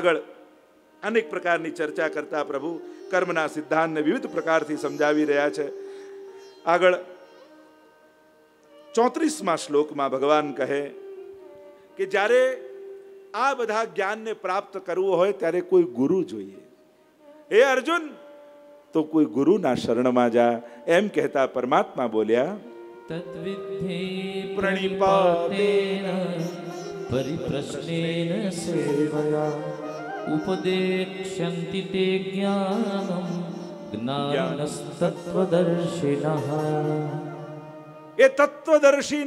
આગળ અનેક પ્રકારની ચર્ચા કરતા પ્રભુ કર્મના સિદ્ધાંતને વિવિધ પ્રકારથી સમજાવી રહ્યા છે. आगळ 34मा श्लोक में भगवान कहे कि जारे आ बधा ज्ञान ने प्राप्त करवू होय त्यारे कोई गुरु जोईए। हे अर्जुन, तो कोई गुरु ना शरण में जा, एम कहता परमात्मा बोल्या तद्विद्धि प्रणिपातेन परिप्रश्नेन सेवया उपदेशन्ति ते ज्ञानम् एक सौथी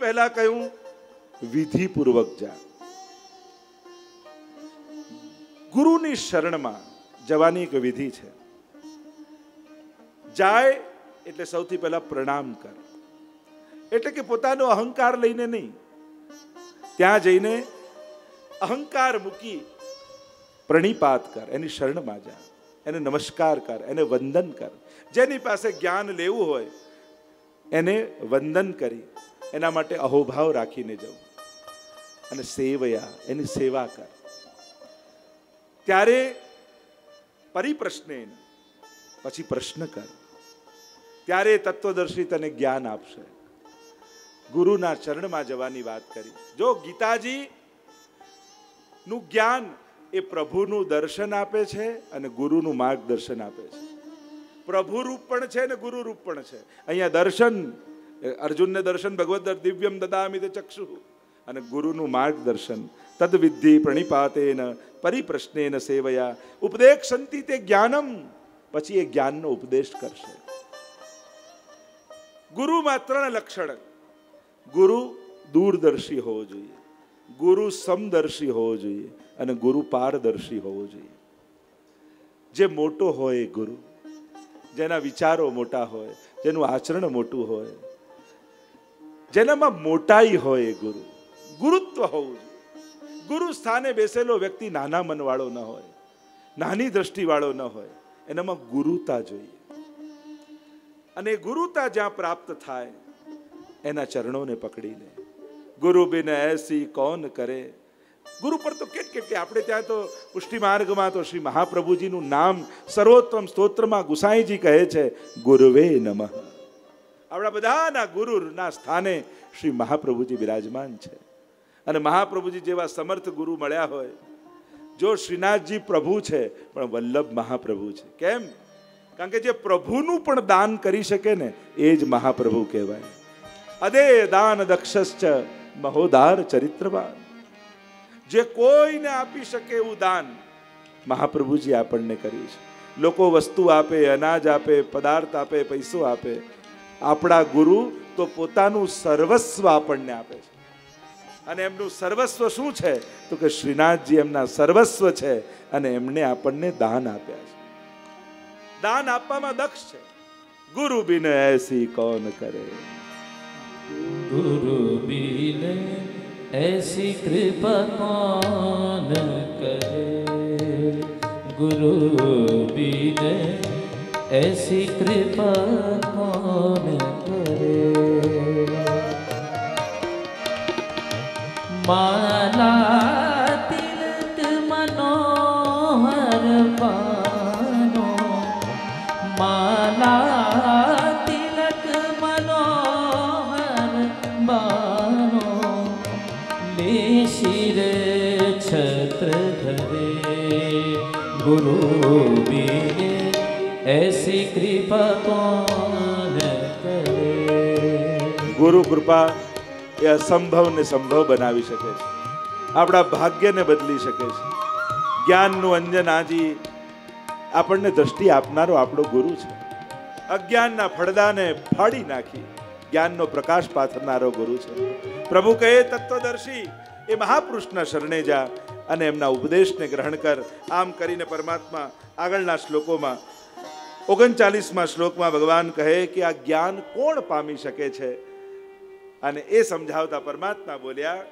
पहला कहूं विधि पूर्वक जा। गुरु नी शरण में जवानी एक विधि है। जाए एटले सौथी पहला प्रणाम कर, એટલે કે પોતાનો અહંકાર લઈને નહીં, ત્યાં જઈને અહંકાર મૂકી પ્રણીપાત કર, એની શરણમાં જા, એને નમસ્કાર કર, એને વંદન કર. જેની પાસે જ્ઞાન લેવું હોય એને વંદન કરી એના માટે અહોભાવ રાખીને જવું અને સેવયા, એની સેવા કર. ત્યારે પરિપ્રશ્ને, પછી પ્રશ્ન કર, ત્યારે તત્વદર્શી તને જ્ઞાન આપશે. ગુરુના ચરણમાં જવાની વાત કરી. જો ગીતાજીનું જ્ઞાન એ પ્રભુનું દર્શન આપે છે અને ગુરુનું માર્ગદર્શન આપે છે. પ્રભુરૂપ પણ છે ને ગુરુરૂપ પણ છે. અહીંયા દર્શન, અર્જુનને દર્શન ભગવદ્ દિવ્યમ દદામિ તે ચક્ષુ, અને ગુરુનું માર્ગદર્શન. તદ્વિદ્ધિ પ્રણિપાતેન પરિપ્રશ્નેન સેવયા ઉપદેશંતિ તે જ્ઞાનમ, પછી એ જ્ઞાનનો ઉપદેશ કરશે. ગુરુ માત્ર લક્ષણ ગુરુ दूरदर्शी होवो जोईए, गुरु समदर्शी होवो जोईए अने गुरु पारदर्शी होवो जोईए। जे मोटो होय गुरु, जेना विचारो मोटा होय, जेनु आचरण मोटू होय, जेनामां मोटाई होय गुरु, गुरुत्व होवो जोईए। गुरु स्थाने बेसेलो व्यक्ति नाना मनवाळो न होय, नानी दृष्टिवाळो न होय, एनामां गुरुता जोईए। अने गुरुता ज्यां प्राप्त थाय एना चरणों ने पकड़ी ले। गुरु बिना ऐसी कौन करे। गुरु पर तो केट केट आपणे त्यां तो पुष्टि मार्ग में तो श्री महाप्रभुजी नु नाम सर्वोत्तम स्तोत्र में गुसाई जी कहे छे गुरुवे नमः। आपणा बधाना गुरुना स्थाने श्री महाप्रभुजी विराजमान छे अने महाप्रभुजी जेवा समर्थ गुरु मळ्या होय। जो श्रीनाथ जी प्रभु छे पण वल्लभ महाप्रभु छे। केम? कारण के जे प्रभुनु पण दान करी शके ने ए ज महाप्रभु कहेवाय। अदे दान दक्षश्च महोदार चरित्रवान। जे कोई ने आपी शके एवं दान महाप्रभुजी आपणने कर्युं छे। लोको वस्तु आपे, अनाज आपे, पदार्थ आपे, पैसो आपे, आपणा गुरु तो पोतानुं सर्वस्व आपणने आपे छे। अने एमनुं सर्वस्व शुं छे तो के श्रीनाथजी एमना सर्वस्व छे अने एमणे आपणने दान आप्या छे। दान आपवामां दक्ष छे। गुरु बिन ऐसी कोण करे। गुरु बिन ऐसी कृपा कौन करे। गुरु बिन ऐसी कृपा कौन करे। माला तिलक मनोहर पानो ગુરુ કૃપા એ અસંભવને સંભવ બનાવી શકે છે, આપણા ભાગ્યને બદલી શકે છે. જ્ઞાનનું અંજન આજી આપણને દ્રષ્ટિ આપનારો આપણો ગુરુ છે. અજ્ઞાનના ફળદાને ફાડી નાખી જ્ઞાનનો પ્રકાશ પાથરનારો ગુરુ છે. પ્રભુ કહે તત્વદર્શી એ મહાપુરુષના શરણે જા અને એમના ઉપદેશને ગ્રહણ કર. આમ કરીને પરમાત્મા આગળના શ્લોકોમાં 39માં શ્લોકમાં ભગવાન કહે કે આ જ્ઞાન કોણ પામી શકે છે અને એ સમજાવતા પરમાત્મા બોલ્યા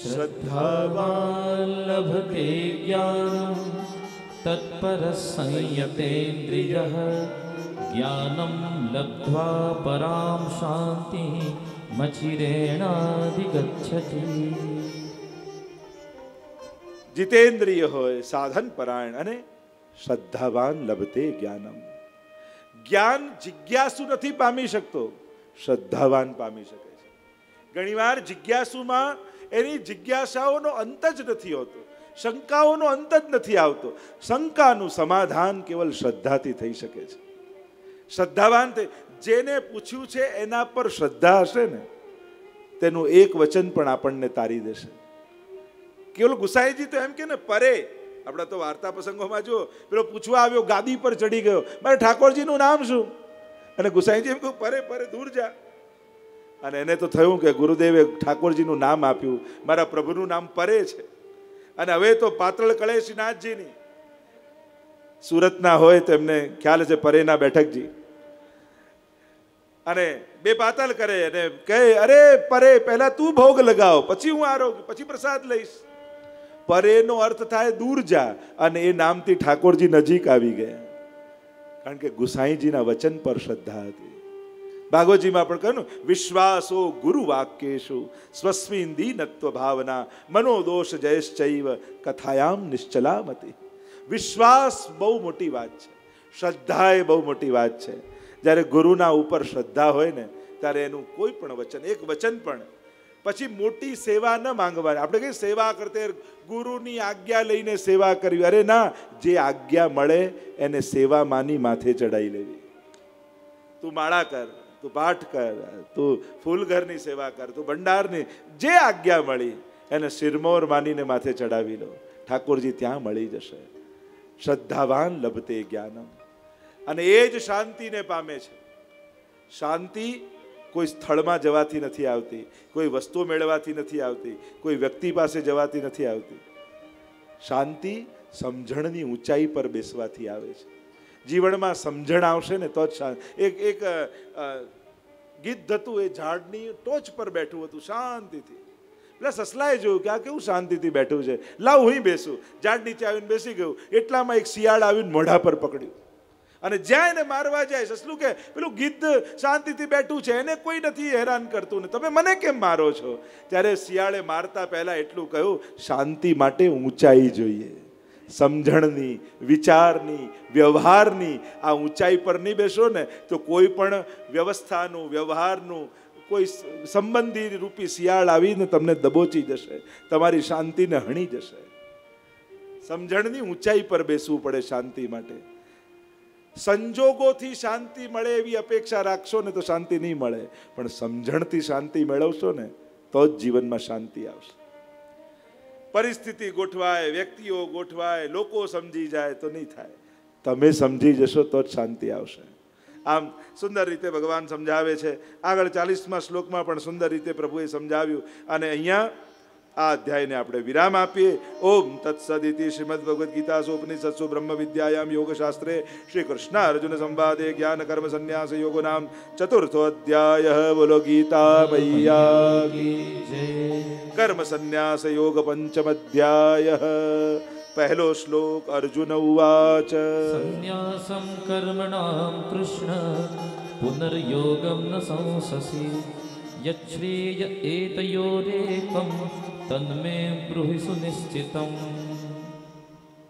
શ્રદ્ધાવાન લભતે જ્ઞાન તત્પર સંયતેન્દ્રિય જ્ઞાનમ લબ્ધ્વા પરામ શાંતિ મચિરેણાધિગચ્છતિ. જીતેન્દ્રિય હોય, સાધન પરાયણ અને શ્રદ્ધાવાન લભતે જ્ઞાનમ. જ્ઞાન જિજ્ઞાસુ નથી પામી શકતો, શ્રદ્ધાવાન પામી શકે છે. ઘણીવાર જિજ્ઞાસુમાં એની જિજ્ઞાસાઓનો અંત જ નથી હોતો, શંકાઓનો અંત જ નથી આવતો. શંકાનું સમાધાન કેવલ શ્રદ્ધાથી થઈ શકે છે. શ્રદ્ધાવાન જેને પૂછ્યું છે એના પર શ્રદ્ધા હશે ને, તેનું એક વચન પણ આપણને તારી દેશે. કેવલ ગુસાઈજી તો એમ કે ને પરે, આપણા તો વાર્તા પ્રસંગોમાં જો પેલો પૂછવા આવ્યો, ગાદી પર ચડી ગયો, મારે ઠાકોરજીનું નામ શું? અને ગુસાઈજી એમ કહ્યું પરે પરે દૂર જા. અને એને તો થયું કે ગુરુદેવે ઠાકોરજીનું નામ આપ્યું, મારા પ્રભુનું નામ પરે છે. અને હવે તો પાતળ કળે શ્રીનાથજીની, સુરતના હોય તો એમને ખ્યાલ છે પરેના બેઠકજી. અને બે પાતળ કરે અને કહે અરે પરે, પહેલા તું ભોગ લગાવ પછી હું આરોગ્ય પછી પ્રસાદ લઈશ. પરેનો અર્થ થાય દૂર જા, અને એ નામથી ઠાકોરજી નજીક આવી ગયા, કારણ કે ગુસાઈજીના વચન પર શ્રદ્ધા હતી. ભાગવતજીમાં પણ કહ્યું વિશ્વાસો ગુરુ વાક્યેશુ સ્વસ્મિન્દીનત્વ ભાવના મનોદોષ જયશ્ચૈવ કથાયામ નિશ્ચલામતિ. વિશ્વાસ બહુ મોટી વાત છે, શ્રદ્ધા એ બહુ મોટી વાત છે. જ્યારે ગુરુના ઉપર શ્રદ્ધા હોય ને ત્યારે એનું કોઈ પણ વચન, એક વચન પણ, પછી મોટી સેવા ન માંગવાની. આપણે કહીએ સેવા કરતે ગુરુની આજ્ઞા લઈને સેવા કરવી, અરે ના, જે આજ્ઞા મળે એને સેવા માની માથે ચડાવી લેવી. તું માળા કર, તું પાઠ કર, તું ફૂલઘરની સેવા કર, તું ભંડારની, જે આજ્ઞા મળી એને શિરમોર માનીને માથે ચડાવી લો, ઠાકોરજી ત્યાં મળી જશે. શ્રદ્ધાવાન લભતે જ્ઞાનમ. અને એ જ શાંતિને પામે છે. શાંતિ કોઈ સ્થળમાં જવાથી નથી આવતી, કોઈ વસ્તુ મેળવવાથી નથી આવતી, કોઈ વ્યક્તિ પાસે જવાથી નથી આવતી. શાંતિ સમજણની ઊંચાઈ પર બેસવાથી આવે છે. જીવનમાં સમજણ આવશે ને તો જ શાંતિ. એક ગીત હતું, એ ઝાડની ટોચ પર બેઠું હતું શાંતિથી. એટલે સસલાએ જોયું કે આ કેવું શાંતિથી બેઠું છે, લાવ હું બેસું. ઝાડ નીચે આવીને બેસી ગયું. એટલામાં એક શિયાળ આવીને મોઢા પર પકડ્યું અને જ્યાં એને મારવા જાય, સસલું કે પેલું ગીધ શાંતિથી બેઠું છે, એને કોઈ નથી હેરાન કરતું ને, તમે મને કેમ મારો છો? ત્યારે શિયાળે મારતા પહેલાં એટલું કહ્યું, શાંતિ માટે ઊંચાઈ જોઈએ, સમજણની, વિચારની, વ્યવહારની. આ ઊંચાઈ પર નહીં બેસો ને તો કોઈ પણ વ્યવસ્થાનું, વ્યવહારનું, કોઈ સંબંધી રૂપી શિયાળ આવીને તમને દબોચી જશે, તમારી શાંતિને હણી જશે. સમજણની ઊંચાઈ પર બેસવું પડે શાંતિ માટે. સંજોગોથી શાંતિ મળે એવી અપેક્ષા રાખશો ને તો શાંતિ નહીં મળે, પણ સમજણથી શાંતિ મેળવશો ને તો જ જીવનમાં શાંતિ આવશે. પરિસ્થિતિ ગોઠવાય, વ્યક્તિઓ ગોઠવાય, લોકો સમજી જાય તો નહીં થાય. તમે સમજી જશો તો જ શાંતિ આવશે. આમ સુંદર રીતે ભગવાન સમજાવે છે. આગળ 40માં શ્લોકમાં પણ સુંદર રીતે પ્રભુએ સમજાવ્યું. અને અહીંયા આ અધ્યાયને આપણે વિરામ આપીએ. ઓમ તત્સદિતિ શ્રીમદ્ ભગવદ્ ગીતાસુ ઉપનિષત્સુ બ્રહ્મ વિદ્યાયામ યોગશાસ્ત્રે શ્રી કૃષ્ણ અર્જુન સંવાદે જ્ઞાન કર્મ સંન્યાસ યોગો નામ ચતુર્થો અધ્યાય. બોલો ગીતા મૈયા કી જય. કર્મ સંન્યાસ યોગ પંચમ અધ્યાય. પહેલો શ્લોક અર્જુન ઉવાચ સંન્યાસમ કર્મણામ કૃષ્ણ પુનર્યોગમ ન સંસસી યચ્છ્રેય એતયોરેકમ તન્મે બ્રુહિ સુનિશ્ચિતમ.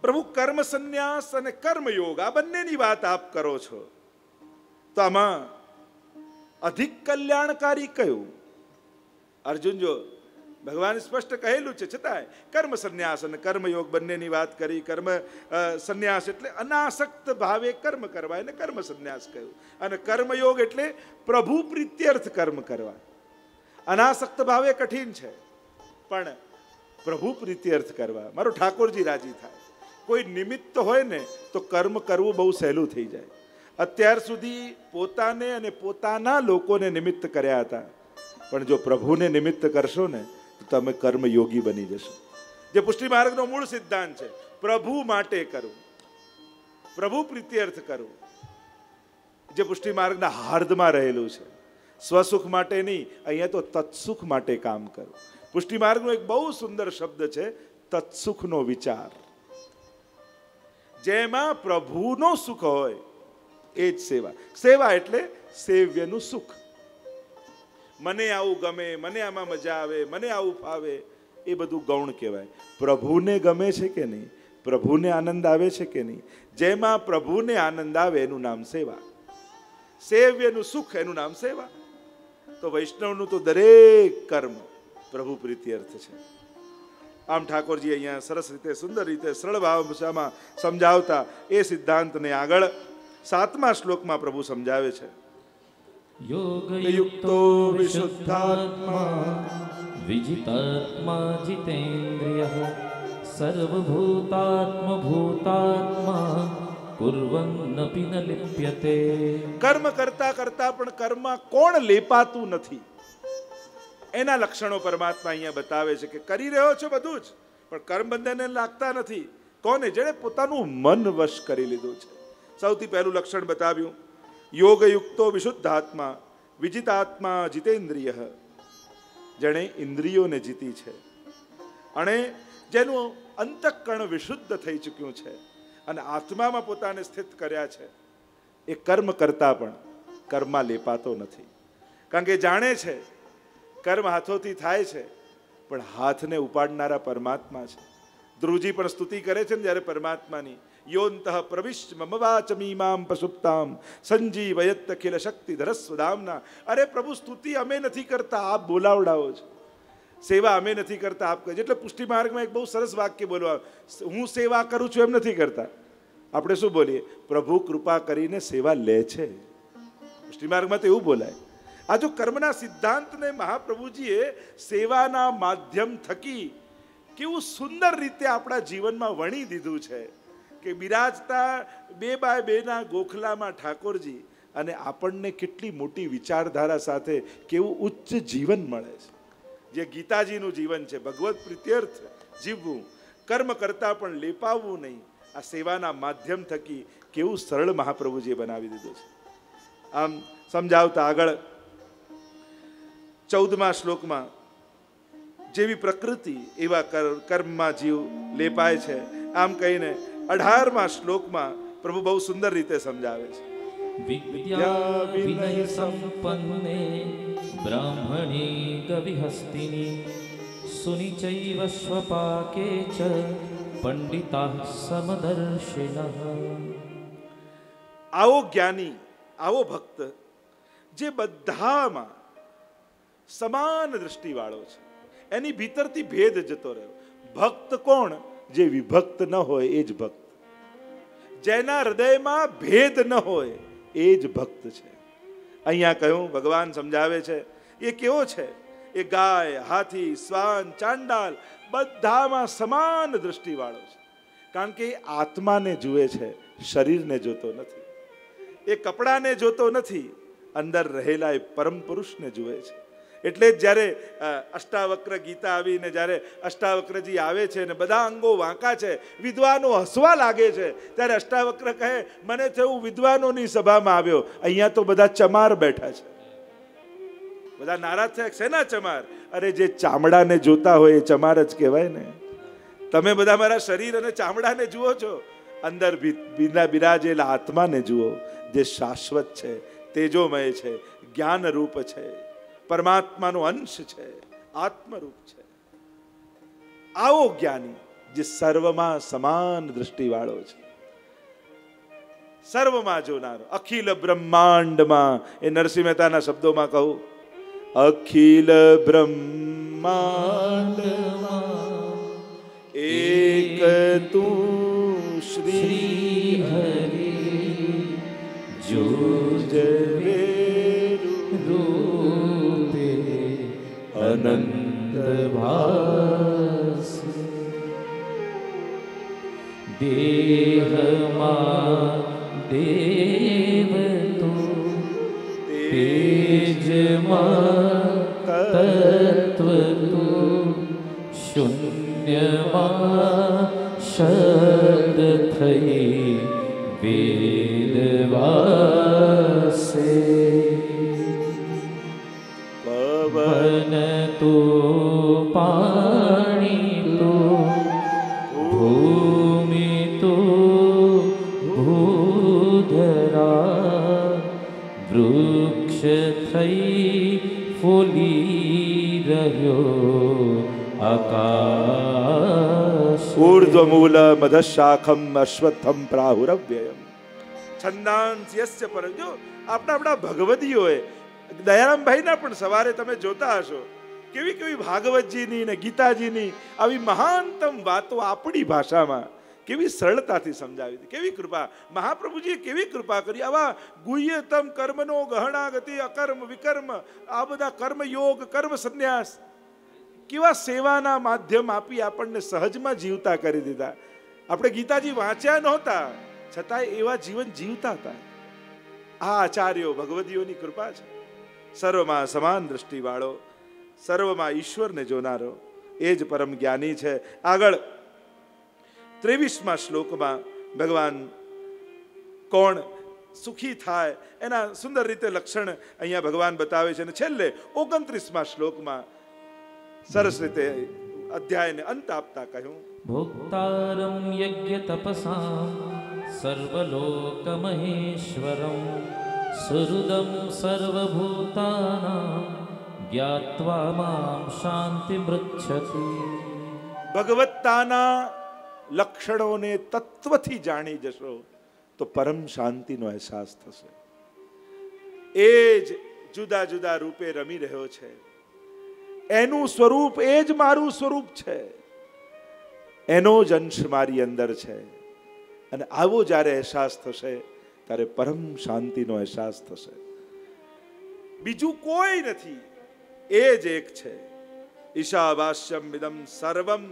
પ્રભુ કર્મ સંન્યાસ અને કર્મયોગ આ બંનેની વાત આપ કરો છો. तो आमा अधिक कल्याणकारी क्यों अर्जुन जो भगवान स्पष्ट कहेलू छतां कर्म संन्यास अने कर्मयोग बंनेनी वात करी। कर्म संन्यास एटले अनासक्त भावे कर्म करवा एने कर्म संन्यास कह्युं अने कर्मयोग एटले प्रभु प्रीत्यर्थ कर्म करवा। अनासक्त भावे कठिन छे पण प्रभु प्रीत्यर्थ करवा मारो ठाकुरजी राजी थाय कोई निमित्त होय ने तो कर्म करवुं बहु सहेलुं थई जाय। अत्यार सुधी पोताने अने पोताना लोकोने निमित्त कर्या हता पण जो प्रभुने निमित्त करशो ने तो तमे कर्मयोगी बनी जशो। जे पुष्टि मार्गनो मूल सिद्धांत छे प्रभु माटे करो प्रभु प्रीत्यर्थ करो जे पुष्टि मार्गना हार्दमां रहेलुं छे। स्वसुख माटे नहीं अहींया तो तत्सुख माटे काम करो। पुष्टि मार्गनो एक बहु सुंदर शब्द छे तत्सुखनो विचार जेमां प्रभुनो सुख होय ए ज सेवा। सेवा एटले सेव्यनुं सुख। मने आवुं गमे मने आमां मजा आवे मने आवुं फावे ए बधुं गौण कहेवाय। प्रभुने गमे छे के नहीं प्रभुने आनंद आवे छे के नहीं जेमां प्रभुने आनंद आवे एनुं नाम सेवा। सेव्यनुं सुख एनुं नाम सेवा। तो वैष्णवनुं तो दरेक कर्म प्रभु प्रीत्यर्थ छे। आम ठाकोरजी अहींया सरस रीते सुंदर रीते सरल भाषामां समजावता ए सिद्धांतने आगळ 7मा श्लोकमां प्रभु समजावे छे। योगयुक्तो विशुद्धात्मा विजितात्मा जितेन्द्रियः सर्वभूतात्मभूतात्मा कुर्वन्नपि न लिप्यते। कर्म करता करता पण कर्म कोण लेपातुं नथी एना लक्षणों परमात्मा अहींया बतावे छे के करी रह्यो छो बधुं ज पण कर्म बंधने लागता नथी। कोणे जेणे पोतानुं मन वश करी लीधुं छे। सौथी पहेलुं लक्षण बताव्युं योगयुक्तो विशुद्धात्मा विजितात्मा जितेन्द्रियः जणे इंद्रियोने जीती छे अने जेनुं अंतःकरण विशुद्ध थई चूक्युं छे अने आत्मामां पोताने स्थित कर्या छे ए कर्म करता पण कर्ममां लेपातो नथी। कारण के जाणे छे कर्म हाथोथी थाय छे पण हाथने उपाडनारा परमात्मा छे। ध्रुवजी पण स्तुति करे छे ज्यारे परमात्मानी योऽन्तः प्रविश्य मम वाचमीमां पशुप्तां संजीवयत्त अखिल शक्तिधरस्वधाम्ना। अरे प्रभु स्तुति अमे नथी करता आप बोलावड़ाओ छो। सेवा अमे नथी करता आप करो। एटले पुष्टि मार्ग में एक बहुत सरस वाक्य बोलो हूँ सेवा करूँ छूँ एम नथी करता आपणे शुं बोलीए प्रभु कृपा करीने सेवा ले छे। पुष्टि मार्ग में तो एवुं बोलाय। आ जो कर्मना सिद्धांत ने महाप्रभुजीए सेवाना माध्यम थकी केवुं सुंदर रीते आपणा जीवनमां वणी दीधुं छे के बिराजता बे बाय बेना गोखलामां ठाकोरजी अने आपणने केटली मोटी विचारधारा साथे केवुं उच्च जीवन मळे छे जे गीताजीनुं जीवन छे। भगवत प्रीत्यर्थ जीववुं कर्म करता पण लेपाववुं नहीं आ सेवाना माध्यम थकी केवुं सरल महाप्रभुजीए बनावी दीधुं छे। आम समजावता आगळ 14मा श्लोकमां जेवी प्रकृति एवा कर्ममां जीव लेपाय छे आम कहीने 18मा श्लोक में प्रभु बहु सुंदर रीते समझावे छे। विद्या विनय संपन्ने ब्राह्मणे गविहस्तिनि सुनिचैव स्वपाके च पंडिताः समदर्शिनः। आवो ज्ञानी आवो भक्त जे बधामां समान दृष्टि वाळो छे एनी भीतरथी भेद जतो रह्यो। भक्त कोण जे विभक्त न होय एज भक्त। जेना हृदय में भेद न होय एज भक्त छे। अहींया कह्युं भगवान समझावे छे ये केवो छे ए गाय हाथी श्वान चांडाल बधामां समान दृष्टि वाळो छे। कारण के आत्मा ने जुए छे शरीर ने जोतो नथी। ए कपड़ा ने जोतो नथी अंदर रहेला ए परम पुरुष ने जुए छे। एटले ज्यारे अष्टावक्र गीता आवीने ज्यारे अष्टावक्रजी आवे छे ने बधा अंगो वांका छे विद्वानो हसवा लागे छे त्यारे अष्टावक्र कहे मने थयुं विद्वानोनी सभामां आव्यो अहींया तो बधा चमार बैठा छे। बधा नाराज छे शेना चमार। अरे जे चामड़ाने जोता होय ए चमार ज कहेवाय ने। तमे बधा मारा शरीर अने चामड़ाने जुओ छो अंदर बिना बिराजेला आत्माने जुओ जे शाश्वत छे तेजोमय छे ज्ञान रूप छे परमात्मानो अंश छे आत्मरूप छे। आवो ज्ञानी जे सर्वमां समान दृष्टि वाळो छे। सर्व में जोनारो अखिल ब्रह्मांड में, ए नरसिंह मेहता शब्दों में कहू, अखिल ब्रह्मांड एक तू श्री हरि जो जवे रूपे अनंत भास देह मा देव तो तेज मा तत्व तो शून्य मा शब्द थई वेद वासे पवन तो पाणी तो भूमि तो भूधरा वृक्ष थई फूली रह्यो आकाश ऊर्ध्वमूल मधशाखम अश्वत्थम प्राहुरव्ययम छंदांस यस्य पर जो अपना अपना भगवदीओ दयाराम भाई ना पण सवारे तमे जोता हशो केवी केवी भागवतजीनी ने गीताजीनी आवी महानतम वातो आपणी भाषामां केवी सरलताथी समजावी दी, केवी कृपा महाप्रभुजीए केवी कृपा करी। आवा गुह्यतम कर्मनो गहणागति अकर्म विकर्म आ बधा कर्म योग कर्म संन्यास केवा सेवाना माध्यम आपी आपणने सहजमां जीवता करी दीधा। आपणे गीताजी वांच्या नहोता छतांय एवा जीवन जीवता हता। आ आचार्यो भगवदीओनी कृपा छे। सर्वमां समान दृष्टिवाळो, सर्वमां ईश्वरने जोनारो ए ज परम ज्ञानी छे। आगळ 23मां श्लोकमां भगवान कोण सुखी थाय एना सुंदर रीते लक्षण अहींया भगवान बतावे छे। अने छेल्ले 29मां श्लोकमां सरस रीते अध्याय ने अंत आपता कहूं, भोक्तारं यज्ञ तपसा सर्वलोक महेश्वरं सुहृदं सर्वभूतानां ज्ञात्वा मां शांति मृच्छति। भगवत्ताना लक्षणों ने तत्व थी जाणी जशो तो परम शांति नो एहसास थशे। एज जुदा जुदा रूपे रमी रह्यो छे, एनु स्वरूप एज मारू स्वरूप छे, एनो अंश मारी अंदर छे। अने आवो जारे एहसास थशे त्यारे परम शांति नो एहसास थशे। बीजू कोई नथी, एज एक छे। ईशावास्यम इदम सर्वम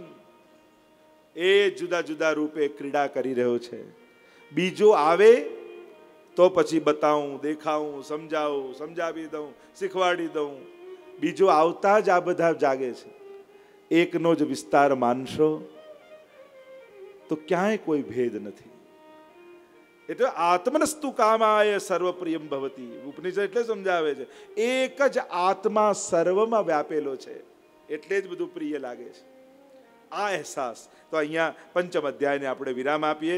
ए जुदा जुदा रूपे क्रीड़ा करी रह्यो छे। बीजो आवे तो पछी बताऊं, देखाऊं, समझाऊं, समझावी दऊं, शीखवाड़ी दऊं। बीजो आवता ज आ बधा जागे छे। एकनो ज विस्तार मानशो तो क्यांय कोई भेद नथी। एटले आत्मनस्तु कामाय सर्वप्रियं भवति उपनिषद एटले समजावे छे एक ज आत्मा सर्वमां व्यापेलो छे एटले ज बधुं प्रिय लागे छे। आ एहसास तो अहींया पंचम अध्याय ने आपणे विराम आपीए।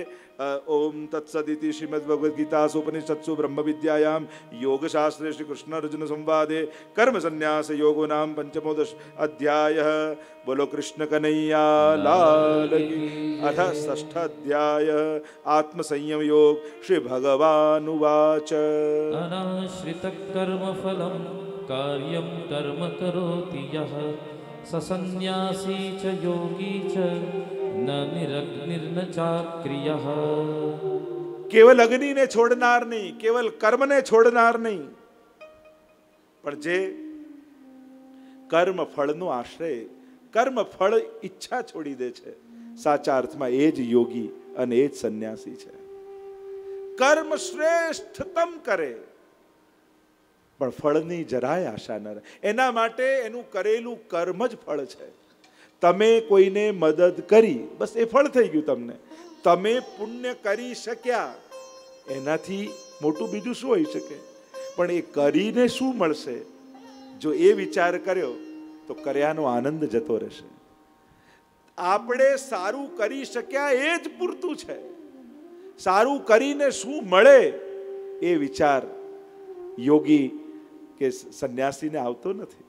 ओम तत्सदिति श्रीमद् भागवत गीतासु उपनिषत्सु ब्रह्म विद्यायाम योगशास्त्रे श्री कृष्ण अर्जुन संवादे कर्म संन्यास योगो नाम पंचमोदश अध्यायः। बोलो कृष्ण कन्हैया लाल की। अथ षष्ठ अध्याय आत्म संयम योग। श्री भगवान उवाच, अनाश्रित कर्म फलम कार्यम कर्म करोति यः ससन्यासी च योगी च न निरग्निर्न चाक्रियः। केवल अग्नि ने छोड़नार नहीं, केवल कर्म ने छोड़नार नहीं, पर जे कर्म फल नो आश्रय कर्म फल इच्छा छोड़ी दे छे साचा अर्थ में एज योगी अने एज सन्यासी छे। कर्म श्रेष्ठतम करे पर फलनी जराय आशा न रहे, एना माटे एनु करेलु कर्म ज फल छे। तमे कोईने मदद करी बस ए फल थई गयुं। तमने तमे पुण्य करी शक्या एनाथी मोटुं बीजुं शुं होई शके? पण ए करीने शुं मळशे? जो ए विचार कर्यो तो कर्यानो आनंद जतो रहेशे। आपणे सारुं करी शक्या ए ज पूरतुं छे। सारुं करीने शुं मळे ए विचार योगी के सन्यासी ने आवतो नथी।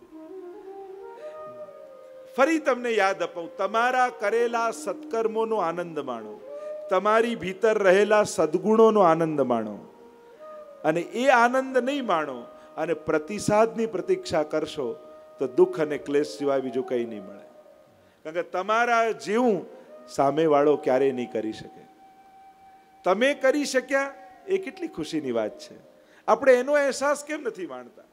फरी तमने याद अपाऊं, तमारा करेला सत्कर्मों नो आनंद माणो। તમારી ભીતર રહેલા સદગુણોનો આનંદ માણો અને એ આનંદ નહીં માણો અને પ્રતિસાદની પ્રતીક્ષા કરશો તો દુઃખ અને ક્લેશ સિવાય બીજું કંઈ નહીં મળે. કારણ કે તમારા જેવું સામેવાળો ક્યારેય નહીં કરી શકે. તમે કરી શક્યા એ કેટલી ખુશીની વાત છે. આપણે એનો અહેસાસ કેમ નથી માણતા?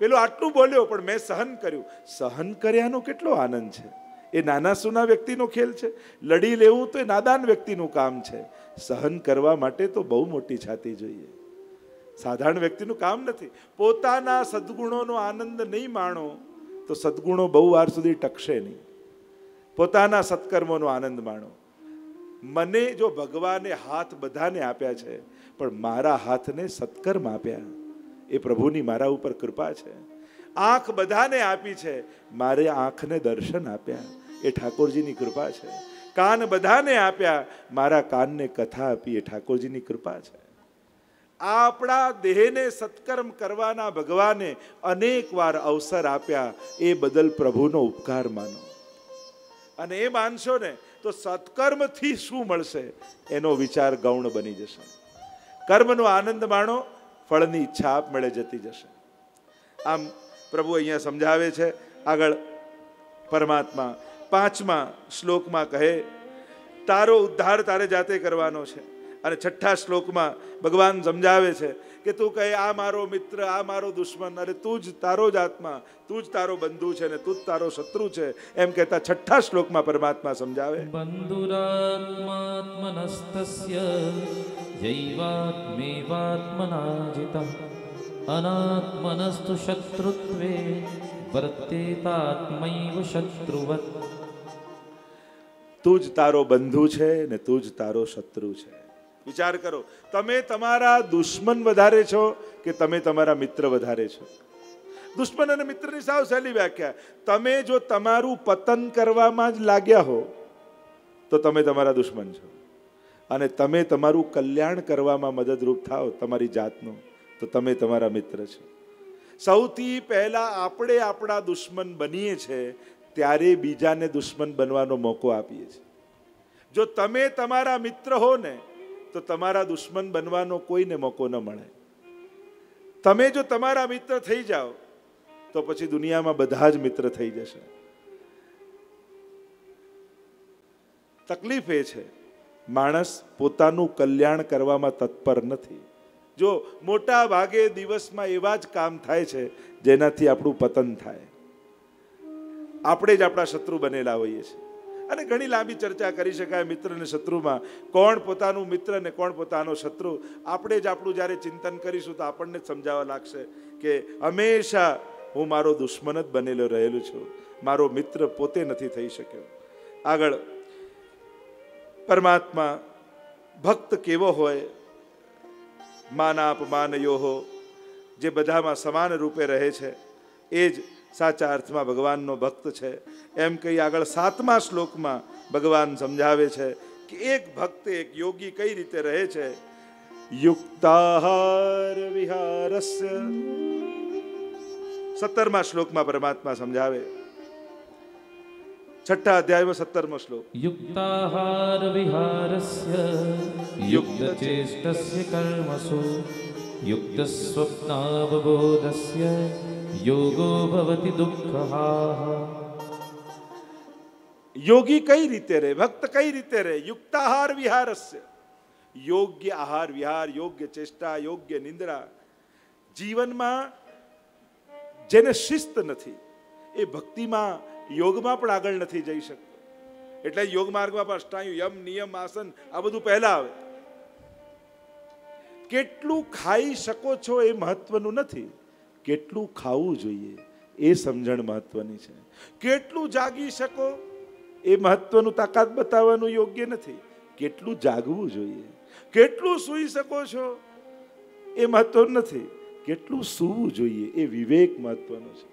પેલો આટલું બોલ્યો પણ મેં સહન કર્યું. સહન કર્યાનો કેટલો આનંદ છે. એ નાના સુના વ્યક્તિનો ખેલ છે. લડી લેવું તો એ નાદાન વ્યક્તિનું કામ છે. સહન કરવા માટે તો બહુ મોટી છાતી જોઈએ. સાધારણ વ્યક્તિનું કામ નથી. પોતાના સદગુણોનો આનંદ નહીં માણો તો સદગુણો બહુ વાર સુધી ટકશે નહીં. પોતાના સત્કર્મોનો આનંદ માણો. મને જો ભગવાને હાથ બધાને આપ્યા છે પણ મારા હાથને સત્કર્મ આપ્યા એ પ્રભુની મારા ઉપર કૃપા છે. આંખ બધાને આપી છે, મારે આંખને દર્શન આપ્યા એ ઠાકોરજીની કૃપા છે. કાન બધાને આપ્યા, મારા કાનને કથા આપી એ ઠાકોરજીની કૃપા છે. આપણા દેહને સત્કર્મ કરવાના ભગવાને અનેક વાર અવસર આપ્યા એ બદલ પ્રભુનો ઉપકાર માનો. અને એ માનશો ને તો સત્કર્મથી શું મળશે એનો વિચાર ગૌણ બની જશે. કર્મનો આનંદ માણો, ફળની ઈચ્છા આપ મળે જતી જશે. આમ પ્રભુ અહીંયા સમજાવે છે. આગળ પરમાત્મા 5મા શ્લોકમાં કહે તારો ઉદ્ધાર તારે જાતે કરવાનો છે. અને 6ઠા શ્લોકમાં ભગવાન સમજાવે છે કે તું કહે આ મારો મિત્ર, આ મારો દુશ્મન, અરે તું જ તારો જ આત્મા, તું જ તારો બંધુ છે ને તું જ તારો શત્રુ છે એમ કહેતા 6ઠા શ્લોકમાં પરમાત્મા સમજાવે બંધુરાત્માત્મનસ્તસ્ય જૈવાત્મેવાત્મનાજિતમ અનાત્મનસ્તુ શત્રુત્વે વર્તેતાત્મૈવ શત્રુવત. તું જ તારો બંધુ છે ને તું જ તારો શત્રુ છે. વિચાર કરો, તમે તમારા દુશ્મન વધારે છો કે તમે તમારા મિત્ર વધારે છો? દુશ્મન અને મિત્રની સાવ સહેલી વ્યાખ્યા. તમે જો તમારું પતન કરવામાં જ લાગ્યા હો તો તમે તમારા દુશ્મન છો. અને તમે તમારું કલ્યાણ કરવામાં મદદરૂપ થાઓ તમારી જાતનું તો તમે તમારા મિત્ર છો. સૌથી પહેલા આપણે આપણા દુશ્મન બનીએ છીએ ત્યારે બીજાને દુશ્મન બનવાનો મોકો આપીએ છીએ. જો તમે તમારા મિત્ર હો ને તો તમારા દુશ્મન બનવાનો કોઈને મોકો ન મળે. તમે જો તમારા મિત્ર થઈ જાઓ તો પછી દુનિયામાં બધા જ મિત્ર થઈ જશે. તકલીફ એ છે માણસ પોતાનું કલ્યાણ કરવામાં તત્પર નથી. જો મોટા ભાગે દિવસમાં એવા જ કામ થાય છે જેનાથી આપણું પતન થાય. આપણે જ આપણા શત્રુ બનેલા હોઈએ છીએ. અને ઘણી લાંબી ચર્ચા કરી શકાય મિત્ર અને શત્રુમાં, કોણ પોતાનું મિત્ર ને કોણ પોતાનો શત્રુ. આપણે જ આપણું જ્યારે ચિંતન કરીશું તો આપણને જ સમજાવવા લાગશે કે હંમેશા હું મારો દુશ્મન જ બનેલો રહેલું છું. મારો મિત્ર પોતે નથી થઈ શક્યો. આગળ પરમાત્મા ભક્ત કેવો હોય, માનાપમાનયોઃ જે બધામાં સમાન રૂપે રહે છે એ જ સાચા અર્થમાં ભગવાનનો ભક્ત છે એમ કહી આગળ 7મા શ્લોકમાં ભગવાન સમજાવે છે કે એક ભક્ત એક યોગી કઈ રીતે રહે છે. યુક્તાહાર વિહારસ્ય 17મા શ્લોકમાં પરમાત્મા સમજાવે. 6ઠા અધ્યાયમાં 17મો શ્લોક યુક્તાહાર વિહારસ્ય યુક્તચેષ્ટસ્ય કર્મસુ યુક્તસ્વપ્નાવબોધસ્ય યોગો ભવતિ દુઃખહાઃ. યોગી કઈ રીતે રહે, ભક્ત કઈ રીતે રહે? યુક્તાહાર વિહારસ્ય, યોગ્ય આહાર વિહાર, યોગ્ય ચેષ્ટા, યોગ્ય નિંદ્રા. જીવનમાં જેને શિસ્ત નથી એ ભક્તિમાં યોગમાં પણ આગળ નથી જઈ શકતો. એટલે યોગ માર્ગમાં પણ અષ્ટાંગ યમ નિયમ આસન આ બધું પહેલા આવે. કેટલું ખાઈ શકો છો એ મહત્વનું નથી, કેટલું ખાવું જોઈએ એ સમજણ મહત્વની છે. કેટલું જાગી શકો એ મહત્વનું તાકાત બતાવવાનું યોગ્ય નથી, કેટલું જાગવું જોઈએ. કેટલું સૂઈ શકો છો એ મહત્વનું નથી, કેટલું સૂવું જોઈએ એ વિવેક મહત્વનો છે.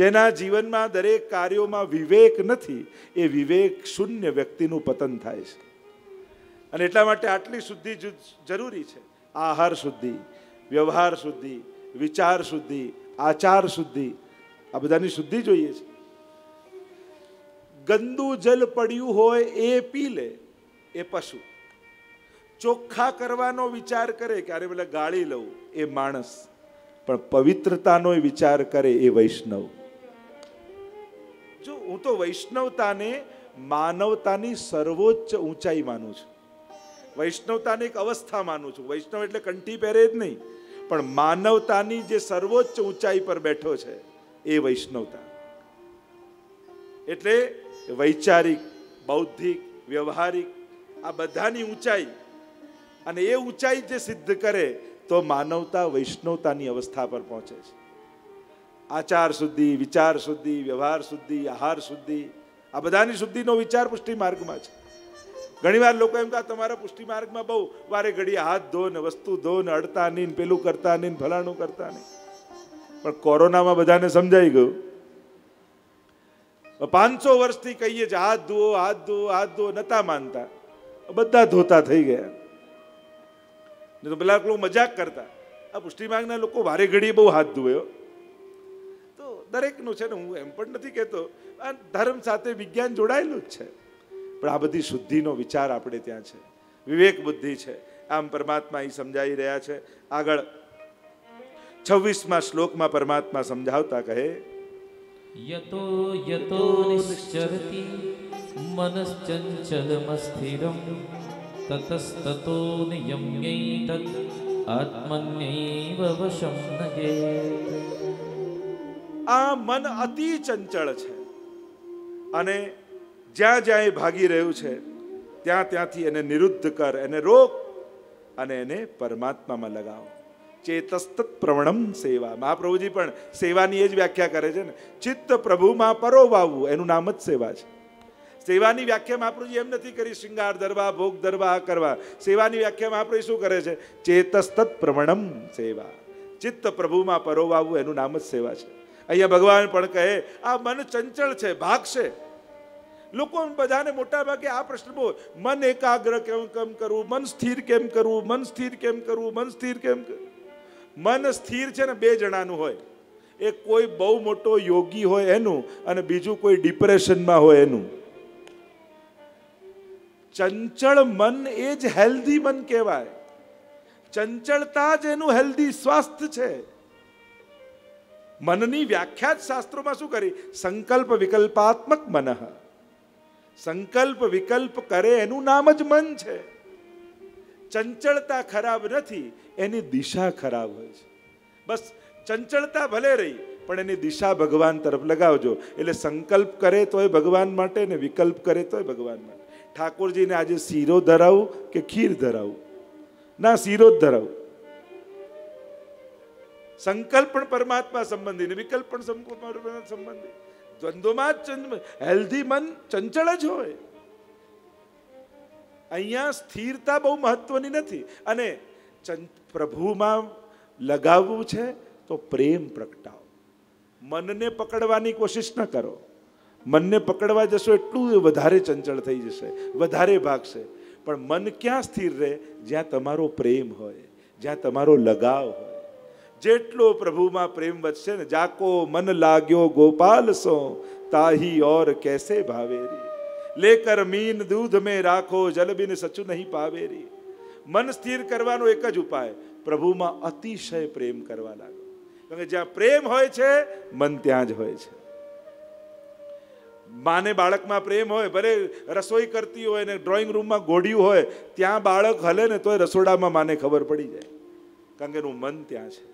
જેના જીવનમાં દરેક કાર્યોમાં વિવેક નથી એ વિવેક શૂન્ય વ્યક્તિનું પતન થાય છે. અને એટલા માટે આટલી શુદ્ધિ જરૂરી છે. આહાર શુદ્ધિ, વ્યવહાર શુદ્ધિ, વિચાર શુદ્ધિ, આચાર શુદ્ધિ, આ બધાની શુદ્ધિ જોઈએ છે. ગંદુ જલ પડ્યું હોય એ પી લે ए पशु चोखा करवानो विचार करे क्यारे बोले गाळी लऊ ए माणस, पण पवित्रतानो विचार करे ए वैष्णव। जो हूँ तो वैष्णवता ने मानवतानी सर्वोच्च ऊंचाई मानु छुं, वैष्णवता ने एक अवस्था मानु छुं। वैष्णव एटले कंठी पहेरे ज नहीं, पण मानवतानी जे सर्वोच्च ऊंचाई पर बैठो छे ए वैष्णवता। एटले वैचारिक, बौद्धिक, व्यवहारिक आ बधानी ऊंचाई, अने ए ऊंचाई जे सिद्ध करे तो मानवता वैष्णवतानी अवस्था पर पहुंचे। आचार शुद्धि, विचार शुद्धि, व्यवहार शुद्धि, आहार शुद्धि आ बधानी शुद्धिनो विचार पुष्टि मार्ग में छे। घणीवार लोको एम कहे तमारा पुष्टि मार्ग में बहु वारे घड़ी हाथ धो ने वस्तु धो ने अड़ता नहीं ने पेलू करता नहीं फलाणु करता नहीं। पण कोरोना में बधाने समझाई गयुं। 500 वर्ष थी कहीए छे हाथ धुओ हाथ धुओ हाथ धुओ, नता मानता, बधा धोता थई गया। तो पेला मजाक करता आ पुष्टि मार्गना लोको वारे घड़ी बहु हाथ धुए। तो दरेकनुं छे ने हूँ एम पण नथी कहेतो, आ धर्म साथे विज्ञान जोड़ायेलुं ज छे, पण आ बधी शुद्धिनो विचार आपणे त्यां छे। विवेक बुद्धि छे, आम परमात्मा ई समजावी रह्या छे। आगळ 26मा श्लोकमां परमात्मा समजावता कहे, यतो यतो निश्चरति मनश्चञ्चलमस्थिरं ततस्ततो नियम्यैतत् आत्मन्यैव वशं नयेत्। आ मन अति चंचल छे अने ज्यां ज्यां भागी रह्युं छे त्यां त्यांथी एने निरुद्ध कर, एने रोक अने एने परमात्मा में लगाव। चेतस्तत् प्रवणम सेवा। महाप्रभुजी पण सेवानी एज व्याख्या करे छे ने, चित्त प्रभु मां परोवावुं एनुं नाम ज सेवा छे। सेवानी व्याख्या महाप्रभुजी एम नथी करी श्रृंगार धरवा, भोग धरवा, आ करवा। सेवानी व्याख्या महाप्रभु शुं करे छे? चेतस्तत् प्रवणम सेवा, चित्त प्रभु मां परोवावुं एनुं नाम ज सेवा छे। अहींया भगवान पण कहे आ मन चंचल छे, भागशे। लोको बधाने मोटा भागे आ प्रश्न बो, मन एकाग्र केम करूं, मन स्थिर केम करूं, मन स्थिर केम करूं, मन स्थिर केम करूं। मन स्थिर छे ने बे जणानुं होय, एक कोई बहु मोटो योगी होय एनुं अने बीजुं कोई डिप्रेशन मां होय एनुं। चंचल मन एज हेल्धी मन कहेवाय। चंचलता ज एनुं हेल्धी स्वास्थ्य छे। मननी व्याख्या शास्त्रों में शुं करी? संकल्प विकल्पात्मक मनः। संकल्प विकल्प करे एनुं नाम ज मन छे। चंचलता खराब नहीं, एनी दिशा खराब होय छे। बस चंचलता भले रही पण एनी दिशा भगवान तरफ लगावजो। एटले संकल्प करे तो भगवान माटे ने विकल्प करे तो भगवान माटे। ठाकुरजी ने आज सीरो धरावुं के खीर धरावुं? ना, सीरो ज धरावुं। संकल्प पण परमात्मा संबंधी ने विकल्प पण संबंधी। द्वंद्वमां हेल्धी मन चंचल ज होय। अहींया स्थिरता बहु महत्वनी नथी। अने प्रभु मां लगाववुं छे तो प्रेम प्रगटावो। मन ने पकड़वानी कोशिश न करो। मन ने पकड़वा जशो एटलुं वधारे चंचल थई जशे, वधारे भागशे। पण मन क्यां स्थिर रहे? ज्यां तमारो प्रेम होय, ज्यां तमारो लगाव होय। जेटलो प्रभु मां प्रेम वधशे ने, जाको मन लाग्यो गोपाल सो ताही और कैसे भावेरी। लेकर मीन दूध में राखो जल बिन सचु नहीं पावेरी। मन स्थिर करवानो एक ज उपाय, प्रभु मां अतिशय प्रेम करवा लागो। क्योंकि ज्यां प्रेम होय छे मन त्यां ज होय छे। माने बाळक मां प्रेम होय, भले रसोई करती होय ने ड्रॉइंग रूम में गोड्यू होय, त्यां बाळक हले ने तोय रसोड़ा मां माने खबर पड़ी जाए, कारण के एनुं मन त्यां छे।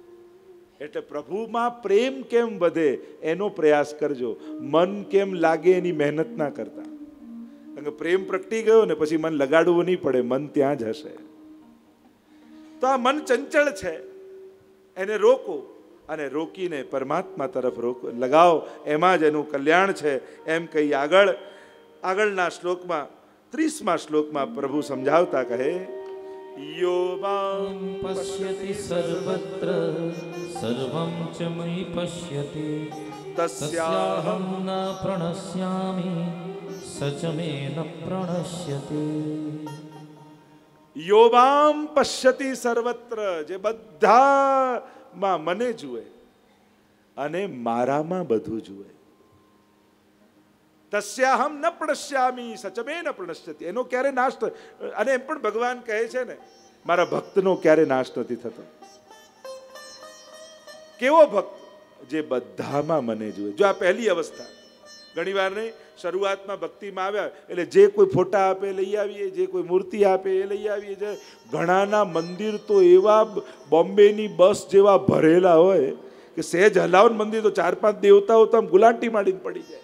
एटले प्रभु मां प्रेम केम वधे एनो प्रयास करजो, मन केम लागे एनी मेहनत ना करता। कारण के प्रेम प्रगटी गयो ने पछी मन लगाडवुं नहीं पड़े, मन त्यां ज हशे। तो आ मन चंचल छे एने रोको अने रोकीने परमात्मा तरफ रोको लगाओ, एमां ज एनुं कल्याण छे। एम कही आगळ आगळना श्लोकमां 30मा श्लोकमां प्रभु समजावता कहे, यो मां पश्यति सर्वत्र सर्वं च मयि पश्यति तस्याहं न प्रणश्यामि स च मे न प्रणश्यति। यो मां पश्यति सर्वत्र, जे बधा मां मने जुए अने मारामां बधुं जुए। तस्याहम न प्रणश्यामी सचमे न प्रणश्यति। एनो क्यारे नाश थतो। अने एम पण भगवान कहे छे ने मारा भक्तनो क्यारे नाश नथी थतो। केवो भक्त जे बधामां मने जोए। जो आ पहली अवस्था घणीवार नहीं शुरुआत में भक्ति में आव्या एटले जे कोई फोटा आपे लई आवीए, जे कोई मूर्ति आपे ए लई आवीए। जे घणाना मंदिर तो एवा बॉम्बेनी बस जेवा भरेला होय के सहज हलावन मंदिर तो 4-5 देवताओ तो आम गुलाटी मांडीने पड़ी जाय।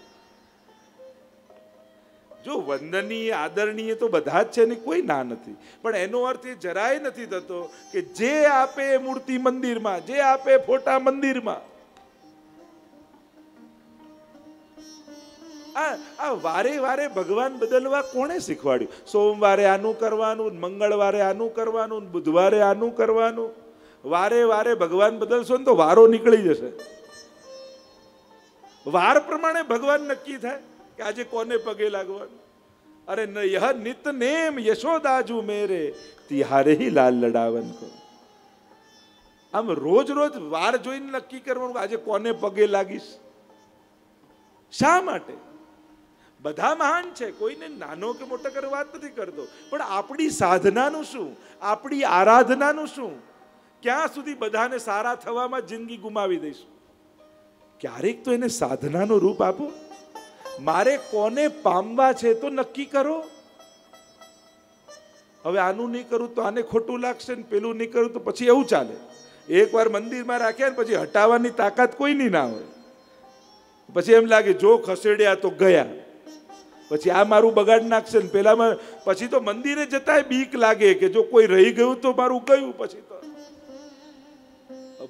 जो वंदनीय आदरणीय तो बधा ज छे ने कोई ना नथी, पण एनो अर्थ ए जराय नथी थतो के जे आपे मूर्ति मंदिर में, जे आपे फोटा मंदिर में, आ वारे वारे भगवान बदलवा कोणे शीखवाड्युं? सोमवारे आनु करवानुं, मंगळवारे आनु करवानुं, बुधवारे आनु करवानुं। वारे वारे भगवान बदलशो ने तो वारो निकळी जशे। वार प्रमाणे भगवान नक्की थाय के आजे कोने पगे लागवानुं। अरे यह नित नेम यशोदाजू मेरे, तिहारे ही लाल लडावन को। आम रोज रोज वार जोईने नक्की करवानुं आजे कोने पगे लागीश। शा माटे? बधा महान छे, कोईने नानो के मोटो कर वात नथी करतो, पण आपणी साधनानुं शुं, आपणी आराधनानुं शुं? क्यां सुधी बधाने सारा थवामां जिंदगी गुमावी दईशुं? क्यारेक तो एने साधनानुं रूप आपो। मारे कोने पामवा छे तो नक्की करो। हवे आनुं नहीं करूं तो आने खोटुं लागशे ने पेलुं नहीं करूं तो पछी एवुं चाले। एकवार मंदिरमां राख्या ने पछी हटाववानी ताकत कोईनी ना होय। पछी एम लागे जो खसेड्या तो गया, पछी आ मारू बगाड़ नाखशे ने पेला मां। पछी तो मंदिरे जताय बीक लागे के जो कोई रही गयुं तो मारू गयुं। पछी तो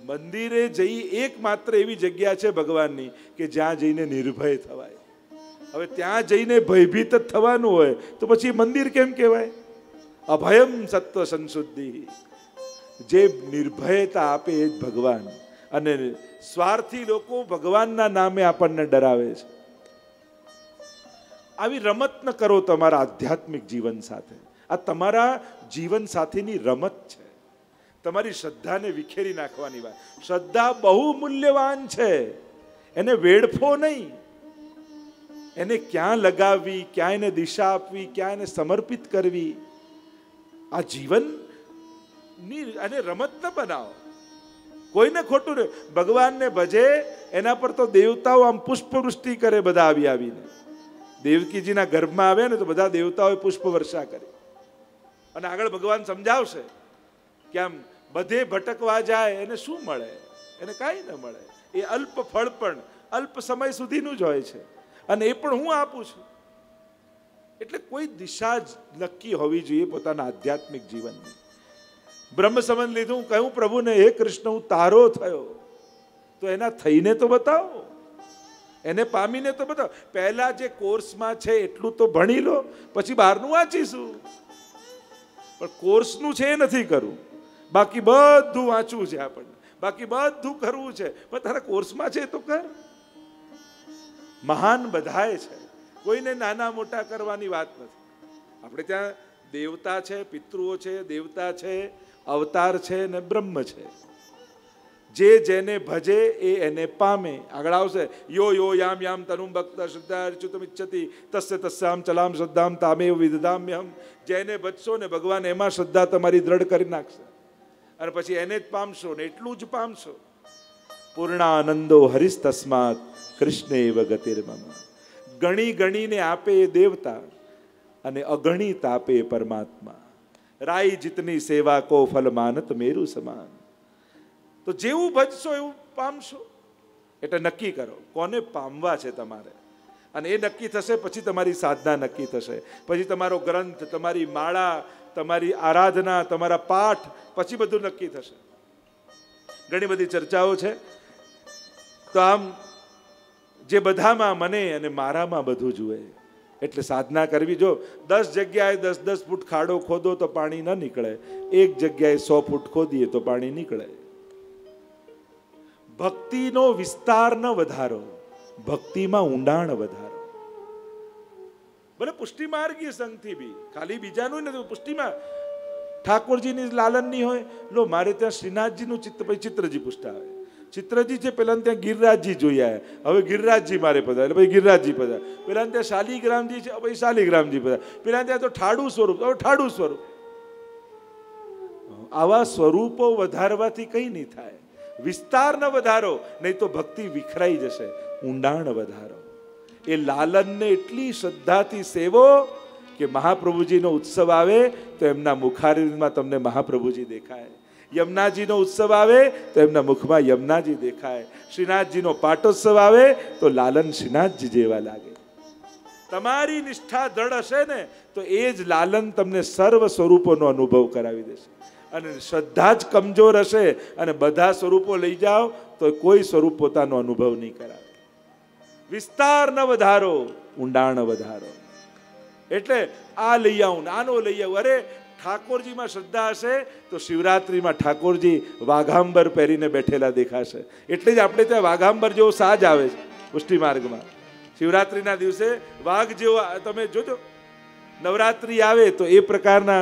मंदिरे जई एकमात्र एवी जग्या छे भगवाननी के ज्यां जईने निर्भय थवाय। हवे त्यां जईने भयभीत थवानुं होय तो पछी मंदिर केम कहेवाय? अभयम सत्व संशुद्धि। जे निर्भयता आपे ए ज भगवान। अने स्वार्थी लोको भगवानना नामे आपने डरावे छे। आवी रमत न करो तमारा आध्यात्मिक जीवन साथे। आ तमारा जीवन साथीनी रमत छे। तमारी श्रद्धाने विखेरी नाखवानी वात। श्रद्धा बहुमूल्यवान छे, एने वेड़फो नहीं। एने क्यां लगावी, क्यां एने दिशा आपवी, क्यां एने समर्पित करवी, आ जीवननी अने रमत न बनाओ। कोई ने खोटू रहे। भगवान ने भजे एना पर तो देवताओं आम पुष्पवृष्टि करे। बधा आवी आवीने देवकी जी ना गर्भ में आव्या ने तो बधा देवताओं पुष्पवर्षा करे। अने आगळ भगवान समजावशे के आम बधे भटकवा जाए एने शुं मळे? एने कांई न मळे। ए अल्प फळ पण अल्प समय सुधीनुं ज होय छे अने ए पण हुं आपुं छुं। एटले कोई दिशा नक्की होवी जोईए पोताना आध्यात्मिक जीवननी। ब्रह्म समझ लीधुं, कहूं प्रभु ने हे कृष्ण हूँ तारो थयो तो एना थईने तो बताओ, एने पामीने तो बताओ। पहला जे कोर्स मां छे एटलुं तो भणी लो, पछी बहारनुं वांचीशुं। पण कोर्सनुं छे ए नथी करूं, बाकी बधुं वांचवुं छे आपणे, बाकी बधुं करवुं छे, पण तारा कोर्स मां छे तो कर। महान बधाए छे, कोईने नाना मोटा करवानी वात नथी। आपणे त्यां देवता छे, पितृओ छे, देवता छे, अवतार छे ने ब्रह्म छे। जे जेने भजे ए एने पामे। आगळ आवशे यो यो याम याम तनुम भक्त श्रद्धार्च्युतम इच्छति तस्य तस्याम चलाम श्रद्धाम तामेव विदधाम्यहम। जेने भजशो ने भगवान एमां श्रद्धा तमारी दृढ़ करी नाखशे अने पछी एने ज पामशो ने एटलुं ज पामशो। पूर्णानंदो हरिस्तस्मात् कृष्णेव गतिर्मम। गणी गणीने आपे देवता अने अगणित आपे परमात्मा। राई जितनी सेवा को फल मानत मेरू समान। तो जेवू भजशो एवू पामशो। एटले नक्की करो कोने पामवा छे तमारे अने ए नक्की थशे पछी तमारी साधना नक्की थशे। पछी तमारो ग्रंथ, तमारी माळा, तमारी आराधना, तमारा पाठ, पछी बधुं नक्की थशे। घणी बधी चर्चाओ छे तो आम जे बधामां मने अने मारामां बधुं जुए एटले साधना करवी। जो 10 जग्याए 10-10 फूट खाड़ो खोदो तो पाणी न निकळे, एक जग्याए 100 फूट खोदीए तो पाणी निकळे। भक्तिनो विस्तार न वधारो, भक्तिमां ઊંડાણ वधारो। भले पुष्टिमार्गीय संगथी बी खाली बीजानुं नथी, पुष्टिमां ठाकुरजीनी लालननी होय। लो मारे त्यां श्रीनाथजीनुं चित्र, पछी चित्रजी पुष्टावे, ચિત્રજી છે પહેલાં ત્યાં ગિરરાજજી જોયા હવે गिरराजजी मारे पधार એટલે પછી ગિરરાજજી પધાર પહેલાં ત્યાં શાલિગ્રામજી છે પછી શાલિગ્રામજી પધાર પહેલાં ત્યાં તો ઠાડુ स्वरूप હવે ઠાડુ स्वरूप આવા સ્વરૂપો વધારવાથી કંઈ નહીં થાય विस्तार न વધારો नहीं तो भक्ति विखराई जैसे ઊંડાણ વધારો ए लालन ने एटली श्रद्धा थी सेवो कि महाप्रभुजी नो उत्सव आवे तो एमना मुखारविंद में तमने महाप्रभुजी देखाय यमुना जी नो उत्सव आवे तो एमना मुख में यमुना जी देखाय श्रीनाथ जी नो पाटोत्सव आवे तो लालन श्रीनाथ जी जेवा लागे। तमारी निष्ठा दृढ़ हशे ने तो एज लालन तमने सर्व स्वरूपों नो अनुभव करावी देशे अने श्रद्धा ज कमजोर हशे अने बधा स्वरूपों लई जाओ तो कोई स्वरूप पोतानो अनुभव नहीं करावे। विस्तार न वधारो ऊंडाण वधारो एटले आ लई आऊं आनो लई आऊं अरे ठाकोरजी में श्रद्धा हशे तो शिवरात्रि में ठाकोरजी वाघांबर पहेरीने बैठेला देखाशे एटले ज आपणे त्यां वाघांबर जेवो साज आवे छे पुष्टि मार्ग में शिवरात्रिना दिवसे वाघ जेवो तमे जोजो नवरात्रि आवे तो ए प्रकारना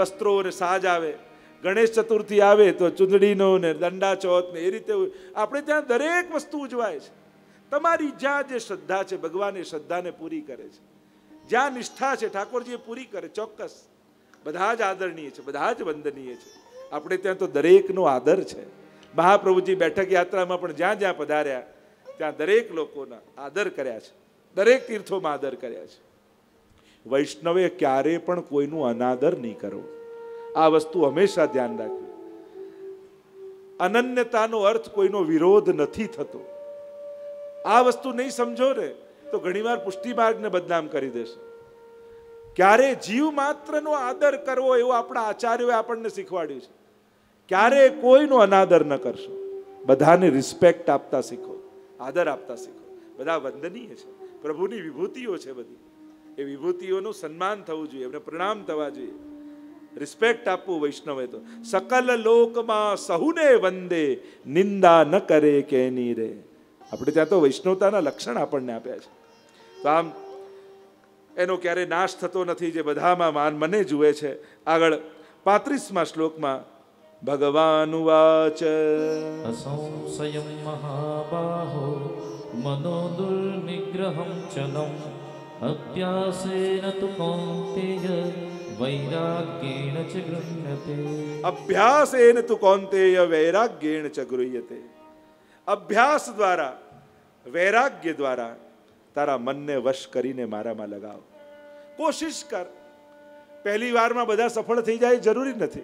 वस्त्रो अने साज आवे गणेश चतुर्थी आवे तो चुंदड़ीनो ने दंडा चौथ ने ए रीते आपणे त्यां दरेक वस्तु उजवाय छे। तमारी ज्यादा श्रद्धा है भगवान श्रद्धा ने पूरी करे ज्या निष्ठा है ठाकुर जी पूरी करे चौक्कस बधाज आदरणीय है बधाज वंदनीय है अपने त्या तो दरेक नो आदर है। महाप्रभुजी बैठक यात्रा में ज्या ज्या पधार्या त्या दरेक लोकोना आदर कर्या छे दरेक तीर्थों में आदर कर्या छे। वैष्णवे क्यारे पण कोईनु अनादर नहीं करो आ वस्तु हमेशा ध्यान राखो। अनन्यतानो अर्थ कोईनो विरोध नहीं थतो आ वस्तु नहीं समझो रे तो घणीवार पुष्टि मार्ग ने बदनाम करी देशे। क्यारे जीव मात्र नो आदर करवो एवो आपणा आचार्योए आपणने शीखवाड्युं छे। क्यारे कोईनो अनादर न करशो बधाने रिस्पेक्ट आपता शीखो आदर आपता शीखो बधा वंदनीय छे प्रभुनी विभूतिओ छे बधी ए विभूतिओनुं सन्मान थवुं जोईए एमने प्रणाम थवा जोईए रिस्पेक्ट आपवो वैष्णवे तो सकल लोकमां सहुने वंदे निंदा न करे केनी रे अपने त्या तो वैष्णवता लक्षण आपने आप तो आम एनो क्यारे नाश थतो नथी जे बधामां मान मने जुए छे। आगळ 35मां श्लोक में भगवान उवाच असंशयं महाबाहो मनो दुर्निग्रहं चलं अभ्यासेन तु कौन्तेय वैराग्येन च गृह्यते अभ्यासेन तु कौन्तेय वैराग्येन च गृह्यते। अभ्यास द्वारा वैराग्य द्वारा तारा मन ने वश करीने मारा में लगाव। कोशिश कर पहली वार में बधा सफल थी जाए जरूरी नहीं।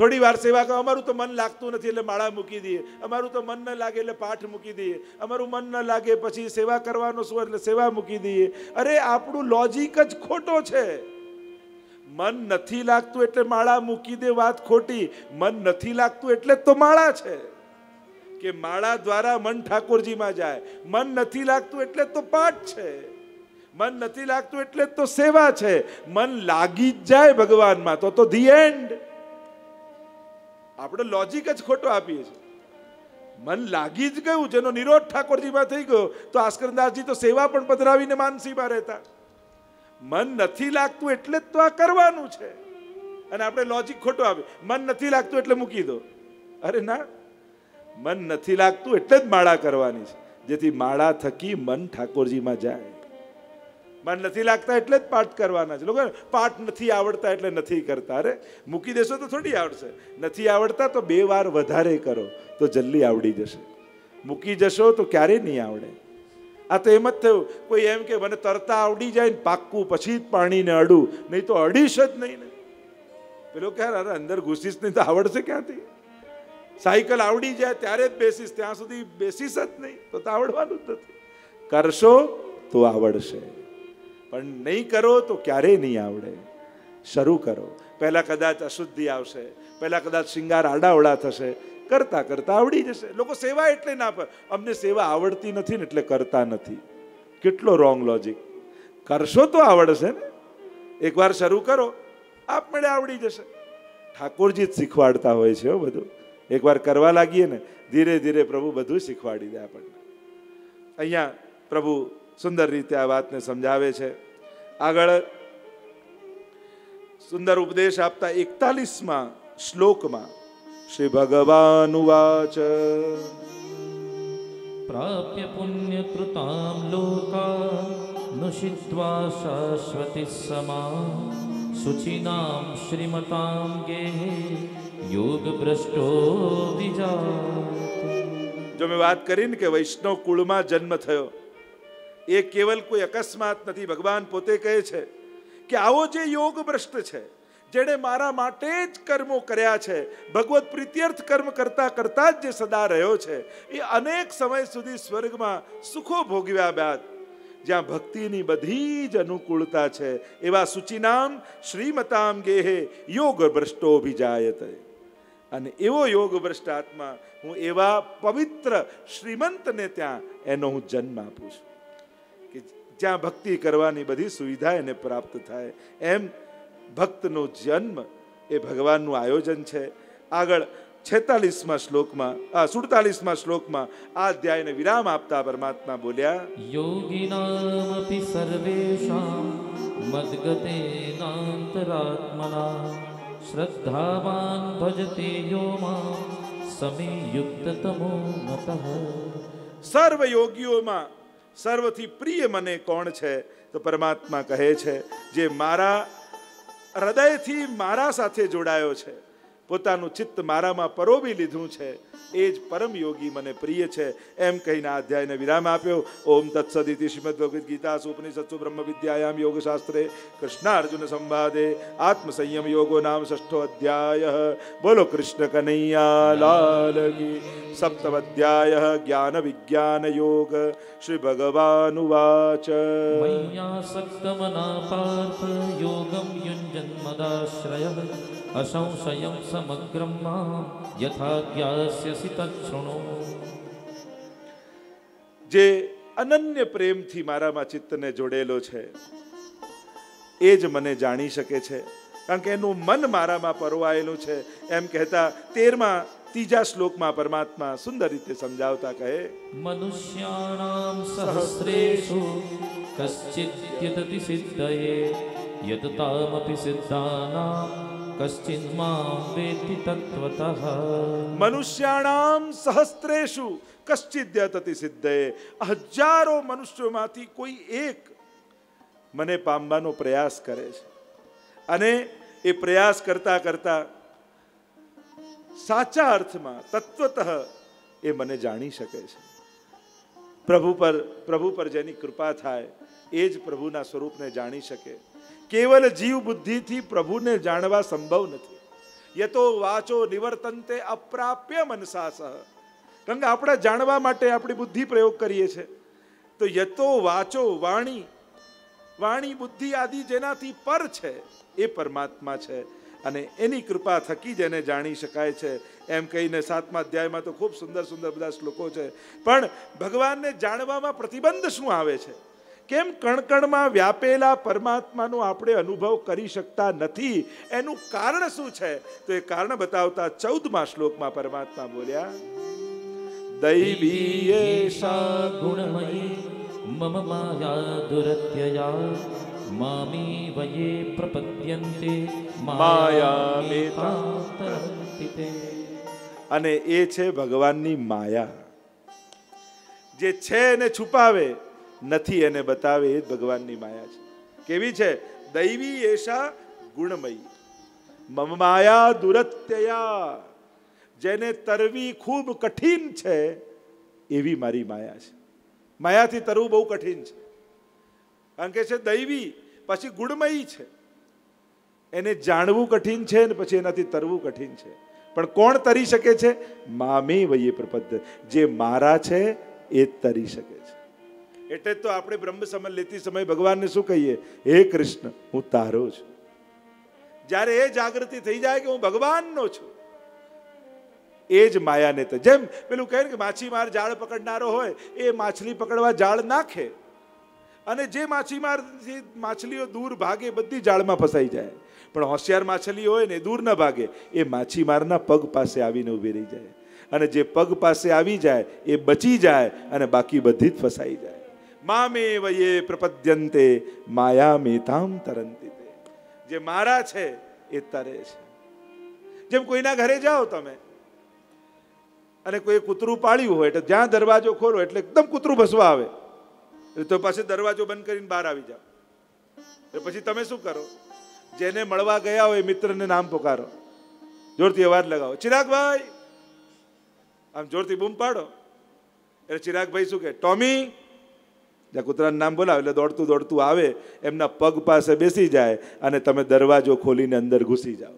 थोड़ी वार सेवा करो अमरु तो मन लागतुं नथी एटले माळा मूकी दीए अमरु तो मन न लागे एटले पाठ मूकी दीए अमरु मन न लागे पछी सेवा करवानो शुं एटले सेवा मूकी दीए। अरे आपणो लॉजिक ज खोटो छे। मन नथी लागतुं एटले माळा मूकी दे वात खोटी। मन नथी लागतुं एटले तो माळा छे के माला द्वारा मन ठाकुरजी में जाए। मन नहीं लागतुं एटले तो पाठ है। मन नहीं लागतुं एटले तो सेवा है। मन लागी जाए भगवान में तो धी एंड। आपणे लॉजिक ज खोटो आपीए छीए। मन लागी ज गयुं जेनो निरोध ठाकुरजी में थई गयो तो आस्करदास जी तो सेवा पण पधरावीने मानसी में रहता। मन नहीं लागतुं एटले तो आ करवानुं छे अने आपणे लॉजिक खोटो आपीए। मन नहीं लागतुं एटले मूकी दो। अरे ना मन नहीं लागतुं एटले ज माळा करवानी छे जेथी माळा थकी मन ठाकुरजी में जाए। मन नहीं लागता एटले ज पाठ करवाना छे। लोको पाठ नहीं आवड़ता एटले नहीं करता। अरे मूकी देशो तो थोड़ी आवड़शे। नहीं आवड़ता तो बे वार वधारे करो तो जल्दी आवड़ी जशे। मूकी जशो तो क्यारे नहीं आवड़े। आ तो एम ज थयुं कोई एम के मने तरता आवड़ी जाए पाक्कू पछी पाणी ने अडू नहीं तो अडीश ज नहीं ने पेलो कहे अरे अंदर घुसीश नहीं तो आवड़शे क्यांथी। साइकल आवड़ी जाए त्यारे बेसीस त्यां सुधी बेसीस ज नहीं तो आवड़वानुं ज नथी। करशो तो आवड़शे पण नहीं करो तो क्यारे नहीं आवड़े। शुरू करो पहला कदाच अशुद्धि आवशे पहला कदाच श्रृंगार आडावड़ा थशे करता करता आवड़ी जशे। लोको सेवा एटले ना पर अमने सेवा आवड़ती नथी एटले करता नथी। केटलो रॉन्ग लॉजिक। करशो तो आवड़शे ने। एक बार शुरू करो आपणे आवड़ी जशे। ठाकुरजी शीखवाड़ता होय छे हो बधुं। एक बार करवा लागिए ने धीरे धीरे प्रभु बधु शीखवाड़ी दे आपणे। अहींया प्रभु सुंदर रीते आ वातने समझावे छे। आगळ सुंदर उपदेश आपता 41मां श्लोक में श्री भगवान उवाच प्राप्य पुण्यकृतां लोकान् नुषित्वा शाश्वतिः समां शुचीनां श्रीमतां गेहे योगभ्रष्टो विजात। जो मैं बात करी न के वैष्णव कुल में जन्म थयो ये केवल कोई अकस्मात नहीं। भगवान पोते कहे छे कि आवो जे योग भ्रष्ट छे जेणे मारा माटे ज कर्मों कर्या छे, भगवत प्रीत्यर्थ कर्म करता करता जे सदा रह्यो छे ए अनेक समय सुधी स्वर्ग में सुखो भोगव्या बाद ज्यां भक्तिनी बधी ज अनुकूलता छे एवा शुचीनाम श्रीमताम गेहे योग भ्रष्टो विजायते। अने एवो योग भ्रष्ट आत्मा हूँ एवा पवित्र श्रीमंत ने त्यां एनो हूँ जन्म आपुं छुं कि ज्यां भक्ति करवानी बधी सुविधा एने प्राप्त थाय। एम भक्तनो जन्म ए भगवाननु आयोजन छे। आगळ 46मा श्लोकमां 47मा श्लोकमां आ अध्यायने विराम आपता परमात्मा बोल्या योगिनामपि सर्वेषां मद्गतेनान्तरात्मना श्रद्धावान् भजते यो मां समे युक्ततमो मतः। सर्व योगियोमां सर्वथी प्रिय मने कोण छे तो परमात्मा कहे छे जे मारा हृदय थी मारा साथे जोड़ायो छे, पोतानु चित्त मारा मां परोवी लीधुं छे, एज परम योगी मने प्रिय छे। एम कहीने अध्याय ने विराम आप्यो। ओम तत्सदिति श्रीमद् भागवत गीता उपनिषत्सु ब्रह्म विद्यायां योगशास्त्रे कृष्णार्जुन संवादे आत्मसंयम योगो नाम 6ठो अध्याय। बोलो कृष्ण कन्हैया लाल की। 7व अध्याय ज्ञान विज्ञान योग। श्री भगवान उवाच मय्या सक्तमना पार्थ योगं युञ्जन्मदाश्रयः असंशयं समग्रं मां यथा ज्ञास्यसि तच्छृणु। जे अनन्य प्रेम थी मारा मां चित्त ने जोड़ेलो छे एज मने जाणी शके छे कारण के एनु मन मारा मां परवायेलुं छे। एम कहता 13मा तीजा श्लोक में परमात्मा सुंदर रीते समझावता कहे मनुष्याणां सहस्रेषु कश्चित् यतति सिद्धये यततामपि सिद्धानां कश्चित् मां वेत्ति तत्त्वतः। मनुष्याणां सहस्रेषु कश्चित् यतति सिद्धये हजारों मनुष्यों मांथी कोई एक मने पामवानो प्रयास करे छे अने ए प्रयास करता करता साचा अर्थ में तत्वतः ए मने जाणी शके छे। प्रभु पर जेनी कृपा थाय एज प्रभुना स्वरूप ने जाणी शके। केवल जीव बुद्धि थी प्रभु ने जाणवा संभव नहीं। यतो वाचो निवर्तन्ते अप्राप्य मनसा सह कारण के आपणे जाणवा माटे आपणी बुद्धि प्रयोग करीए छे तो यतो वाचो वाणी बुद्धि आदि जेनाथी पर छे ए परमात्मा छे अने एनी कृपा थकी जेने जाणी शकाय छे। एम कहीने 7मा अध्याय में तो खूब सुंदर सुंदर बधा श्लोको छे पण भगवान ने जाणवामां प्रतिबंध शुं आवे छे केम कणकण में व्यापेला परमात्मानो आपणे अनुभव करी शकता नथी एनु कारण शुं छे तो ए कारण बतावता 14मा श्लोक में परमात्मा बोल्या दैवी एषा गुणमयी मम माया दुरत्यया मामी वये प्रपद्यन्ते मायामेतां तरन्तिते। अने ए छे भगवाननी माया जे छे ने छुपावे नथी एने बतावे ए भगवाननी माया छे। केवी छे दैवी एषा गुणमयी मम माया दुरत्यया जेने तरवी खूब कठिन छे एवी मारी माया छे। माया थी तरव बहु कठिन छे अंके छे दैवी पछी गुणमयी छे एने जाणवू कठिन छे ने पछी एनाथी तरवू कठिन छे पण कोण तरी शके छे मामे वये प्रपद्य जे मारा छे ए तरी शके छे। एटले तो आपणे ब्रह्म समझ लेती समय भगवान ने शुं कहीए हे कृष्ण हूँ तारो छुं। ज्यारे ए जागृति थई जाय के हूँ भगवाननो छुं एज माया ने तो जेम पेलुं कहे ने के माछीमार जाळ पकड़नारो होय ए माछली पकड़वा जाळ नाखे अने जे माछीमार माछलीओ दूर भागे बधी जाळमां फसाई जाए पण होशियार माछली होय ने दूर न भागे ए माछीमारना पग पासे आवीने ऊभी रही जाए अने जे पग पासे आवी जाए ए बची जाए अने बाकी बधी ज फसाई जाए। मामे वये प्रपद्यन्ते मायामेतां तरन्तिते जे मारा छे ए तरे छे। जेम कोईना घरे जाओ तमे અને કોઈ કૂતરું પાળ્યું હોય એટલે જ્યાં દરવાજો ખોલો એટલે એકદમ કૂતરું ભસવા આવે, એટલે તો પાછો દરવાજો બંધ કરીને બહાર આવી જાઓ. એટલે પછી તમે શું કરો, જેને મળવા ગયા હોય મિત્રને નામ પોકારો, જોરથી અવાજ લગાવો, ચિરાગભાઈ, આમ જોરથી બૂમ પાડો. એટલે ચિરાગભાઈ શું કહે, ટોમી, જ્યાં કૂતરાનું નામ બોલાવે એટલે દોડતું દોડતું આવે, એમના પગ પાસે બેસી જાય અને તમે દરવાજો ખોલીને અંદર ઘૂસી જાઓ.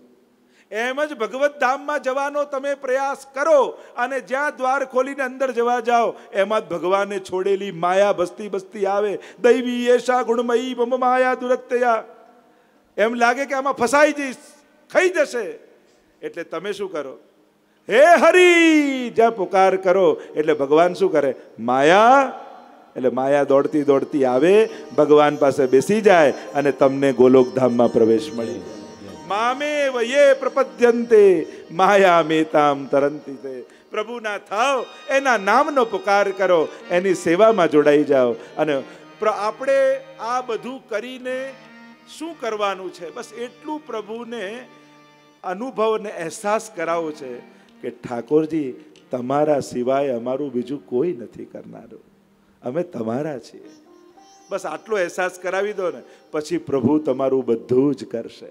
એમ જ ભગવત ધામમાં જવાનો તમે પ્રયાસ કરો અને જ્યાં દ્વાર ખોલીને અંદર જવા જાઓ એમાં જ ભગવાને છોડેલી માયા બસતી બસતી આવે. દૈવી એશા ગુણમયી મમ માયા દુરત્યા. એમ લાગે કે આમાં ફસાઈ જઈશ, ખાઈ જશે, એટલે તમે શું કરો, હે હરી જ્યાં પુકાર કરો એટલે ભગવાન શું કરે, માયા, એટલે માયા દોડતી દોડતી આવે, ભગવાન પાસે બેસી જાય અને તમને ગોલોકધામમાં પ્રવેશ મળી જાય. મામે વયે પ્રપદ્યંતે માયા મેતામ તરંતિતે. પ્રભુના થાવ, એના નામનો પુકાર કરો, એની સેવામાં જોડાઈ જાઓ. અને આપણે આ બધું કરીને શું કરવાનું છે, બસ એટલું પ્રભુને અનુભવને અહેસાસ કરાવો છે કે ઠાકોરજી તમારા સિવાય અમારું બીજું કોઈ નથી કરનારું, અમે તમારા છીએ. બસ આટલો અહેસાસ કરાવી દો ને પછી પ્રભુ તમારું બધું જ કરશે.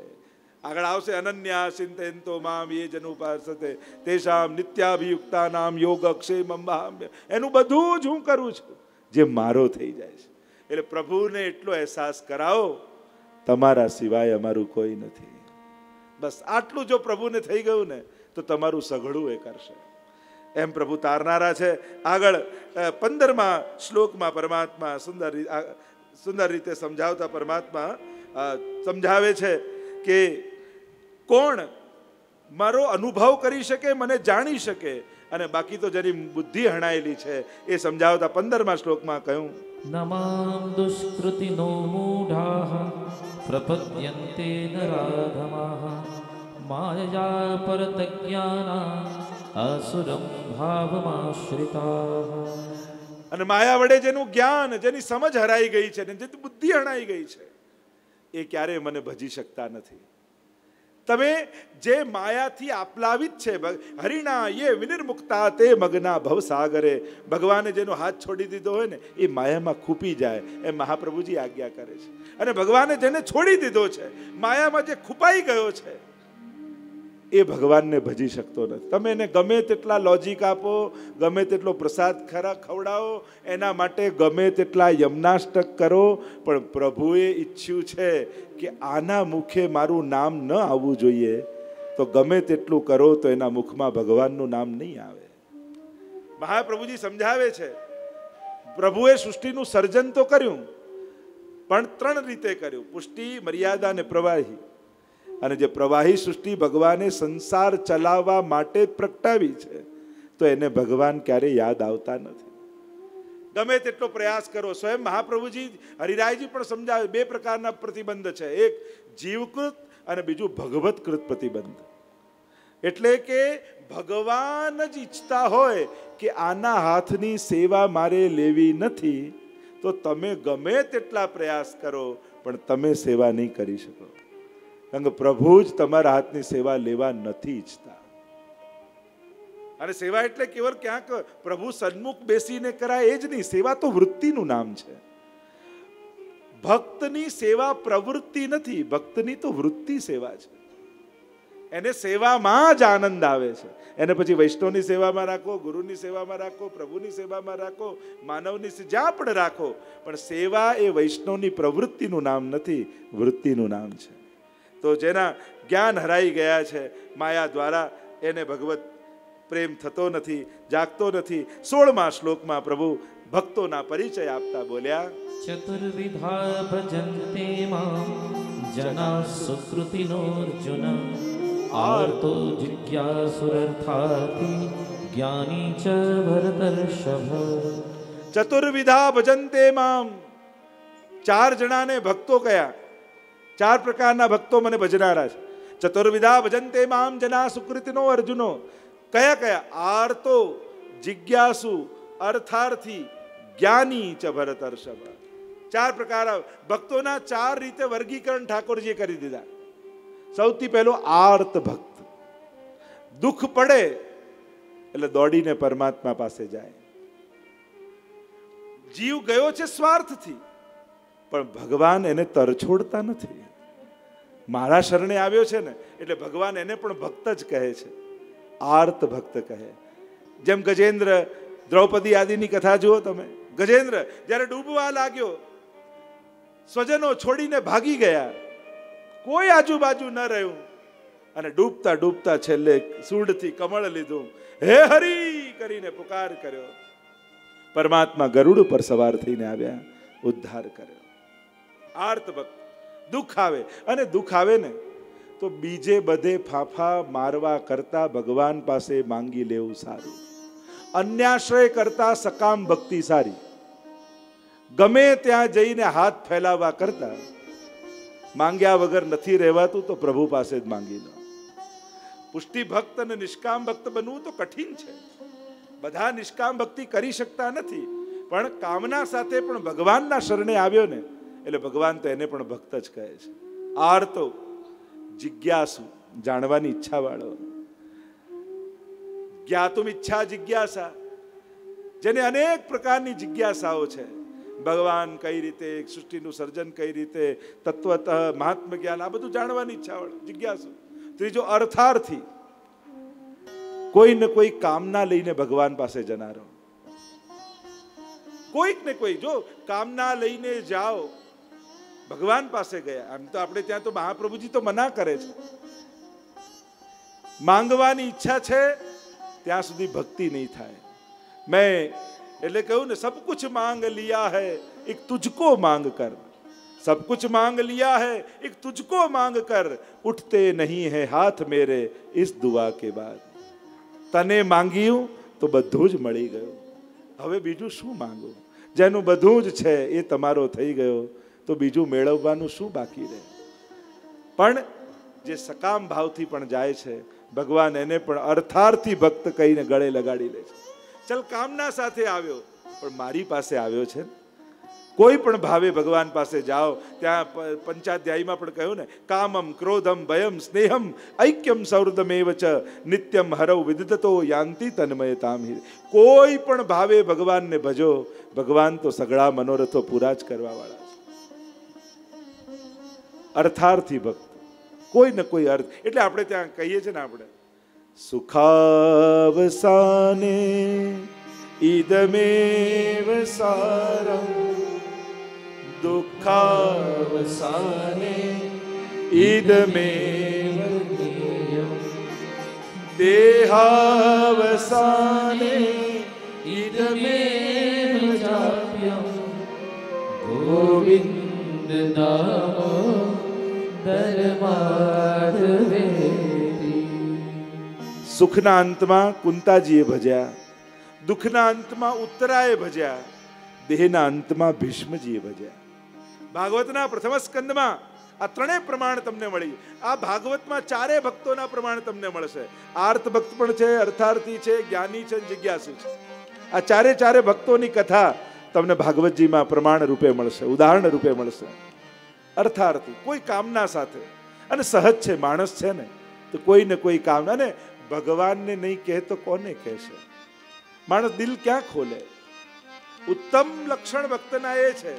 આગળ આવશે અનન્યા સિંતેન્તો મામ યે જનુપાસતે તેષામ નિત્યાભિયુક્તાનામ યોગક્ષેમં વહામ્યહમ. એનું બધું જ હું કરું છું, જે મારો થઈ જાય છે. એટલે પ્રભુને એટલો અહેસાસ કરાવો, તમારા સિવાય અમારું કોઈ નથી. બસ આટલું જો પ્રભુને થઈ ગયું ને તો તમારું સઘળું એ કરશે. એમ પ્રભુ તારનારા છે. આગળ 15મા શ્લોકમાં પરમાત્મા સુંદર રીતે સમજાવતા પરમાત્મા સમજાવે છે કે કોણ મારો અનુભવ કરી શકે, મને જાણી શકે, અને બાકી તો જેની બુદ્ધિ હણાયેલી છે એ સમજાવતા 15મા શ્લોકમાં કહ્યું, નમામ દુષ્કૃતિનો મૂઢાઃ પ્રપદ્યન્તે નરાધમાઃ માયા પરતજ્ઞાના આસુરં ભાવમાશ્રિતાઃ. અને માયા વડે જેનું જ્ઞાન, જેની સમજ હરાઈ ગઈ છે, જે બુદ્ધિ હણાઈ ગઈ છે, એ ક્યારેય મને ભજી શકતા નથી. તમે જે માયાથી આપલાવિત છે, હરિણા યે વિનિર્મુક્તા તે મગ્ના ભવસાગરે. ભગવાને જેનો હાથ છોડી દીધો હોય ને એ માયામાં ખૂપી જાય, એ મહાપ્રભુજી આજ્ઞા કરે છે. અને ભગવાને જેને છોડી દીધો છે, માયામાં જે ખૂપાઈ ગયો છે, એ ભગવાનને ભજી શકતો નથી. તમે એને ગમે તેટલા લોજિક આપો, ગમે તેટલો પ્રસાદ ખવડાવો, એના માટે ગમે તેટલા યમનાષ્ટક કરો, પણ પ્રભુએ ઈચ્છ્યું છે કે આના મુખે મારું નામ ન આવવું જોઈએ. તો ગમે તેટલું કરો તો એના મુખમાં ભગવાનનું નામ નહીં આવે. મહાપ્રભુજી સમજાવે છે, પ્રભુએ સૃષ્ટિનું સર્જન તો કર્યું, પણ 3 રીતે કર્યું, પુષ્ટિ, મર્યાદા અને પ્રવાહી. અને જે પ્રવાહી સૃષ્ટિ ભગવાને સંસાર ચલાવવા માટે પ્રગટાવી છે, તો એને ભગવાન ક્યારેય યાદ આવતા નથી. ગમે તેટલો પ્રયાસ કરો. સ્વયં મહાપ્રભુજી, હરિરાયજી પણ સમજાવે, 2 પ્રકારના પ્રતિબંધ છે, એક જીવકૃત અને બીજું ભગવતકૃત પ્રતિબંધ. એટલે કે ભગવાન જ ઈચ્છતા હોય કે આના હાથની સેવા મારે લેવી નથી, તો તમે ગમે તેટલા પ્રયાસ કરો પણ તમે સેવા નહીં કરી શકો. કારણ કે પ્રભુ જ તમારા હાથની સેવા લેવા નથી ઈચ્છતા. અને સેવા એટલે કેવળ ક્યાંક પ્રભુ સન્મુખ બેસીને કરાય એ જ નહીં, સેવા તો વૃત્તિનું નામ છે. ભક્તની સેવા પ્રવૃત્તિ નથી, ભક્તની તો વૃત્તિ સેવા છે. એને સેવામાં જ આનંદ આવે છે. એને પછી વૈષ્ણવની સેવામાં રાખો, ગુરુની સેવામાં રાખો, પ્રભુની સેવામાં રાખો, માનવની, જ્યાં પણ રાખો, પણ સેવા એ વૈષ્ણવની પ્રવૃત્તિનું નામ નથી, વૃત્તિનું નામ છે. તો જેના જ્ઞાન હરાઈ ગયા છે માયા દ્વારા, એને ભગવત પ્રેમ થતો નથી, જાગતો નથી. 16મા શ્લોકમાં પ્રભુ ભક્તોના પરિચય આપતા બોલ્યા, ચતુર્વિધા ભજન્તે માં જના સુકૃતિનો અર્જુન આર્તો જિજ્ઞાસુરર્થાર્થી જ્ઞાની ચ ભરતર્ષભ. ચતુર્વિધા ભજન્તે માં, 4 જણાને ભક્તો કયા, 4 પ્રકારના ભક્તો મને ભજનારા છે. ચતુર્વિધા ભજન્તે મામ જના સુકૃતિનો અર્જુનો, કયા કયા, આર્તો જિજ્ઞાસુ અર્થાર્થી જ્ઞાની ચ ભરતર્ષભ. 4 પ્રકાર ભક્તોના 4 રીતે વર્ગીકરણ ઠાકોરજીએ કરી દીધા. સૌથી પહેલો આર્ત ભક્ત, દુઃખ પડે એટલે દોડીને પરમાત્મા પાસે જાય. જીવ ગયો છે સ્વાર્થથી, પણ ભગવાન એને તરછોડતા નથી. મારા શરણે આવ્યો છે ને એટલે ભગવાન એને પણ ભક્ત જ કહે છે, આર્ત ભક્ત કહે. જેમ ગજેન્દ્ર દ્રૌપદી આદિની કથા જુઓ તમે. ગજેન્દ્ર જ્યારે ડૂબવા લાગ્યો, સ્વજનો છોડીને ભાગી ગયા, કોઈ આજુબાજુ ન રહ્યું, અને ડૂબતા ડૂબતા છેલ્લે સૂંઢથી કમળ લીધું, હે હરી કરીને પુકાર કર્યો. પરમાત્મા ગરુડ ઉપર સવાર થઈને આવ્યા, ઉદ્ધાર કર્યો. આર્ત ભક્ત. દુઃખ આવે, અને દુઃખ આવે ને તો બીજે બધે ફાંફા મારવા કરતા ભગવાન પાસે માંગી લેવું સારું. અન્યાશ્રય કરતા સકામ ભક્તિ સારી. ગમે ત્યાં જઈને હાથ ફેલાવવા કરતા માંગ્યા વગર નથી રહેવાતું તો પ્રભુ પાસે જ માંગી લો. પુષ્ટિ ભક્ત અને નિષ્કામ ભક્ત બનવું તો કઠિન છે. બધા નિષ્કામ ભક્તિ કરી શકતા નથી, પણ કામના સાથે પણ ભગવાનના શરણે આવ્યો ને એટલે ભગવાન તો એને પણ ભક્ત જ કહે છે. આર્તો, જિજ્ઞાસુ, જાણવાની ઈચ્છા વાળો. જ્ઞાતુમ ઈચ્છા જિજ્ઞાસા, જેને અનેક પ્રકારની જિજ્ઞાસાઓ છે. ભગવાન કઈ રીતે, સૃષ્ટિનું સર્જન કઈ રીતે, તત્વતઃ મહાત્મ જ્ઞાન, આ બધું જાણવાની ઈચ્છા વાળો જિજ્ઞાસુ. ત્રીજો અર્થાર્થી, કોઈ ને કોઈ કામના લઈને ભગવાન પાસે જનારો. કોઈક ને કોઈ, જો કામના લઈને જાઓ ભગવાન પાસે ગયા, આમ તો આપણે ત્યાં તો મહાપ્રભુજી તો મના કરે છે. માંગવાની ઈચ્છા છે ત્યાં સુધી ભક્તિ નહીં થાય. મેં એટલે કહ્યું ને, સબ કુછ માંગ લિયા હૈ એક તુજકો માંગ કર. सब कुछ मांग लिया है एक तुझको मांग कर, उठते नहीं है हाथ मेरे इस दुआ के बाद. तने मांगियूं तो બધું જ મળી ગયું, હવે બીજું શું માંગો? જેનું બધું જ છે એ તમારો થઈ ગયો, તો બીજું મેળવવાનું શું બાકી રહે? પણ જે સકામ ભાવથી પણ જાય છે ભગવાન એને પણ અર્થાર્થી ભક્ત કહીને ગળે લગાડી લે છે. ચલ કામના સાથે આવ્યો, પણ મારી પાસે આવ્યો છે. કોઈ પણ ભાવે ભગવાન પાસે જાઓ. ત્યાં પંચાધ્યાયીમાં પણ કહ્યું ને, કામમ ક્રોધમ ભયમ સ્નેહમ ઐક્યમ સૌર્દમેવ ચ નિત્યમ હરૌ વિદધતો યાંતિ તન્મયતામ. કોઈ પણ ભાવે ભગવાનને ભજો, ભગવાન તો સગળા મનોરથો પૂરા જ કરવાવાળા છે. અર્થાર્થી ભક્ત, કોઈ ને કોઈ અર્થ. એટલે આપણે ત્યાં કહીએ છીએ ને, આપણે સુખાવસાને ઇદમેવ સારમ દુઃખાવસાને ઇદમેવ જ્ઞેયમ દેહાવસાને ઇદમેવ જાપ્યમ ગોવિંદ નામો પરમાર્થવે. સુખના અંતમાં કુંતાજીએ ભજ્યા, દુઃખના અંતમાં ઉત્તરાએ ભજ્યા, દેહના અંતમાં ભીષ્મજીએ ભજ્યા. ભાગવતના પ્રથમ સ્કંદમાં આ ત્રણેય પ્રમાણ તમને મળી. આ ભાગવતમાં ચારે ભક્તોના પ્રમાણ તમને મળશે. આર્ત ભક્ત પણ છે, અર્થાર્થી છે, જ્ઞાની છે, જિજ્ઞાસુ છે. આ ચારે ચારે ભક્તોની કથા તમને ભાગવતજીમાં પ્રમાણ રૂપે મળશે, ઉદાહરણ રૂપે મળશે. અર્થાર્થી કોઈ કામના સાથે, અને સહજ છે, માણસ છે ને, તો કોઈ ને કોઈ કામના. ને ભગવાનને નહીં કહે તો કોને કહેશે? માણસ દિલ ક્યાં ખોલે? ઉત્તમ લક્ષણ ભક્તના એ છે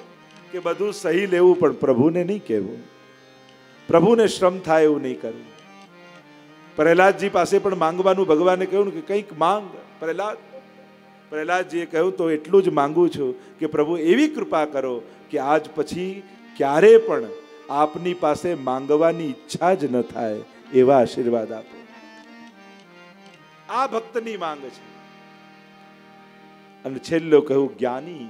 કે બધું સહી લેવું, પણ પ્રભુને નહીં કહેવું, પ્રભુને શ્રમ થાય એવું નહીં કરવું. પ્રહલાદજી પાસે પણ માંગવાનું ભગવાને કહ્યું કે કંઈક માંગ પ્રહલાદ. પ્રહલાદજીએ કહ્યું તો એટલું જ માંગું છું કે પ્રભુ એવી કૃપા કરો કે આજ પછી ક્યારે પણ આપની પાસે માંગવાની ઈચ્છા જ ન થાય એવા આશીર્વાદ આપો. આ ભક્તની માંગ છે. અને છેલ્લો કહ્યું જ્ઞાની,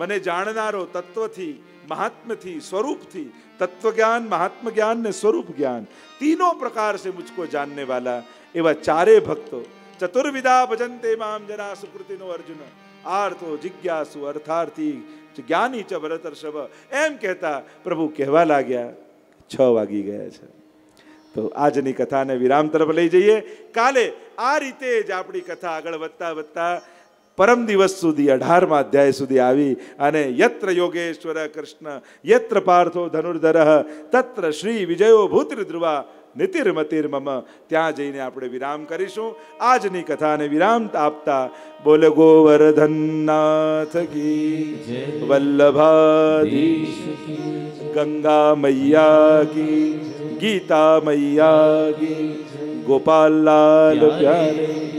મને જાણનારો, તત્વથી, મહાત્મથી, સ્વરૂપથી. તત્વજ્ઞાન, મહાત્મ જ્ઞાન ને સ્વરૂપ જ્ઞાન, तीनों प्रकार से मुझको जानने वाला, एवा चारे भक्तों चतुर्विधा भजन्ते माम जना सुकृतिनो अर्जुन आर्तो जिज्ञासु अर्थार्थी ज्ञानी च भरतर्षभ. એમ કહેતા પ્રભુ કહેવા લાગ્યા 6 વાગી ગયા છે. તો આજની કથાને વિરામ તરફ લઈ જઈએ. કાલે આ રીતે જ આપણી કથા આગળ વધતા વધતા પરમ દિવસ સુધી 18મા અધ્યાય સુધી આવી, અને યત્ર યોગેશ્વર કૃષ્ણ યત્ર પાર્થો ધનુર્ધર તત્ર શ્રી વિજયો ભૂતિર્ધ્રુવા नितिर्मतिर्मम त्यां जईने आपणे विराम करीशुं। आजनी कथाने विराम आपता बोले गोवर्धननाथ की जय, वल्लभाधीश की, गंगा मैया की, गीता मैया की, गोपाल लाल प्यारे